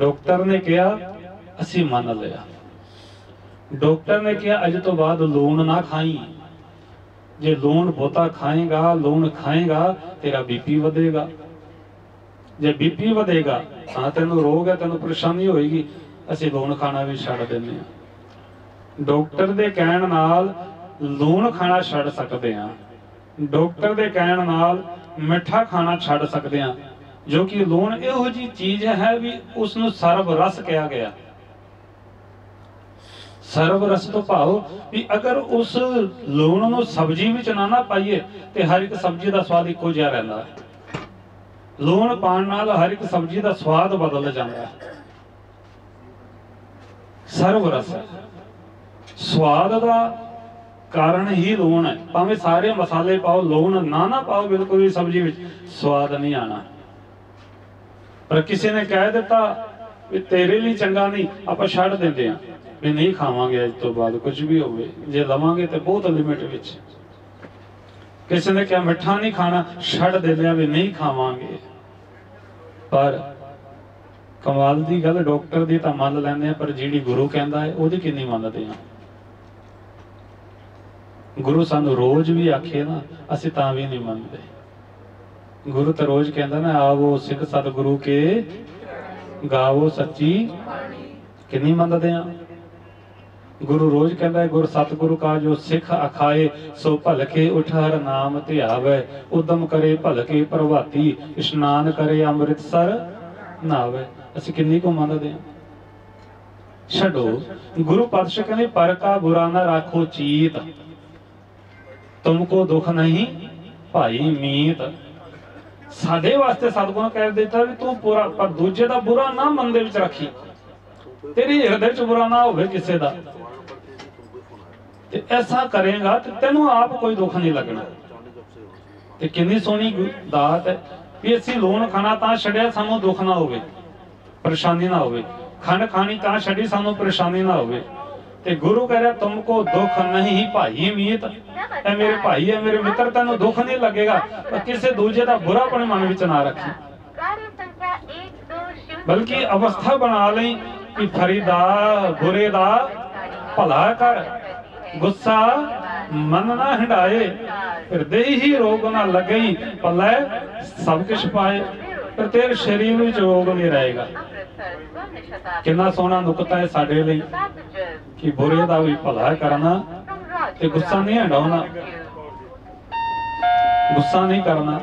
डॉक्टर ने कहा असी मान लिया, डॉक्टर ने कहा अज तो बाद लून ना खाई, जे लून बहुता खाएगा लून खाएगा तेरा बीपी वधेगा, जे बीपी वधेगा हाँ तेनों रोग है तेनों परेशानी होगी, असं लून खाना भी छड़ देने। डॉक्टर के कहण नाल लून खाना छड़ सकते हैं, डॉक्टर के कहण नाल मिठा खाना छड़ सकते हैं, जो कि लून एहो जी चीज है भी उसनूं सर्व रस कहा गया। सर्व रस तो भाव भी अगर उस लून नूं सब्जी विच ना ना पाईए तो हर एक सब्जी का स्वाद इक्को जिहा रहिंदा है, लून पाउण नाल हर एक सब्जी का स्वाद बदल जाता है। सर्व रस स्वाद का कारण ही लून है, भावें सारे मसाले पाओ लून ना ना पाओ बिल्कुल भी सब्जी विच स्वाद नहीं आना। पर किसी ने कह दिता भी तेरे लिए चंगा नहीं, आप छड़ देंगे भी नहीं खावांगे अज तो बाद कुछ भी हो, जे लवांगे तो बहुत लिमिट विच। किसी ने कहा मिठा नहीं खाना, छड़ देंगे भी नहीं खावांगे। पर कमाल की गल डॉक्टर की तो मन लेंगे, पर जी गुरु कहता है वो कि नहीं मनते हैं। गुरु सानू रोज भी आखे ना असी तां भी नहीं मनते। गुरु तो रोज कहता ना आवो सिख सतगुरु के गावो सच्ची, कि नहीं मनते हैं। गुरु रोज कहता है गुर सतगुरु का जो सिख अखाए सो भलके उठ हर नाम ध्यावै, उदम करे भलके प्रभाती इशनान करे अमृतसर नावै। असी किन्नी को मनते हैं। छो गुरु पातशाह कहने पर का बुरा ना राखो चीत, तुमको दुख नहीं भाई मीत। साडे वास्ते सतगुण कह देता भी तू पूरा, पर दूजे का बुरा ना मन दे विच रखी, तेरे हृदय च बुरा ना होवे किसे दा, ते ऐसा करेगा ते तेनू आप कोई दुख नहीं लगना। ते कितनी सोहनी दात है कि असी लोन खाना तां छड्या सानू दुख ना होवे, परेशानी ना होवे, खंड खानी तां छड्डी सानू परेशानी ना होवे। ते गुरु कह रहा तुमको दुख नहीं भाई मीत, ए मेरे भाई है मेरे मित्र तेन दुख नहीं लगेगा, पर किसी दूजे का बुरा अपने मन विच ना रखी, बल्कि अवस्था बना ली कि फरीदा बुरे दा भला कर, गुस्सा मन ना हिंडाए, फिर देही रोग ना लगे, पलै सब कुछ पाए, फिर तेरे शरीर में रोग नहीं रहेगा। कितना सोहना नुकता है साडे लई कि बुरे दा भी भला करना, ते गुस्सा नहीं हटाना, गुस्सा नहीं करना।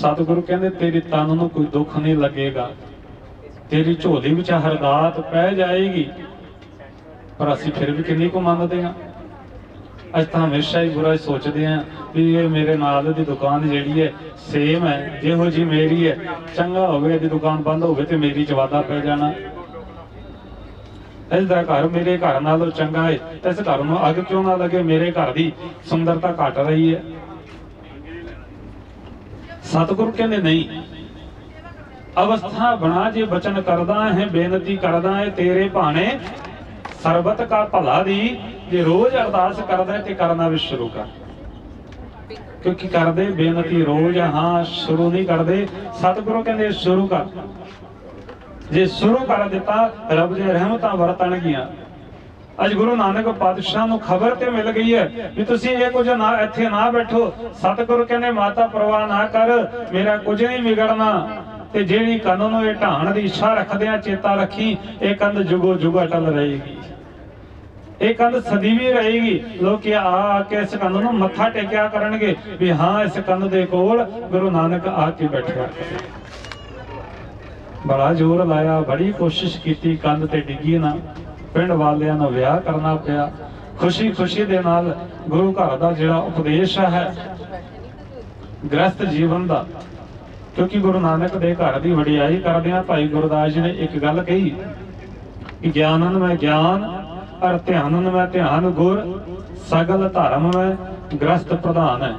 सतगुरु कहते तेरी तन नूं कोई दुख नहीं लगेगा, तेरी झोली विच हरदात पै जाएगी। पर असी फिर भी किन्नी को मनते हैं। अस तो हमेशा ही बुरा सोचते हैं भी ये मेरे नाल दी दुकान जिहड़ी है सेम है जिहो जी मेरी है, चंगा होवे दी दुकान बंद होवे ते मेरी च वाधा पै जाना, इसका घर मेरे घर नालों चंगा है, इस घर में अग क्यों ना लगे, मेरे घर की सुंदरता घट रही है। सतगुरु कहते नहीं, अवस्था बना, जे बचन करदा है बेनती करदा है तेरे भाने सरबत का भला दी, जे रोज अरदास करदा है ते करना भी शुरू कर, क्योंकि करदे बेनती रोज हाँ शुरू नहीं करते। सतगुरु कहते शुरू कर, जे शुरू कर दिता रब दे रहमतां वरतणगियां। अज गुरु नानक पातशाह नूं खबर ते मिल गई है भी तुसीं इह कुछ ना इत्थे ना बैठो। सतगुरु कहने माता परवाह ना कर, मेरा कुछ नहीं बिगड़ना, ते जिहड़ी कंध नूं इह ढाहण दी इच्छा रखदिआं चेता रखी, इह कंध जुगो जुग अटल रहेगी, इह कंध सदीवी रहेगी। लोग आ के इस कंध नूं मत्था टेकिआ करनगे भी हाँ इस कंध दे कोल गुरु नानक आ के बैठिआ। बड़ा जोर लाया, बड़ी कोशिश की, कंध ते डिगी ना, पिंड वालियां नूं विआह करना पिया। खुशी खुशी दे नाल गुरु घर दा जिहड़ा उपदेश है ग्रस्त जीवन दा, क्योंकि गुरु नानक दे घर दी वडिआई करदिआं भाई गुरदास जी ने एक गल कही कि ज्ञानन में ज्ञान और ध्यानन में ध्यान गुर, सगल धर्म में ग्रस्त प्रधान है।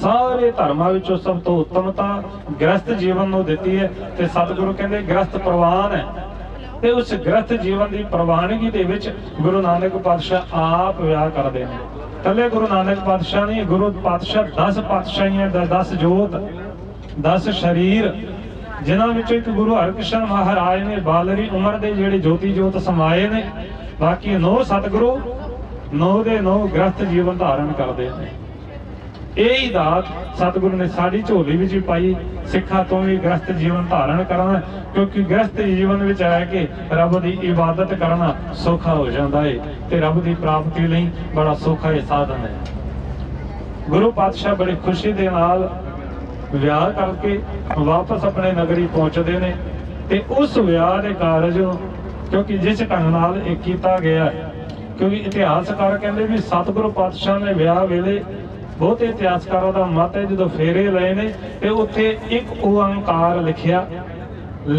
सारे धर्मां विचों सब तो उत्तमता ग्रस्त जीवन नूं दित्ती है। ते सतगुरु कहंदे ग्रस्त प्रवान है, ते उस ग्रस्त जीवन की प्रवानगी दे विच गुरु नानक पातशाह आप विआह करदे ने। तले गुरु नानक पातशाह नहीं, गुरु पातशाह दस पातशाहियां दा दस जोत दस शरीर, जिन्हां विचों एक गुरु हर किशन महाराज ने बालरी उमर दे जेहड़े ज्योति ज्योत समाए ने। बाकी नौ सतगुरु नौ दे नौ ग्रस्त जीवन धारण करते हैं। यही दात सतगुरु ने साड़ी झोली भी जी पाई, सिखा तो भी ग्रस्त जीवन धारण करना, क्योंकि ग्रस्त जीवन में आ के रब की इबादत करना सौखा हो जाता है तो रब की प्राप्ति लिए बड़ा सौखा यह साधन है। गुरु पातशाह बड़ी खुशी के नाल विआह करके वापस अपने नगरी पहुँचते हैं तो उस विआह के कारज क्योंकि जिस ढंग नाल ये किया गया, क्योंकि इतिहासकार कहते भी सतगुरु पातशाह ने विआह वेले बहुत इतिहासकारों का मत है जो फेरे लए ने तो उत्थे एक ओंकार लिखिया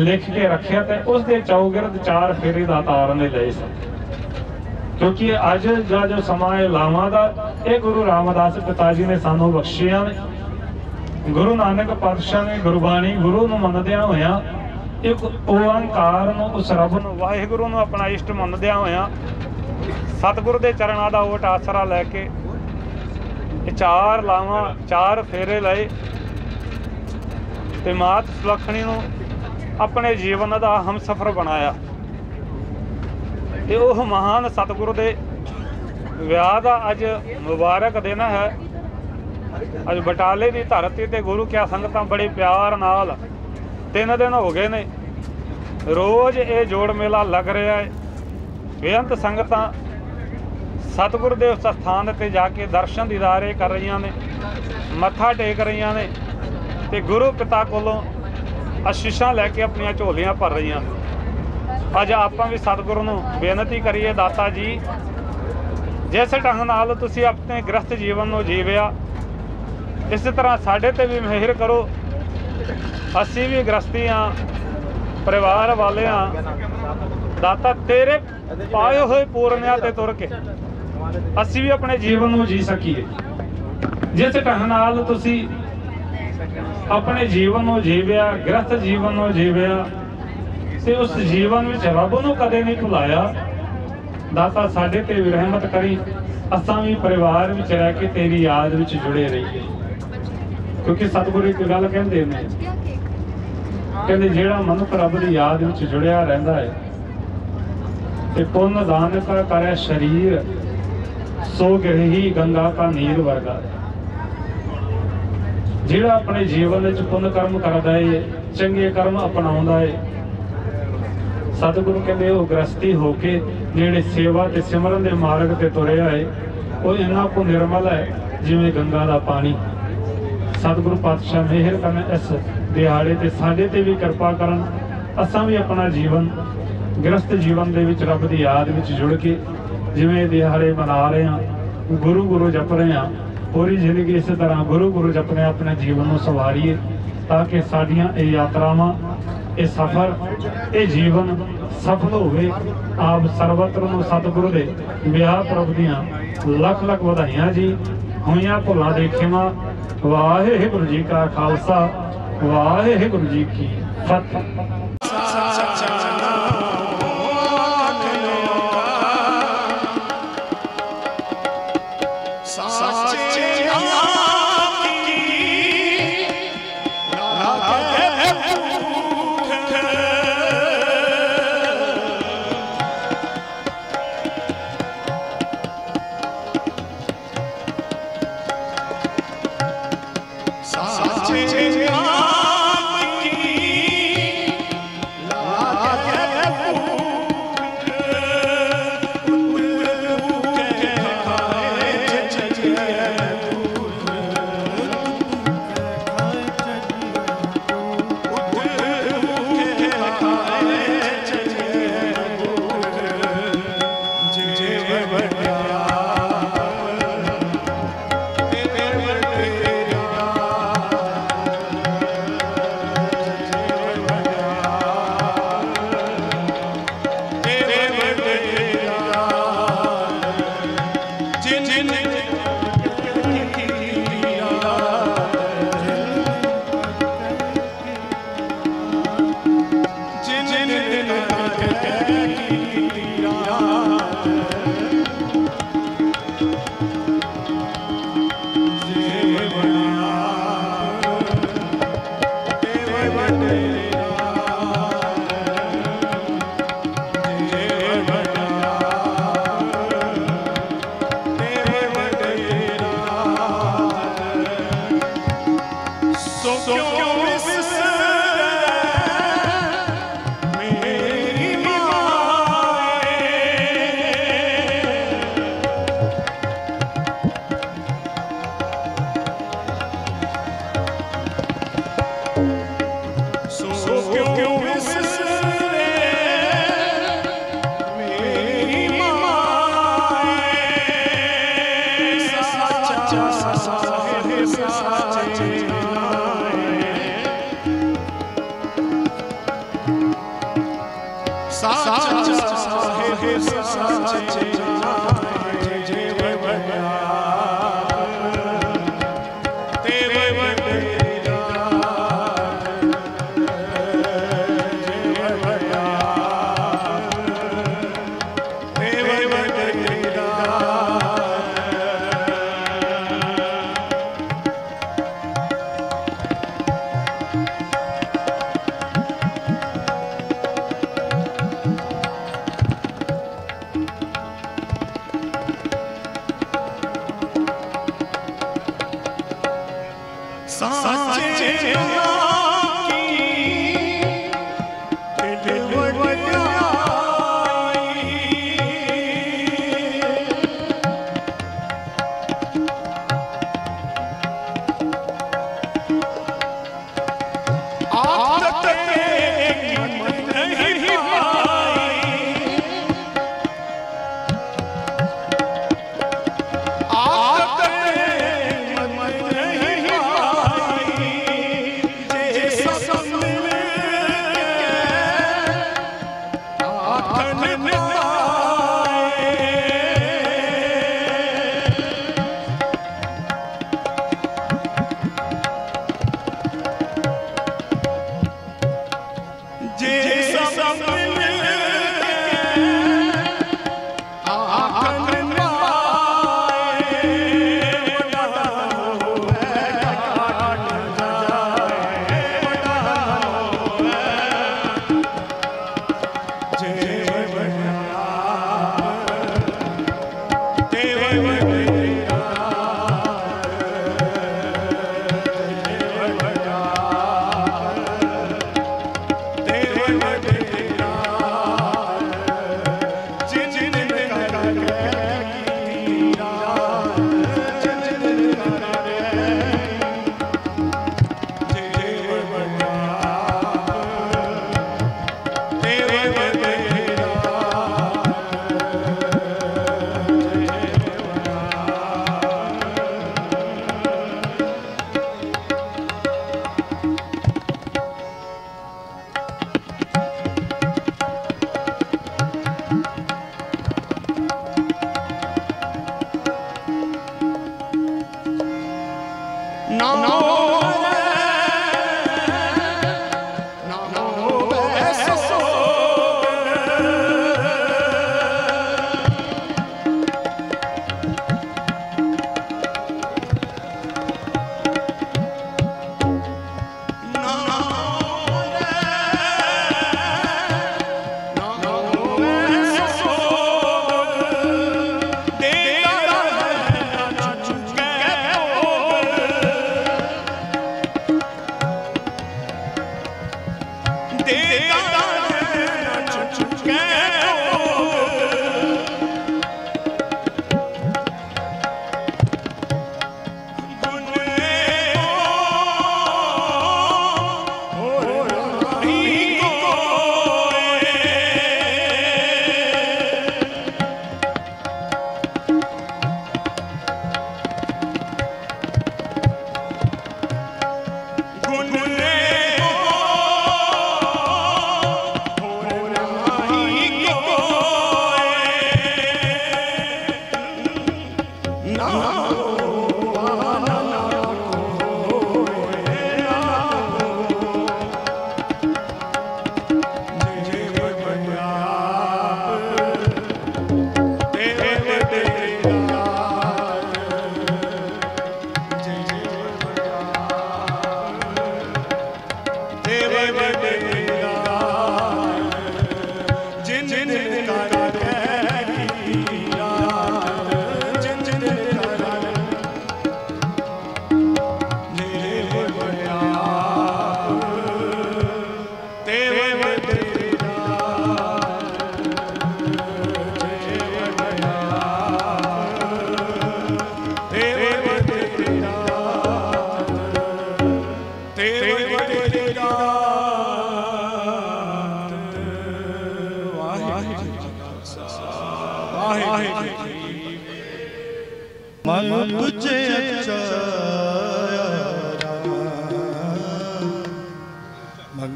लिख के रखिया तो उसके चौगिरद चार फेरे दा तार ने लए सन, क्योंकि अज का जो समा है लावां दा ये गुरु रामदास पिता जी ने सानू बख्शिया ने। गुरु नानक पातशाह ने गुरबाणी गुरु नूं मनदिया होया एक ओंकार नूं उस रब नूं वाहिगुरू नूं अपना इष्ट मनदिया होया सतगुरु के चरणों का ओट आसरा लैके चार लावां चार फेरे लाए ते मात सुलखणी नूं अपने जीवन का हम सफर बनाया। तो वह महान सतगुरु के विआह का अज मुबारक दिन है। अज बटाले की धरती ते गुरु क्या संगतां बड़े प्यार नाल तीन दिन हो गए ने रोज़ ये जोड़ मेला लग रहा है। बेअंत संगतां सतगुरु के उस स्थान पर जाके दर्शन दीदारे कर रही ने, मत्था टेक रही ने ते गुरु पिता कोलों आशीषां लैके अपनी झोलियां भर रही ने। अज आप भी सतगुरु नूं बेनती करिए दाता जी, जिस ढंग नाल तुसीं अपने ग्रस्त जीवन को जीविया इस तरह साढ़े ते भी मेहर करो। असीं भी ग्रस्ती हाँ, परिवार वाले हाँ, दाता तेरे पाए हुए पूरनियां ते तुर के असी भी अपने जीवन में जी सकीए। जिस ढंग नाल तुसी अपने जीवन में जीविया ग्रस्त जीवन में जीविया से उस जीवन में रब नूं कदे नहीं भुलाया। दाता साडे ते भी रहमत करी, असां भी परिवार विच रह के तेरी याद विच जुड़े रहिए, क्योंकि सतगुरु एक गल कहंदे ने कहंदे जिहड़ा मनुख रब दी याद विच जुड़िया रहिंदा है ते पुन्न दान करे शरीर सो गही गंगा का नीर वर्गा। जिहड़ा अपने जीवन में पुण्य कर्म करता है चंगे कर्म अपनाउंदा है सतगुरु कहंदे ओ ग्रस्ती होके जिहड़े सेवा ते सिमरन के मार्ग ते तुरिया है वह इन्ना को निर्मल है जिवें गंगा का पानी। सतगुरु पातशाह मेहर करन इस दिहाड़े ते साडे ते भी कृपा करन, असां भी अपना जीवन ग्रस्त जीवन दे विच रब दी याद विच जुड़ के जिमें दिहाड़े मना रहे हैं गुरु गुरु जप रहे हैं पूरी जिंदगी इस तरह गुरु गुरु जपने अपने जीवन को संवारीए ताकि साड़ियाँ ये यात्रावां ये सफर ये जीवन सफल होवे। आप सर्वत्र सतगुरु दे विआह प्रभ दियाँ लख लख बधाइयां जी। होइयां भुलां देखेवां। वाहिगुरू जी का खालसा वाहिगुरू जी की फतह। साहिब साचे नाए, साचा साहिब साचे नाए, जे वड्डा ते वड्डे दान, जे वड्डा ते वड्डे दान।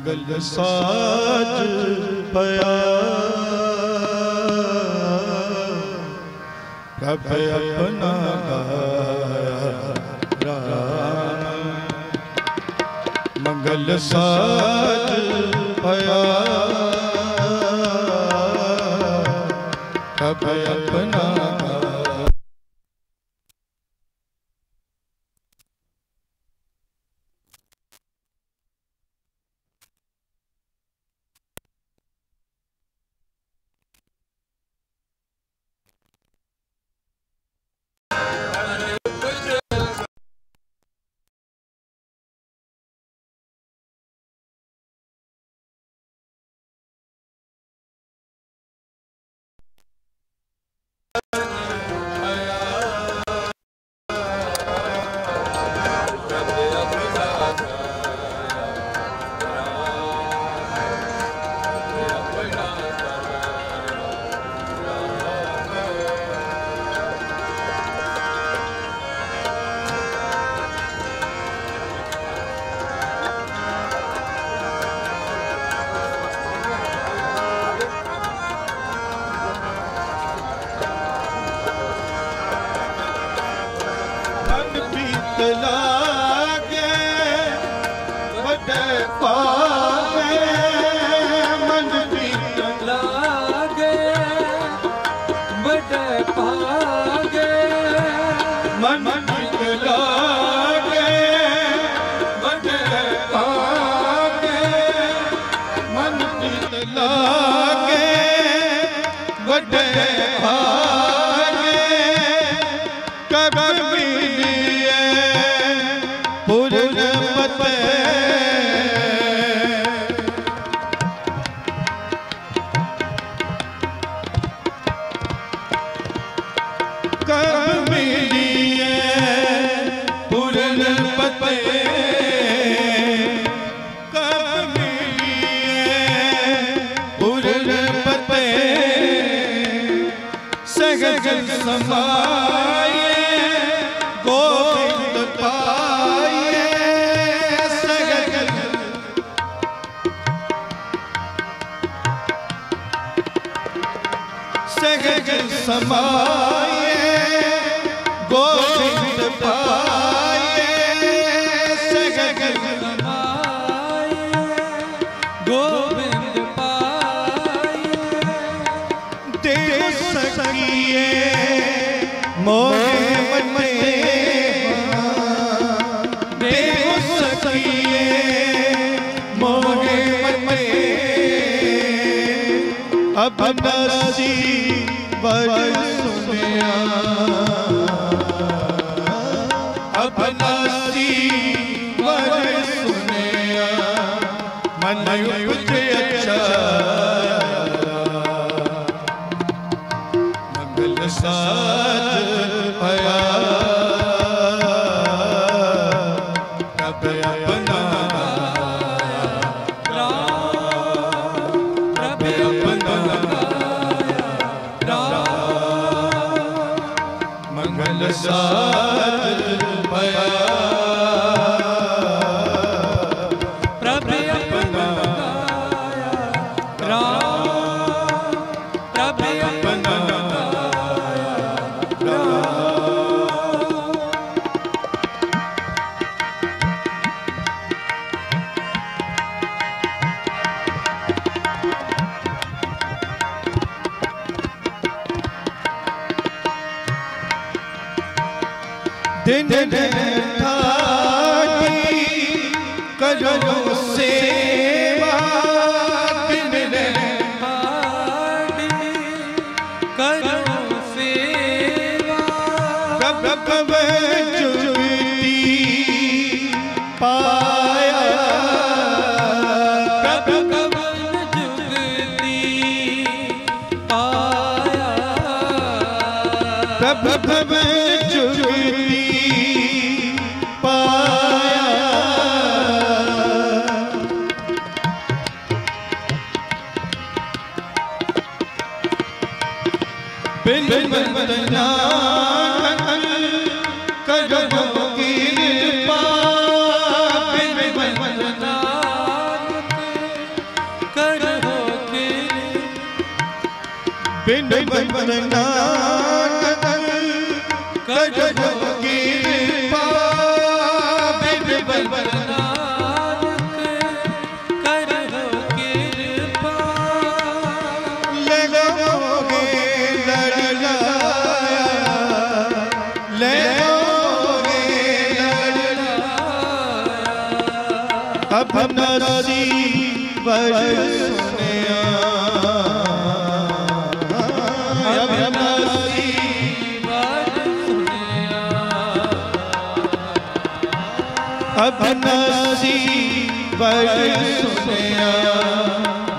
गल साज पया कब अपना गाया राम मंगल साज पया कब अपना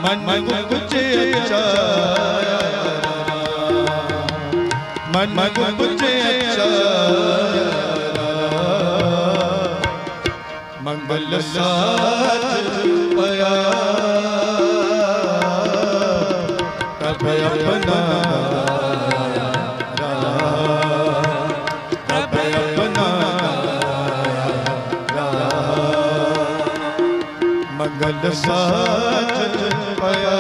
मन को कुछ अच्छा मंगल साथ पाया तब अपना तब अपना मंगल साथ पाया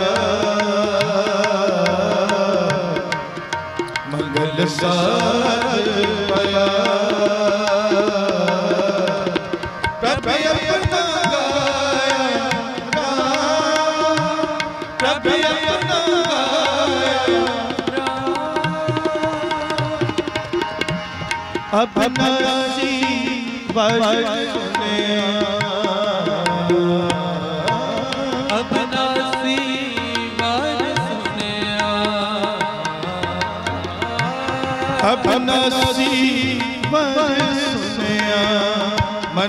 अपना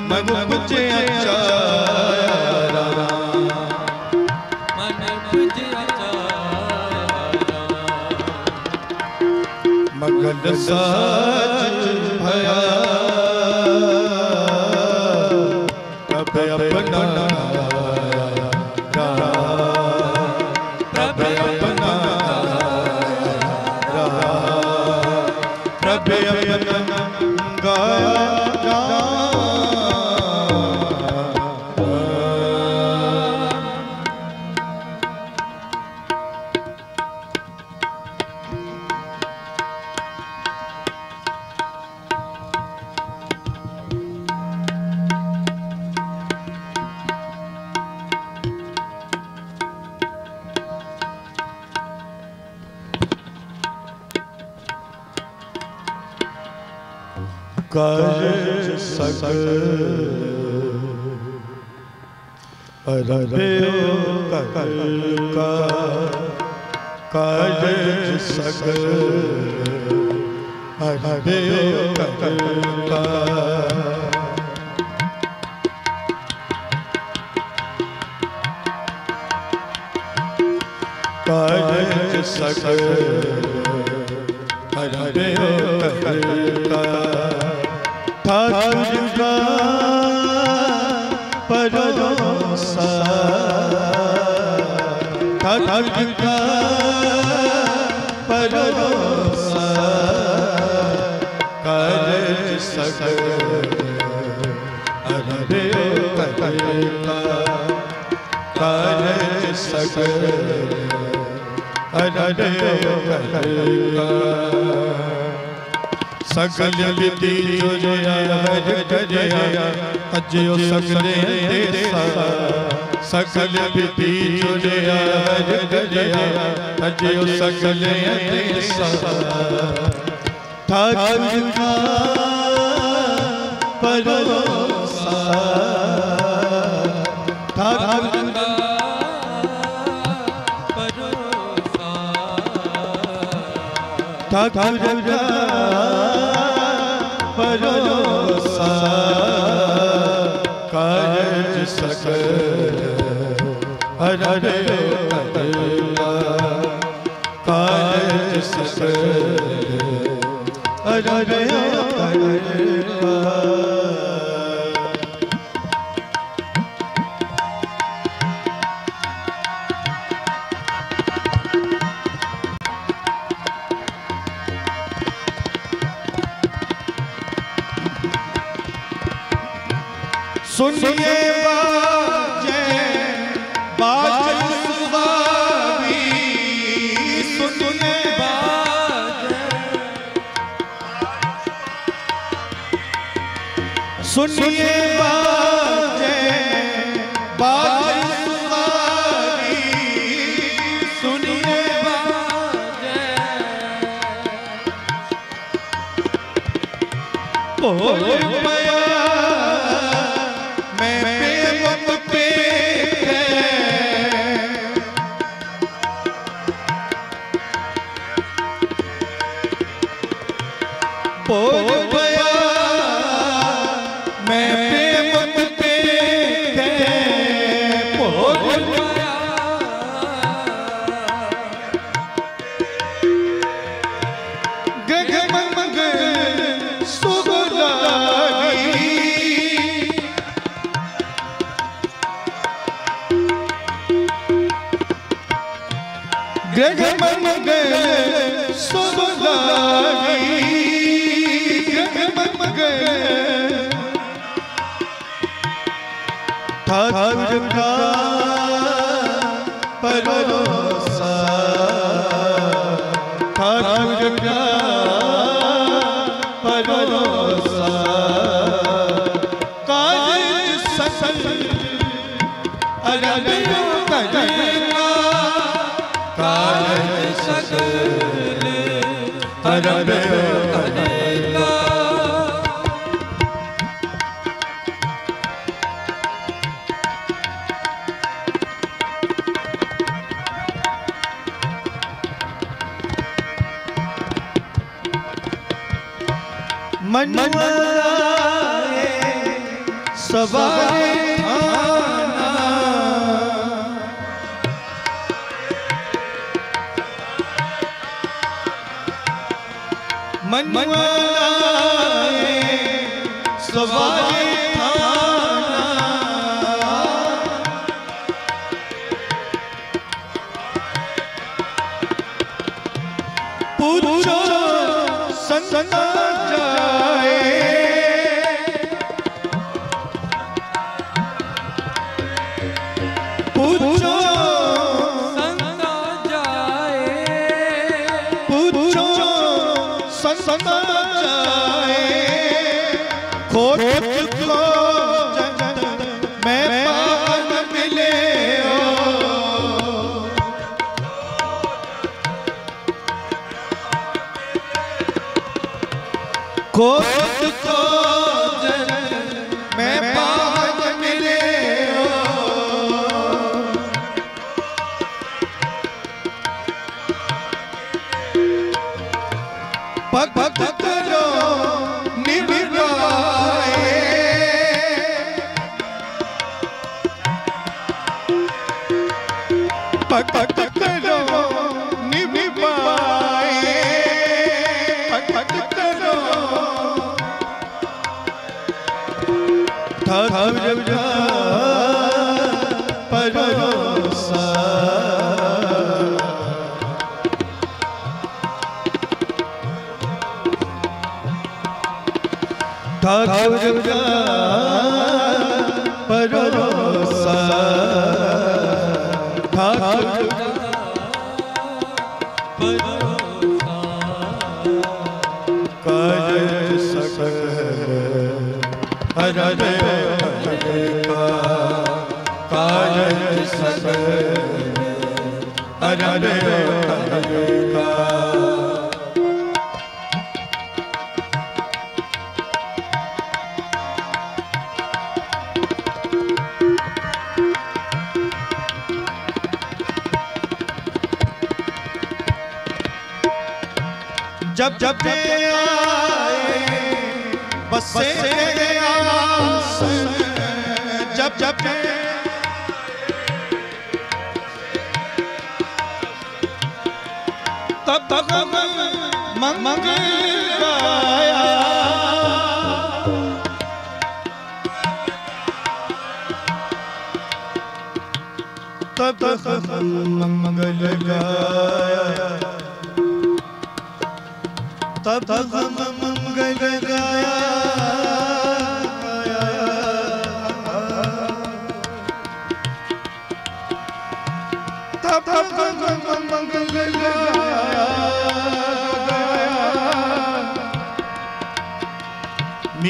मन को कुछ अच्छा मन कुछ अच्छा मंगल साथ भया तब अपना तब अपना तब अपना गा सुनिए बाज सुभावी सुनिए बाज सुनिए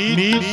पर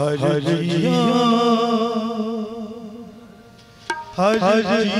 हरि हरि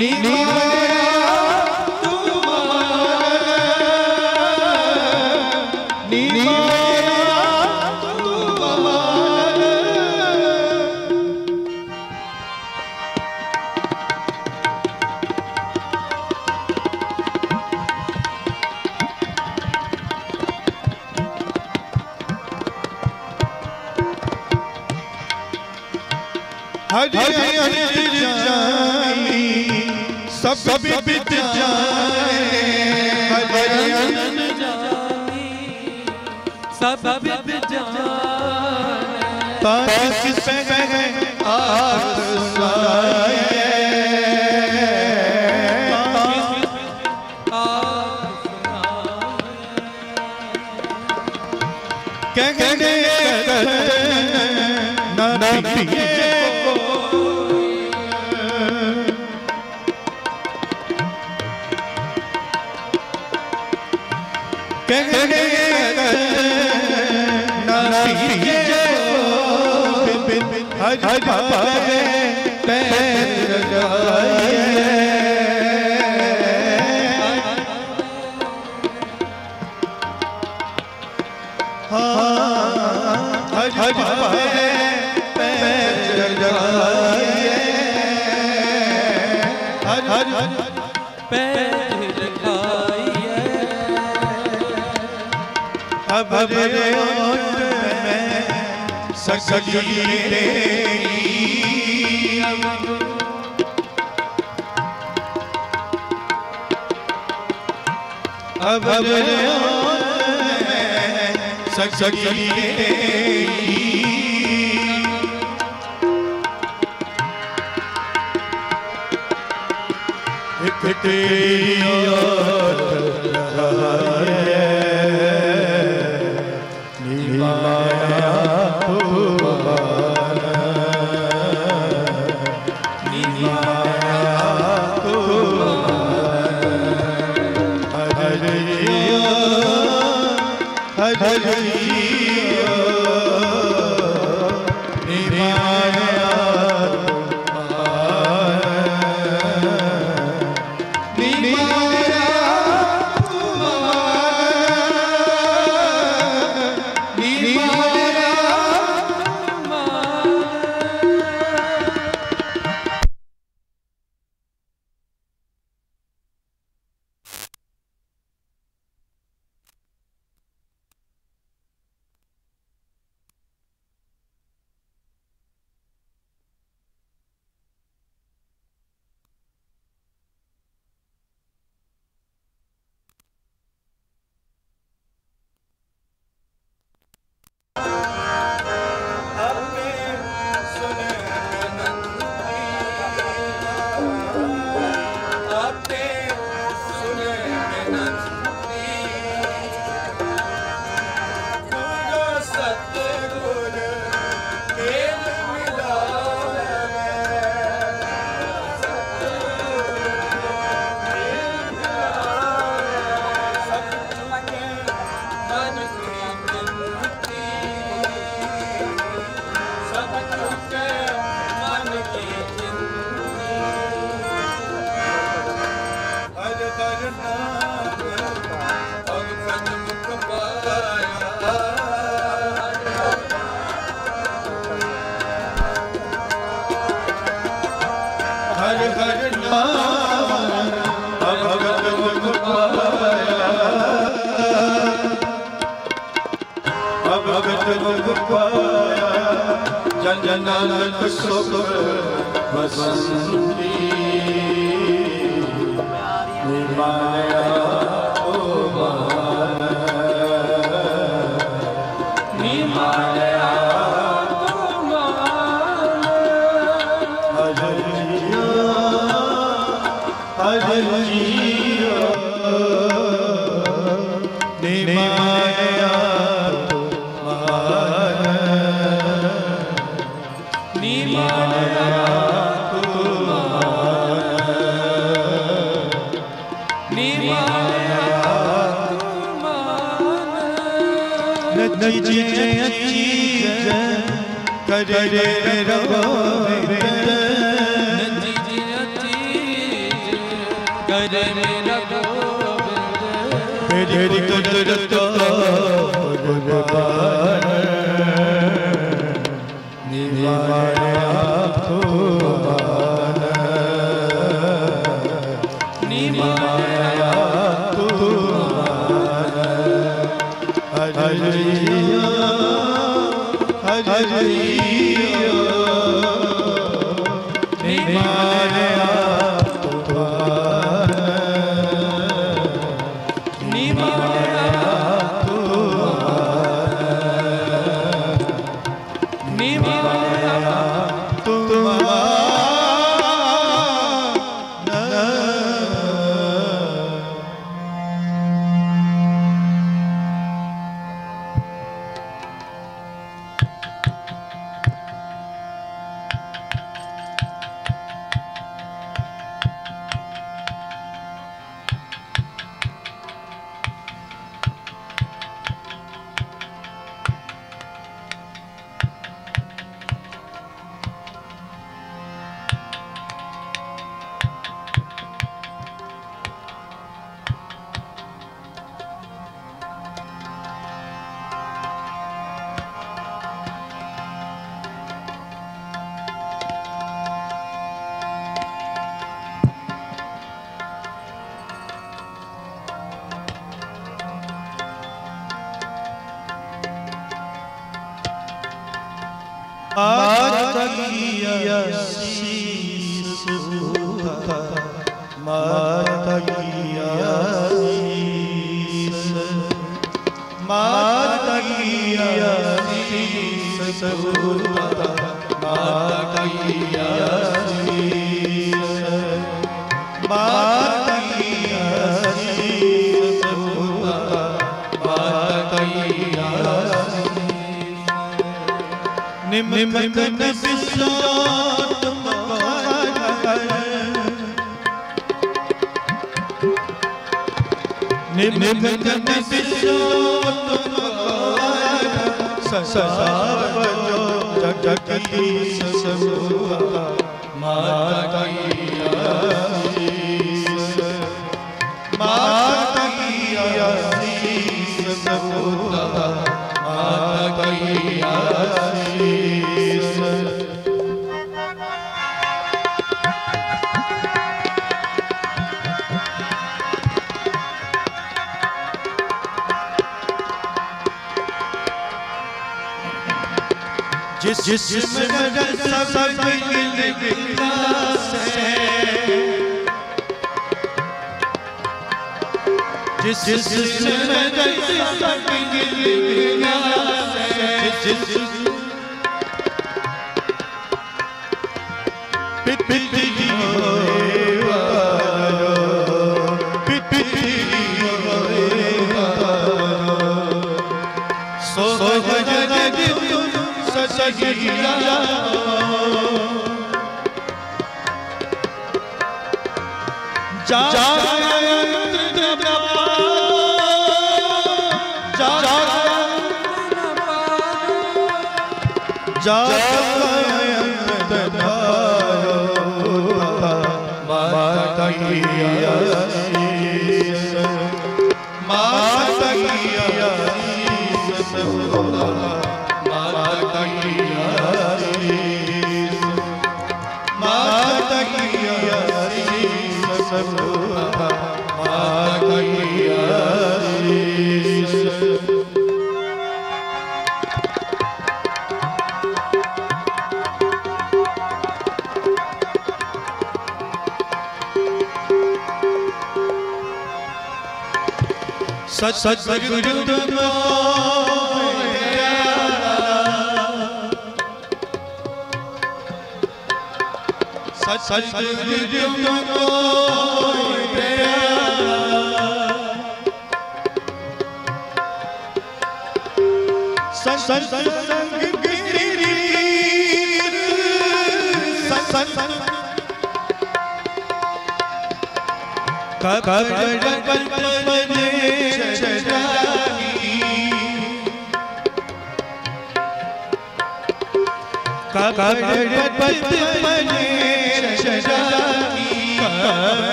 करे रवो न जी जी कर मेरा गोबिंद तेरी कुदरत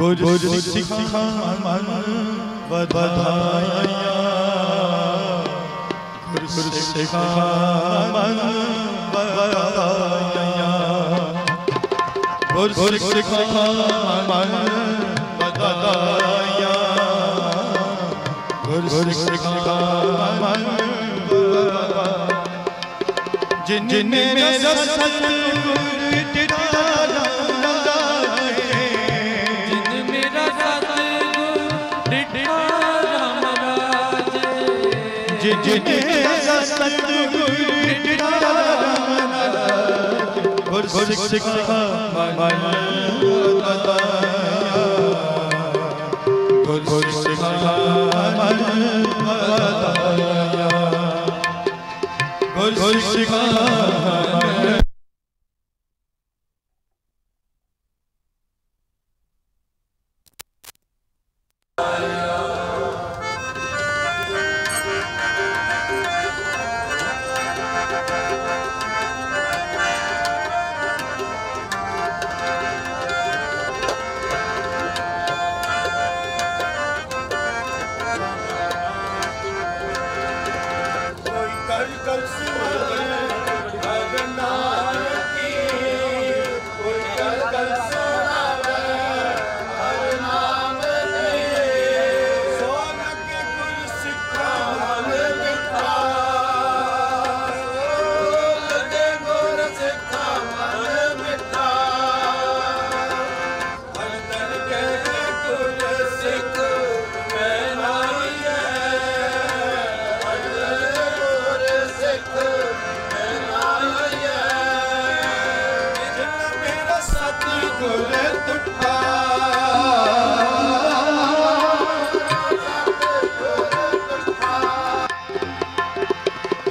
कुछ सिखा मन बधाया, कुछ सिखा मन बधाया, कुछ सिखा मन बधाया, कुछ सिखा मन बधाया। जिन जिन में सतगुरु गुरु सिखा मन बधाया, गुरु सिखा मन बधाया, गुरु सिखा मन।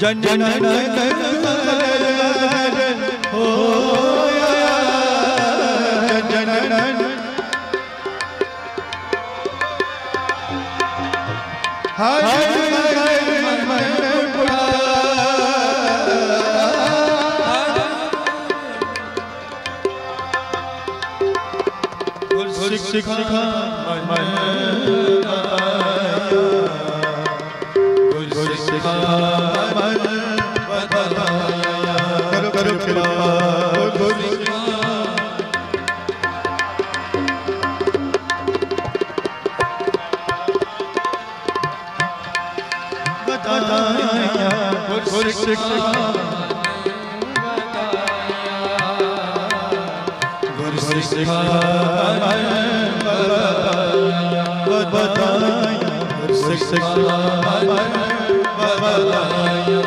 जन जन हो जन हर सिखा की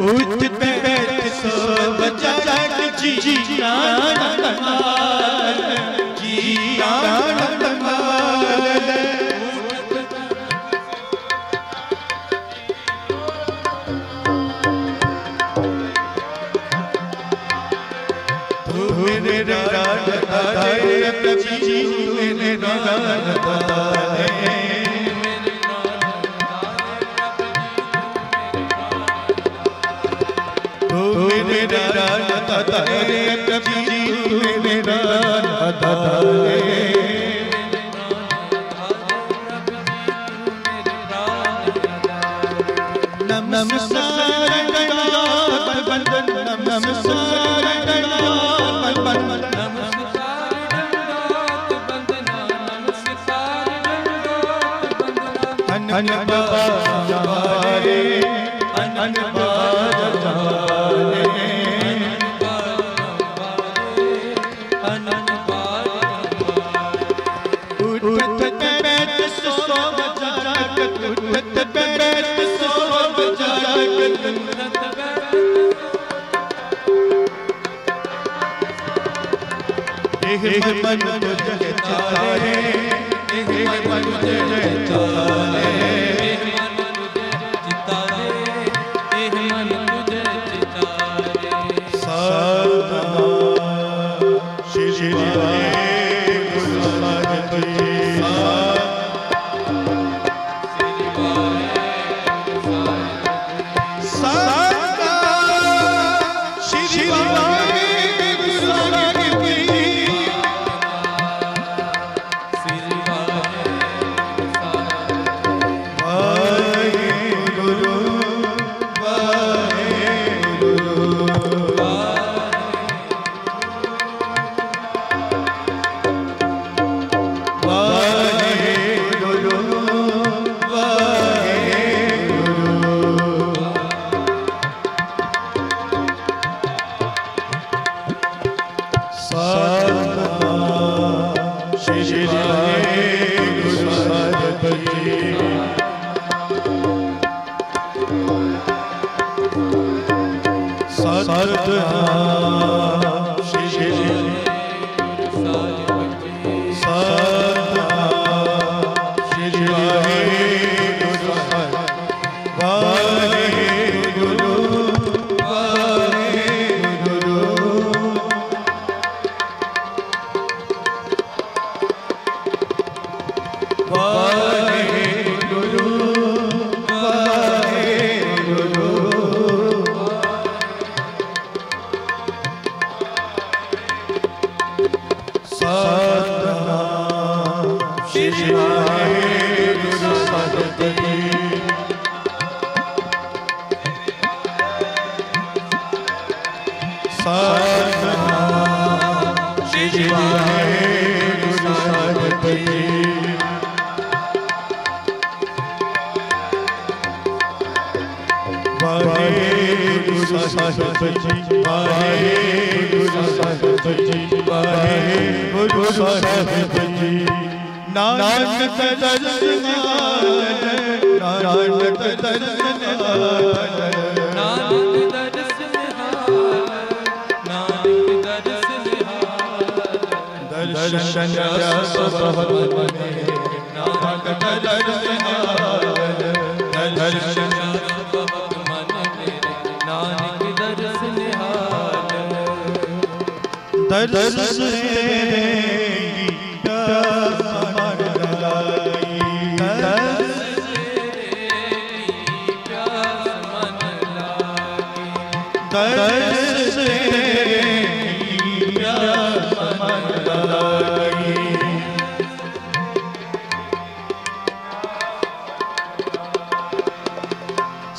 उठ बैठ सब जग जीना तमाल जीना तमाल। धूने राधा रे प्रभु धूने राधा रे रे प्रभु धूने राधा रे। नमस्कार गणनाथ बंदन नमस्कार गणनाथ बंदन नमस्कार गणनाथ बंदन नमस्कार गणनाथ बंदन। अन बाबा जारे अन बाबा जारे मन तुझे चाहे मन तुझे चाहे मन तुझे चाहे।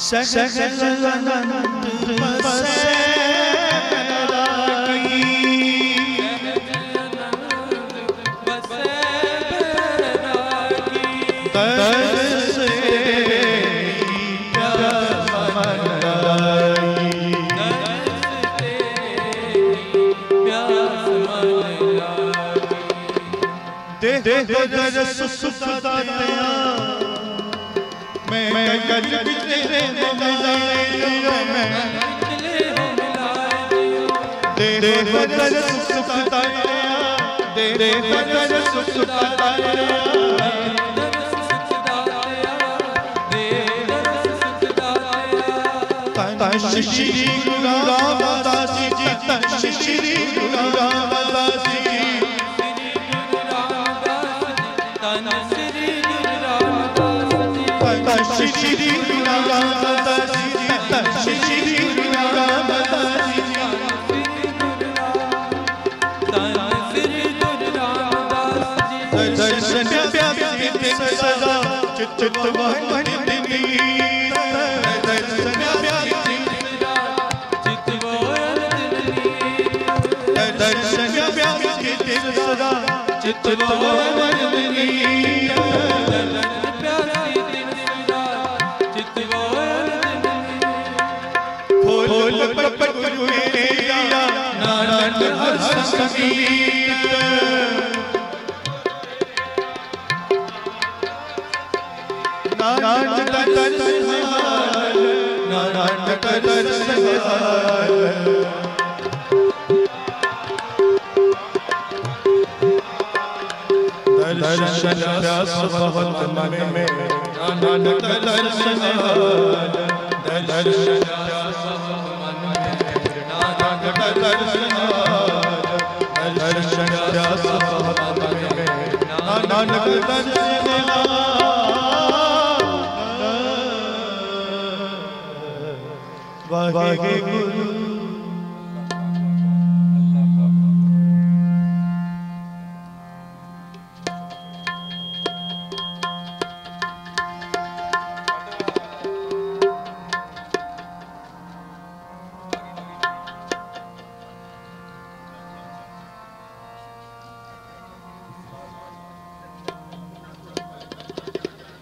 सारा श्री मैं श्री गुरु रामदास जी तन श्री गुरु रामदास जी तन श्री गुरु रामदास जी तन श्री गुरु रामदास जी तन श्री गुरु रामदास जी तन श्री गुरु रामदास जी दर्शन प्यारे दिन सदा चित मन दिनी नारायण दर्शन प्यास बहुत मन में नानक दर्शन दर्शन प्यास मन में नानक दर्शन दर्शन प्यास बहुत मन में नानक दर्शन वाहेगुरु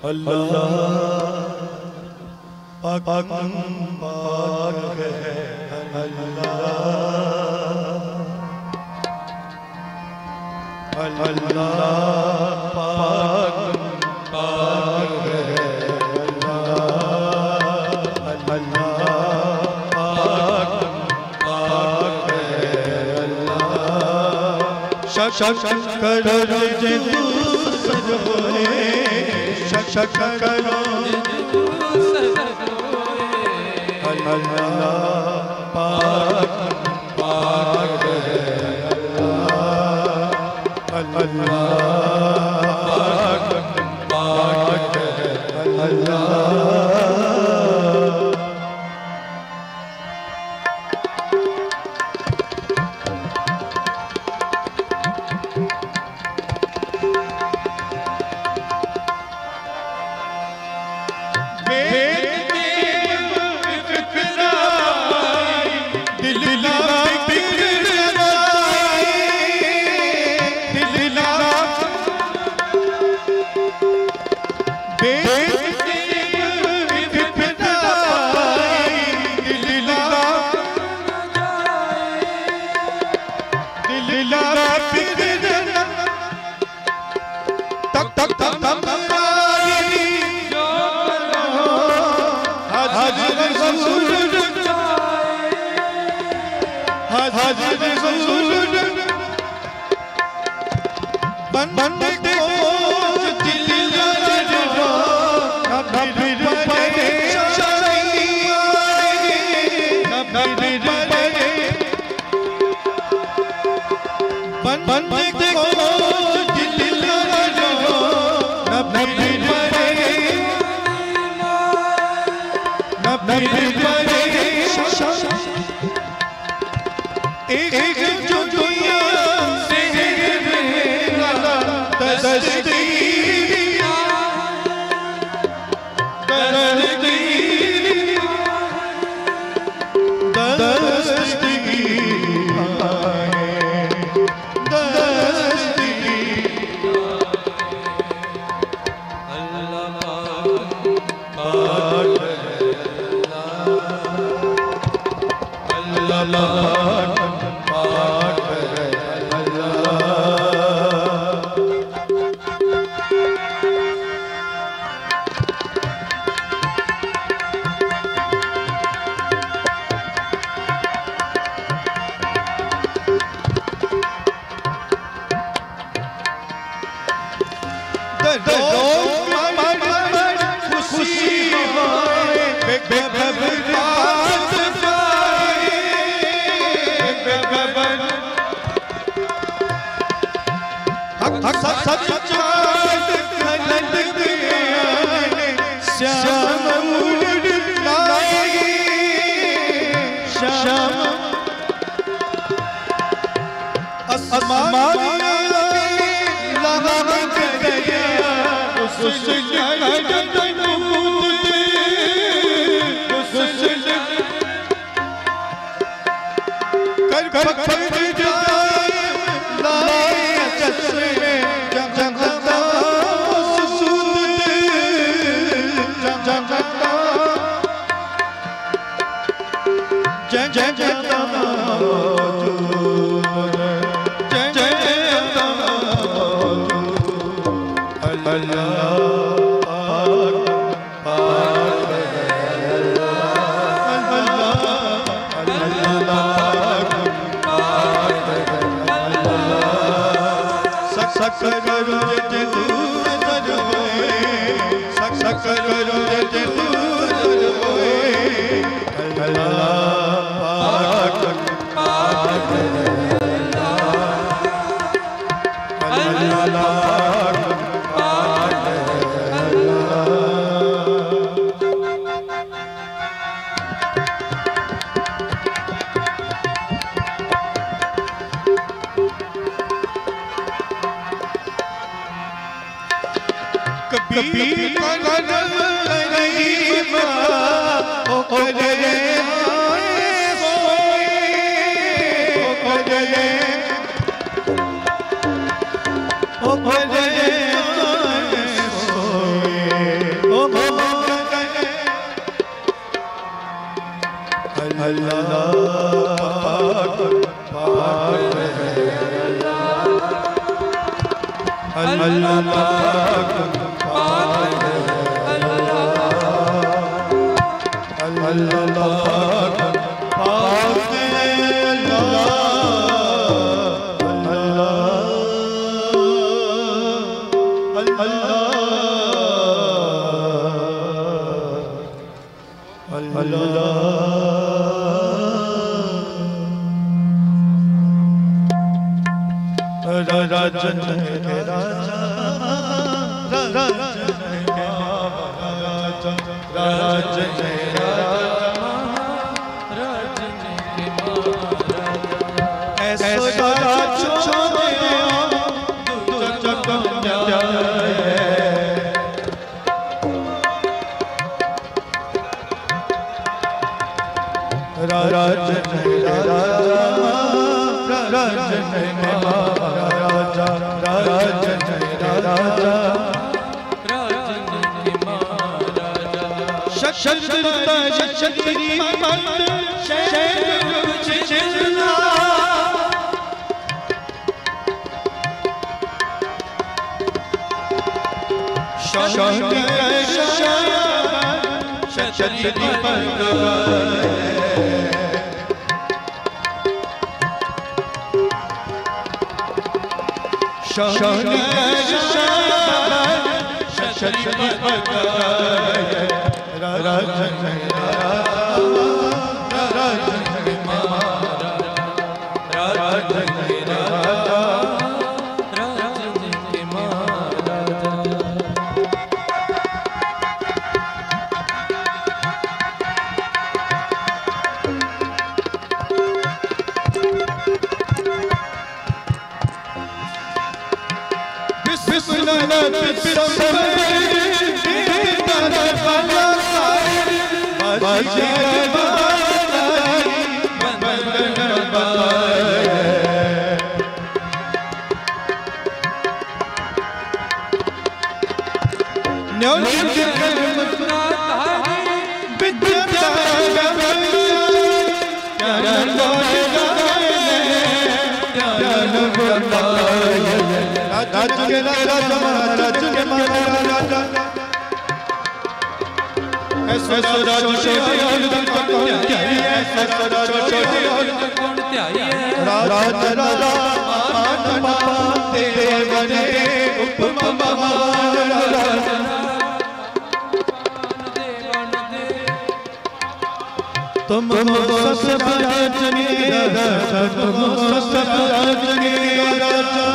अल्लाह अकबर है अल्लाह अल्लाह शंकर जे दूसर होए शंकर जे दूसर होए अल्लाह पाक पाक है अल्लाह अल्लाह पाक पाक है अल्लाह राज तुम सब रचने राजा, तुम सब रचने राजा।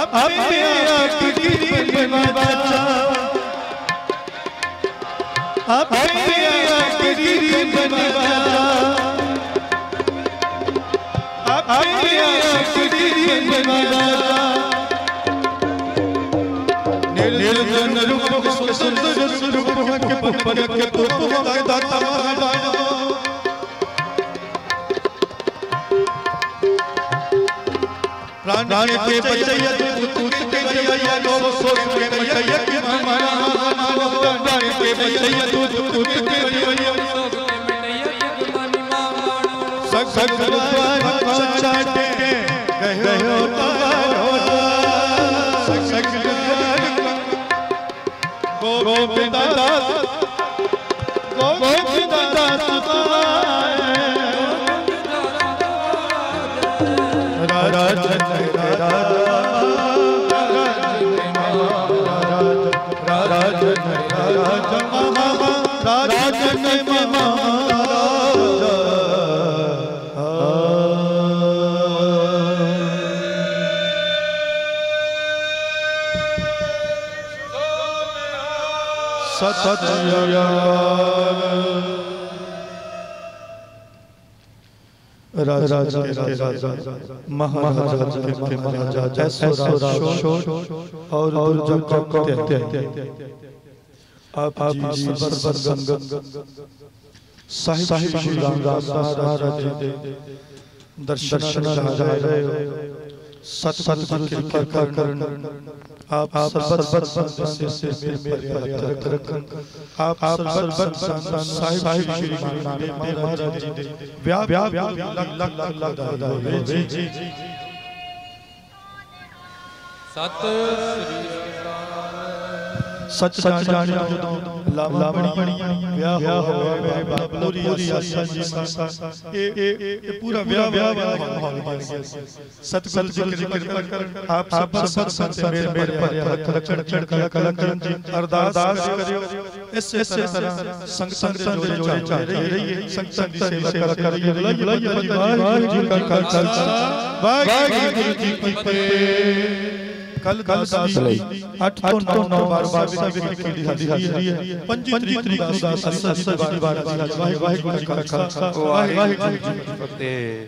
अब मेरा किरीब न बचा, अब मेरा किरीब न बचा, अब मेरा किरीब न बचा। निर्जन रूप सुंदर रूप के पपन के तू दाता राजा। प्राण के बचैया तू के बचैया लोग सोच के बचैया के हमारा हमारा प्राण के बचैया तू के बचैया सख सख द्वार पहुंचाट के गयो पवार हो सख सख द्वार गोबिंद दास गोबिंद दास राज राजा के राजा महाराज के महाराजा और और जो कहते हैं आप आप संगत साहिब श्री रामदास महाराज दर्शन सत सत कृपा करण आप आप साहिब श्री महाराज व्या व्या सत सच सच जाने ब्याह हो मेरे बाप पूरी ये पूरा आप आप अरदास करियो इससे संग संग जोड़े संग संग से कल कल आठ नौ नौ बार बार पंजीकृत।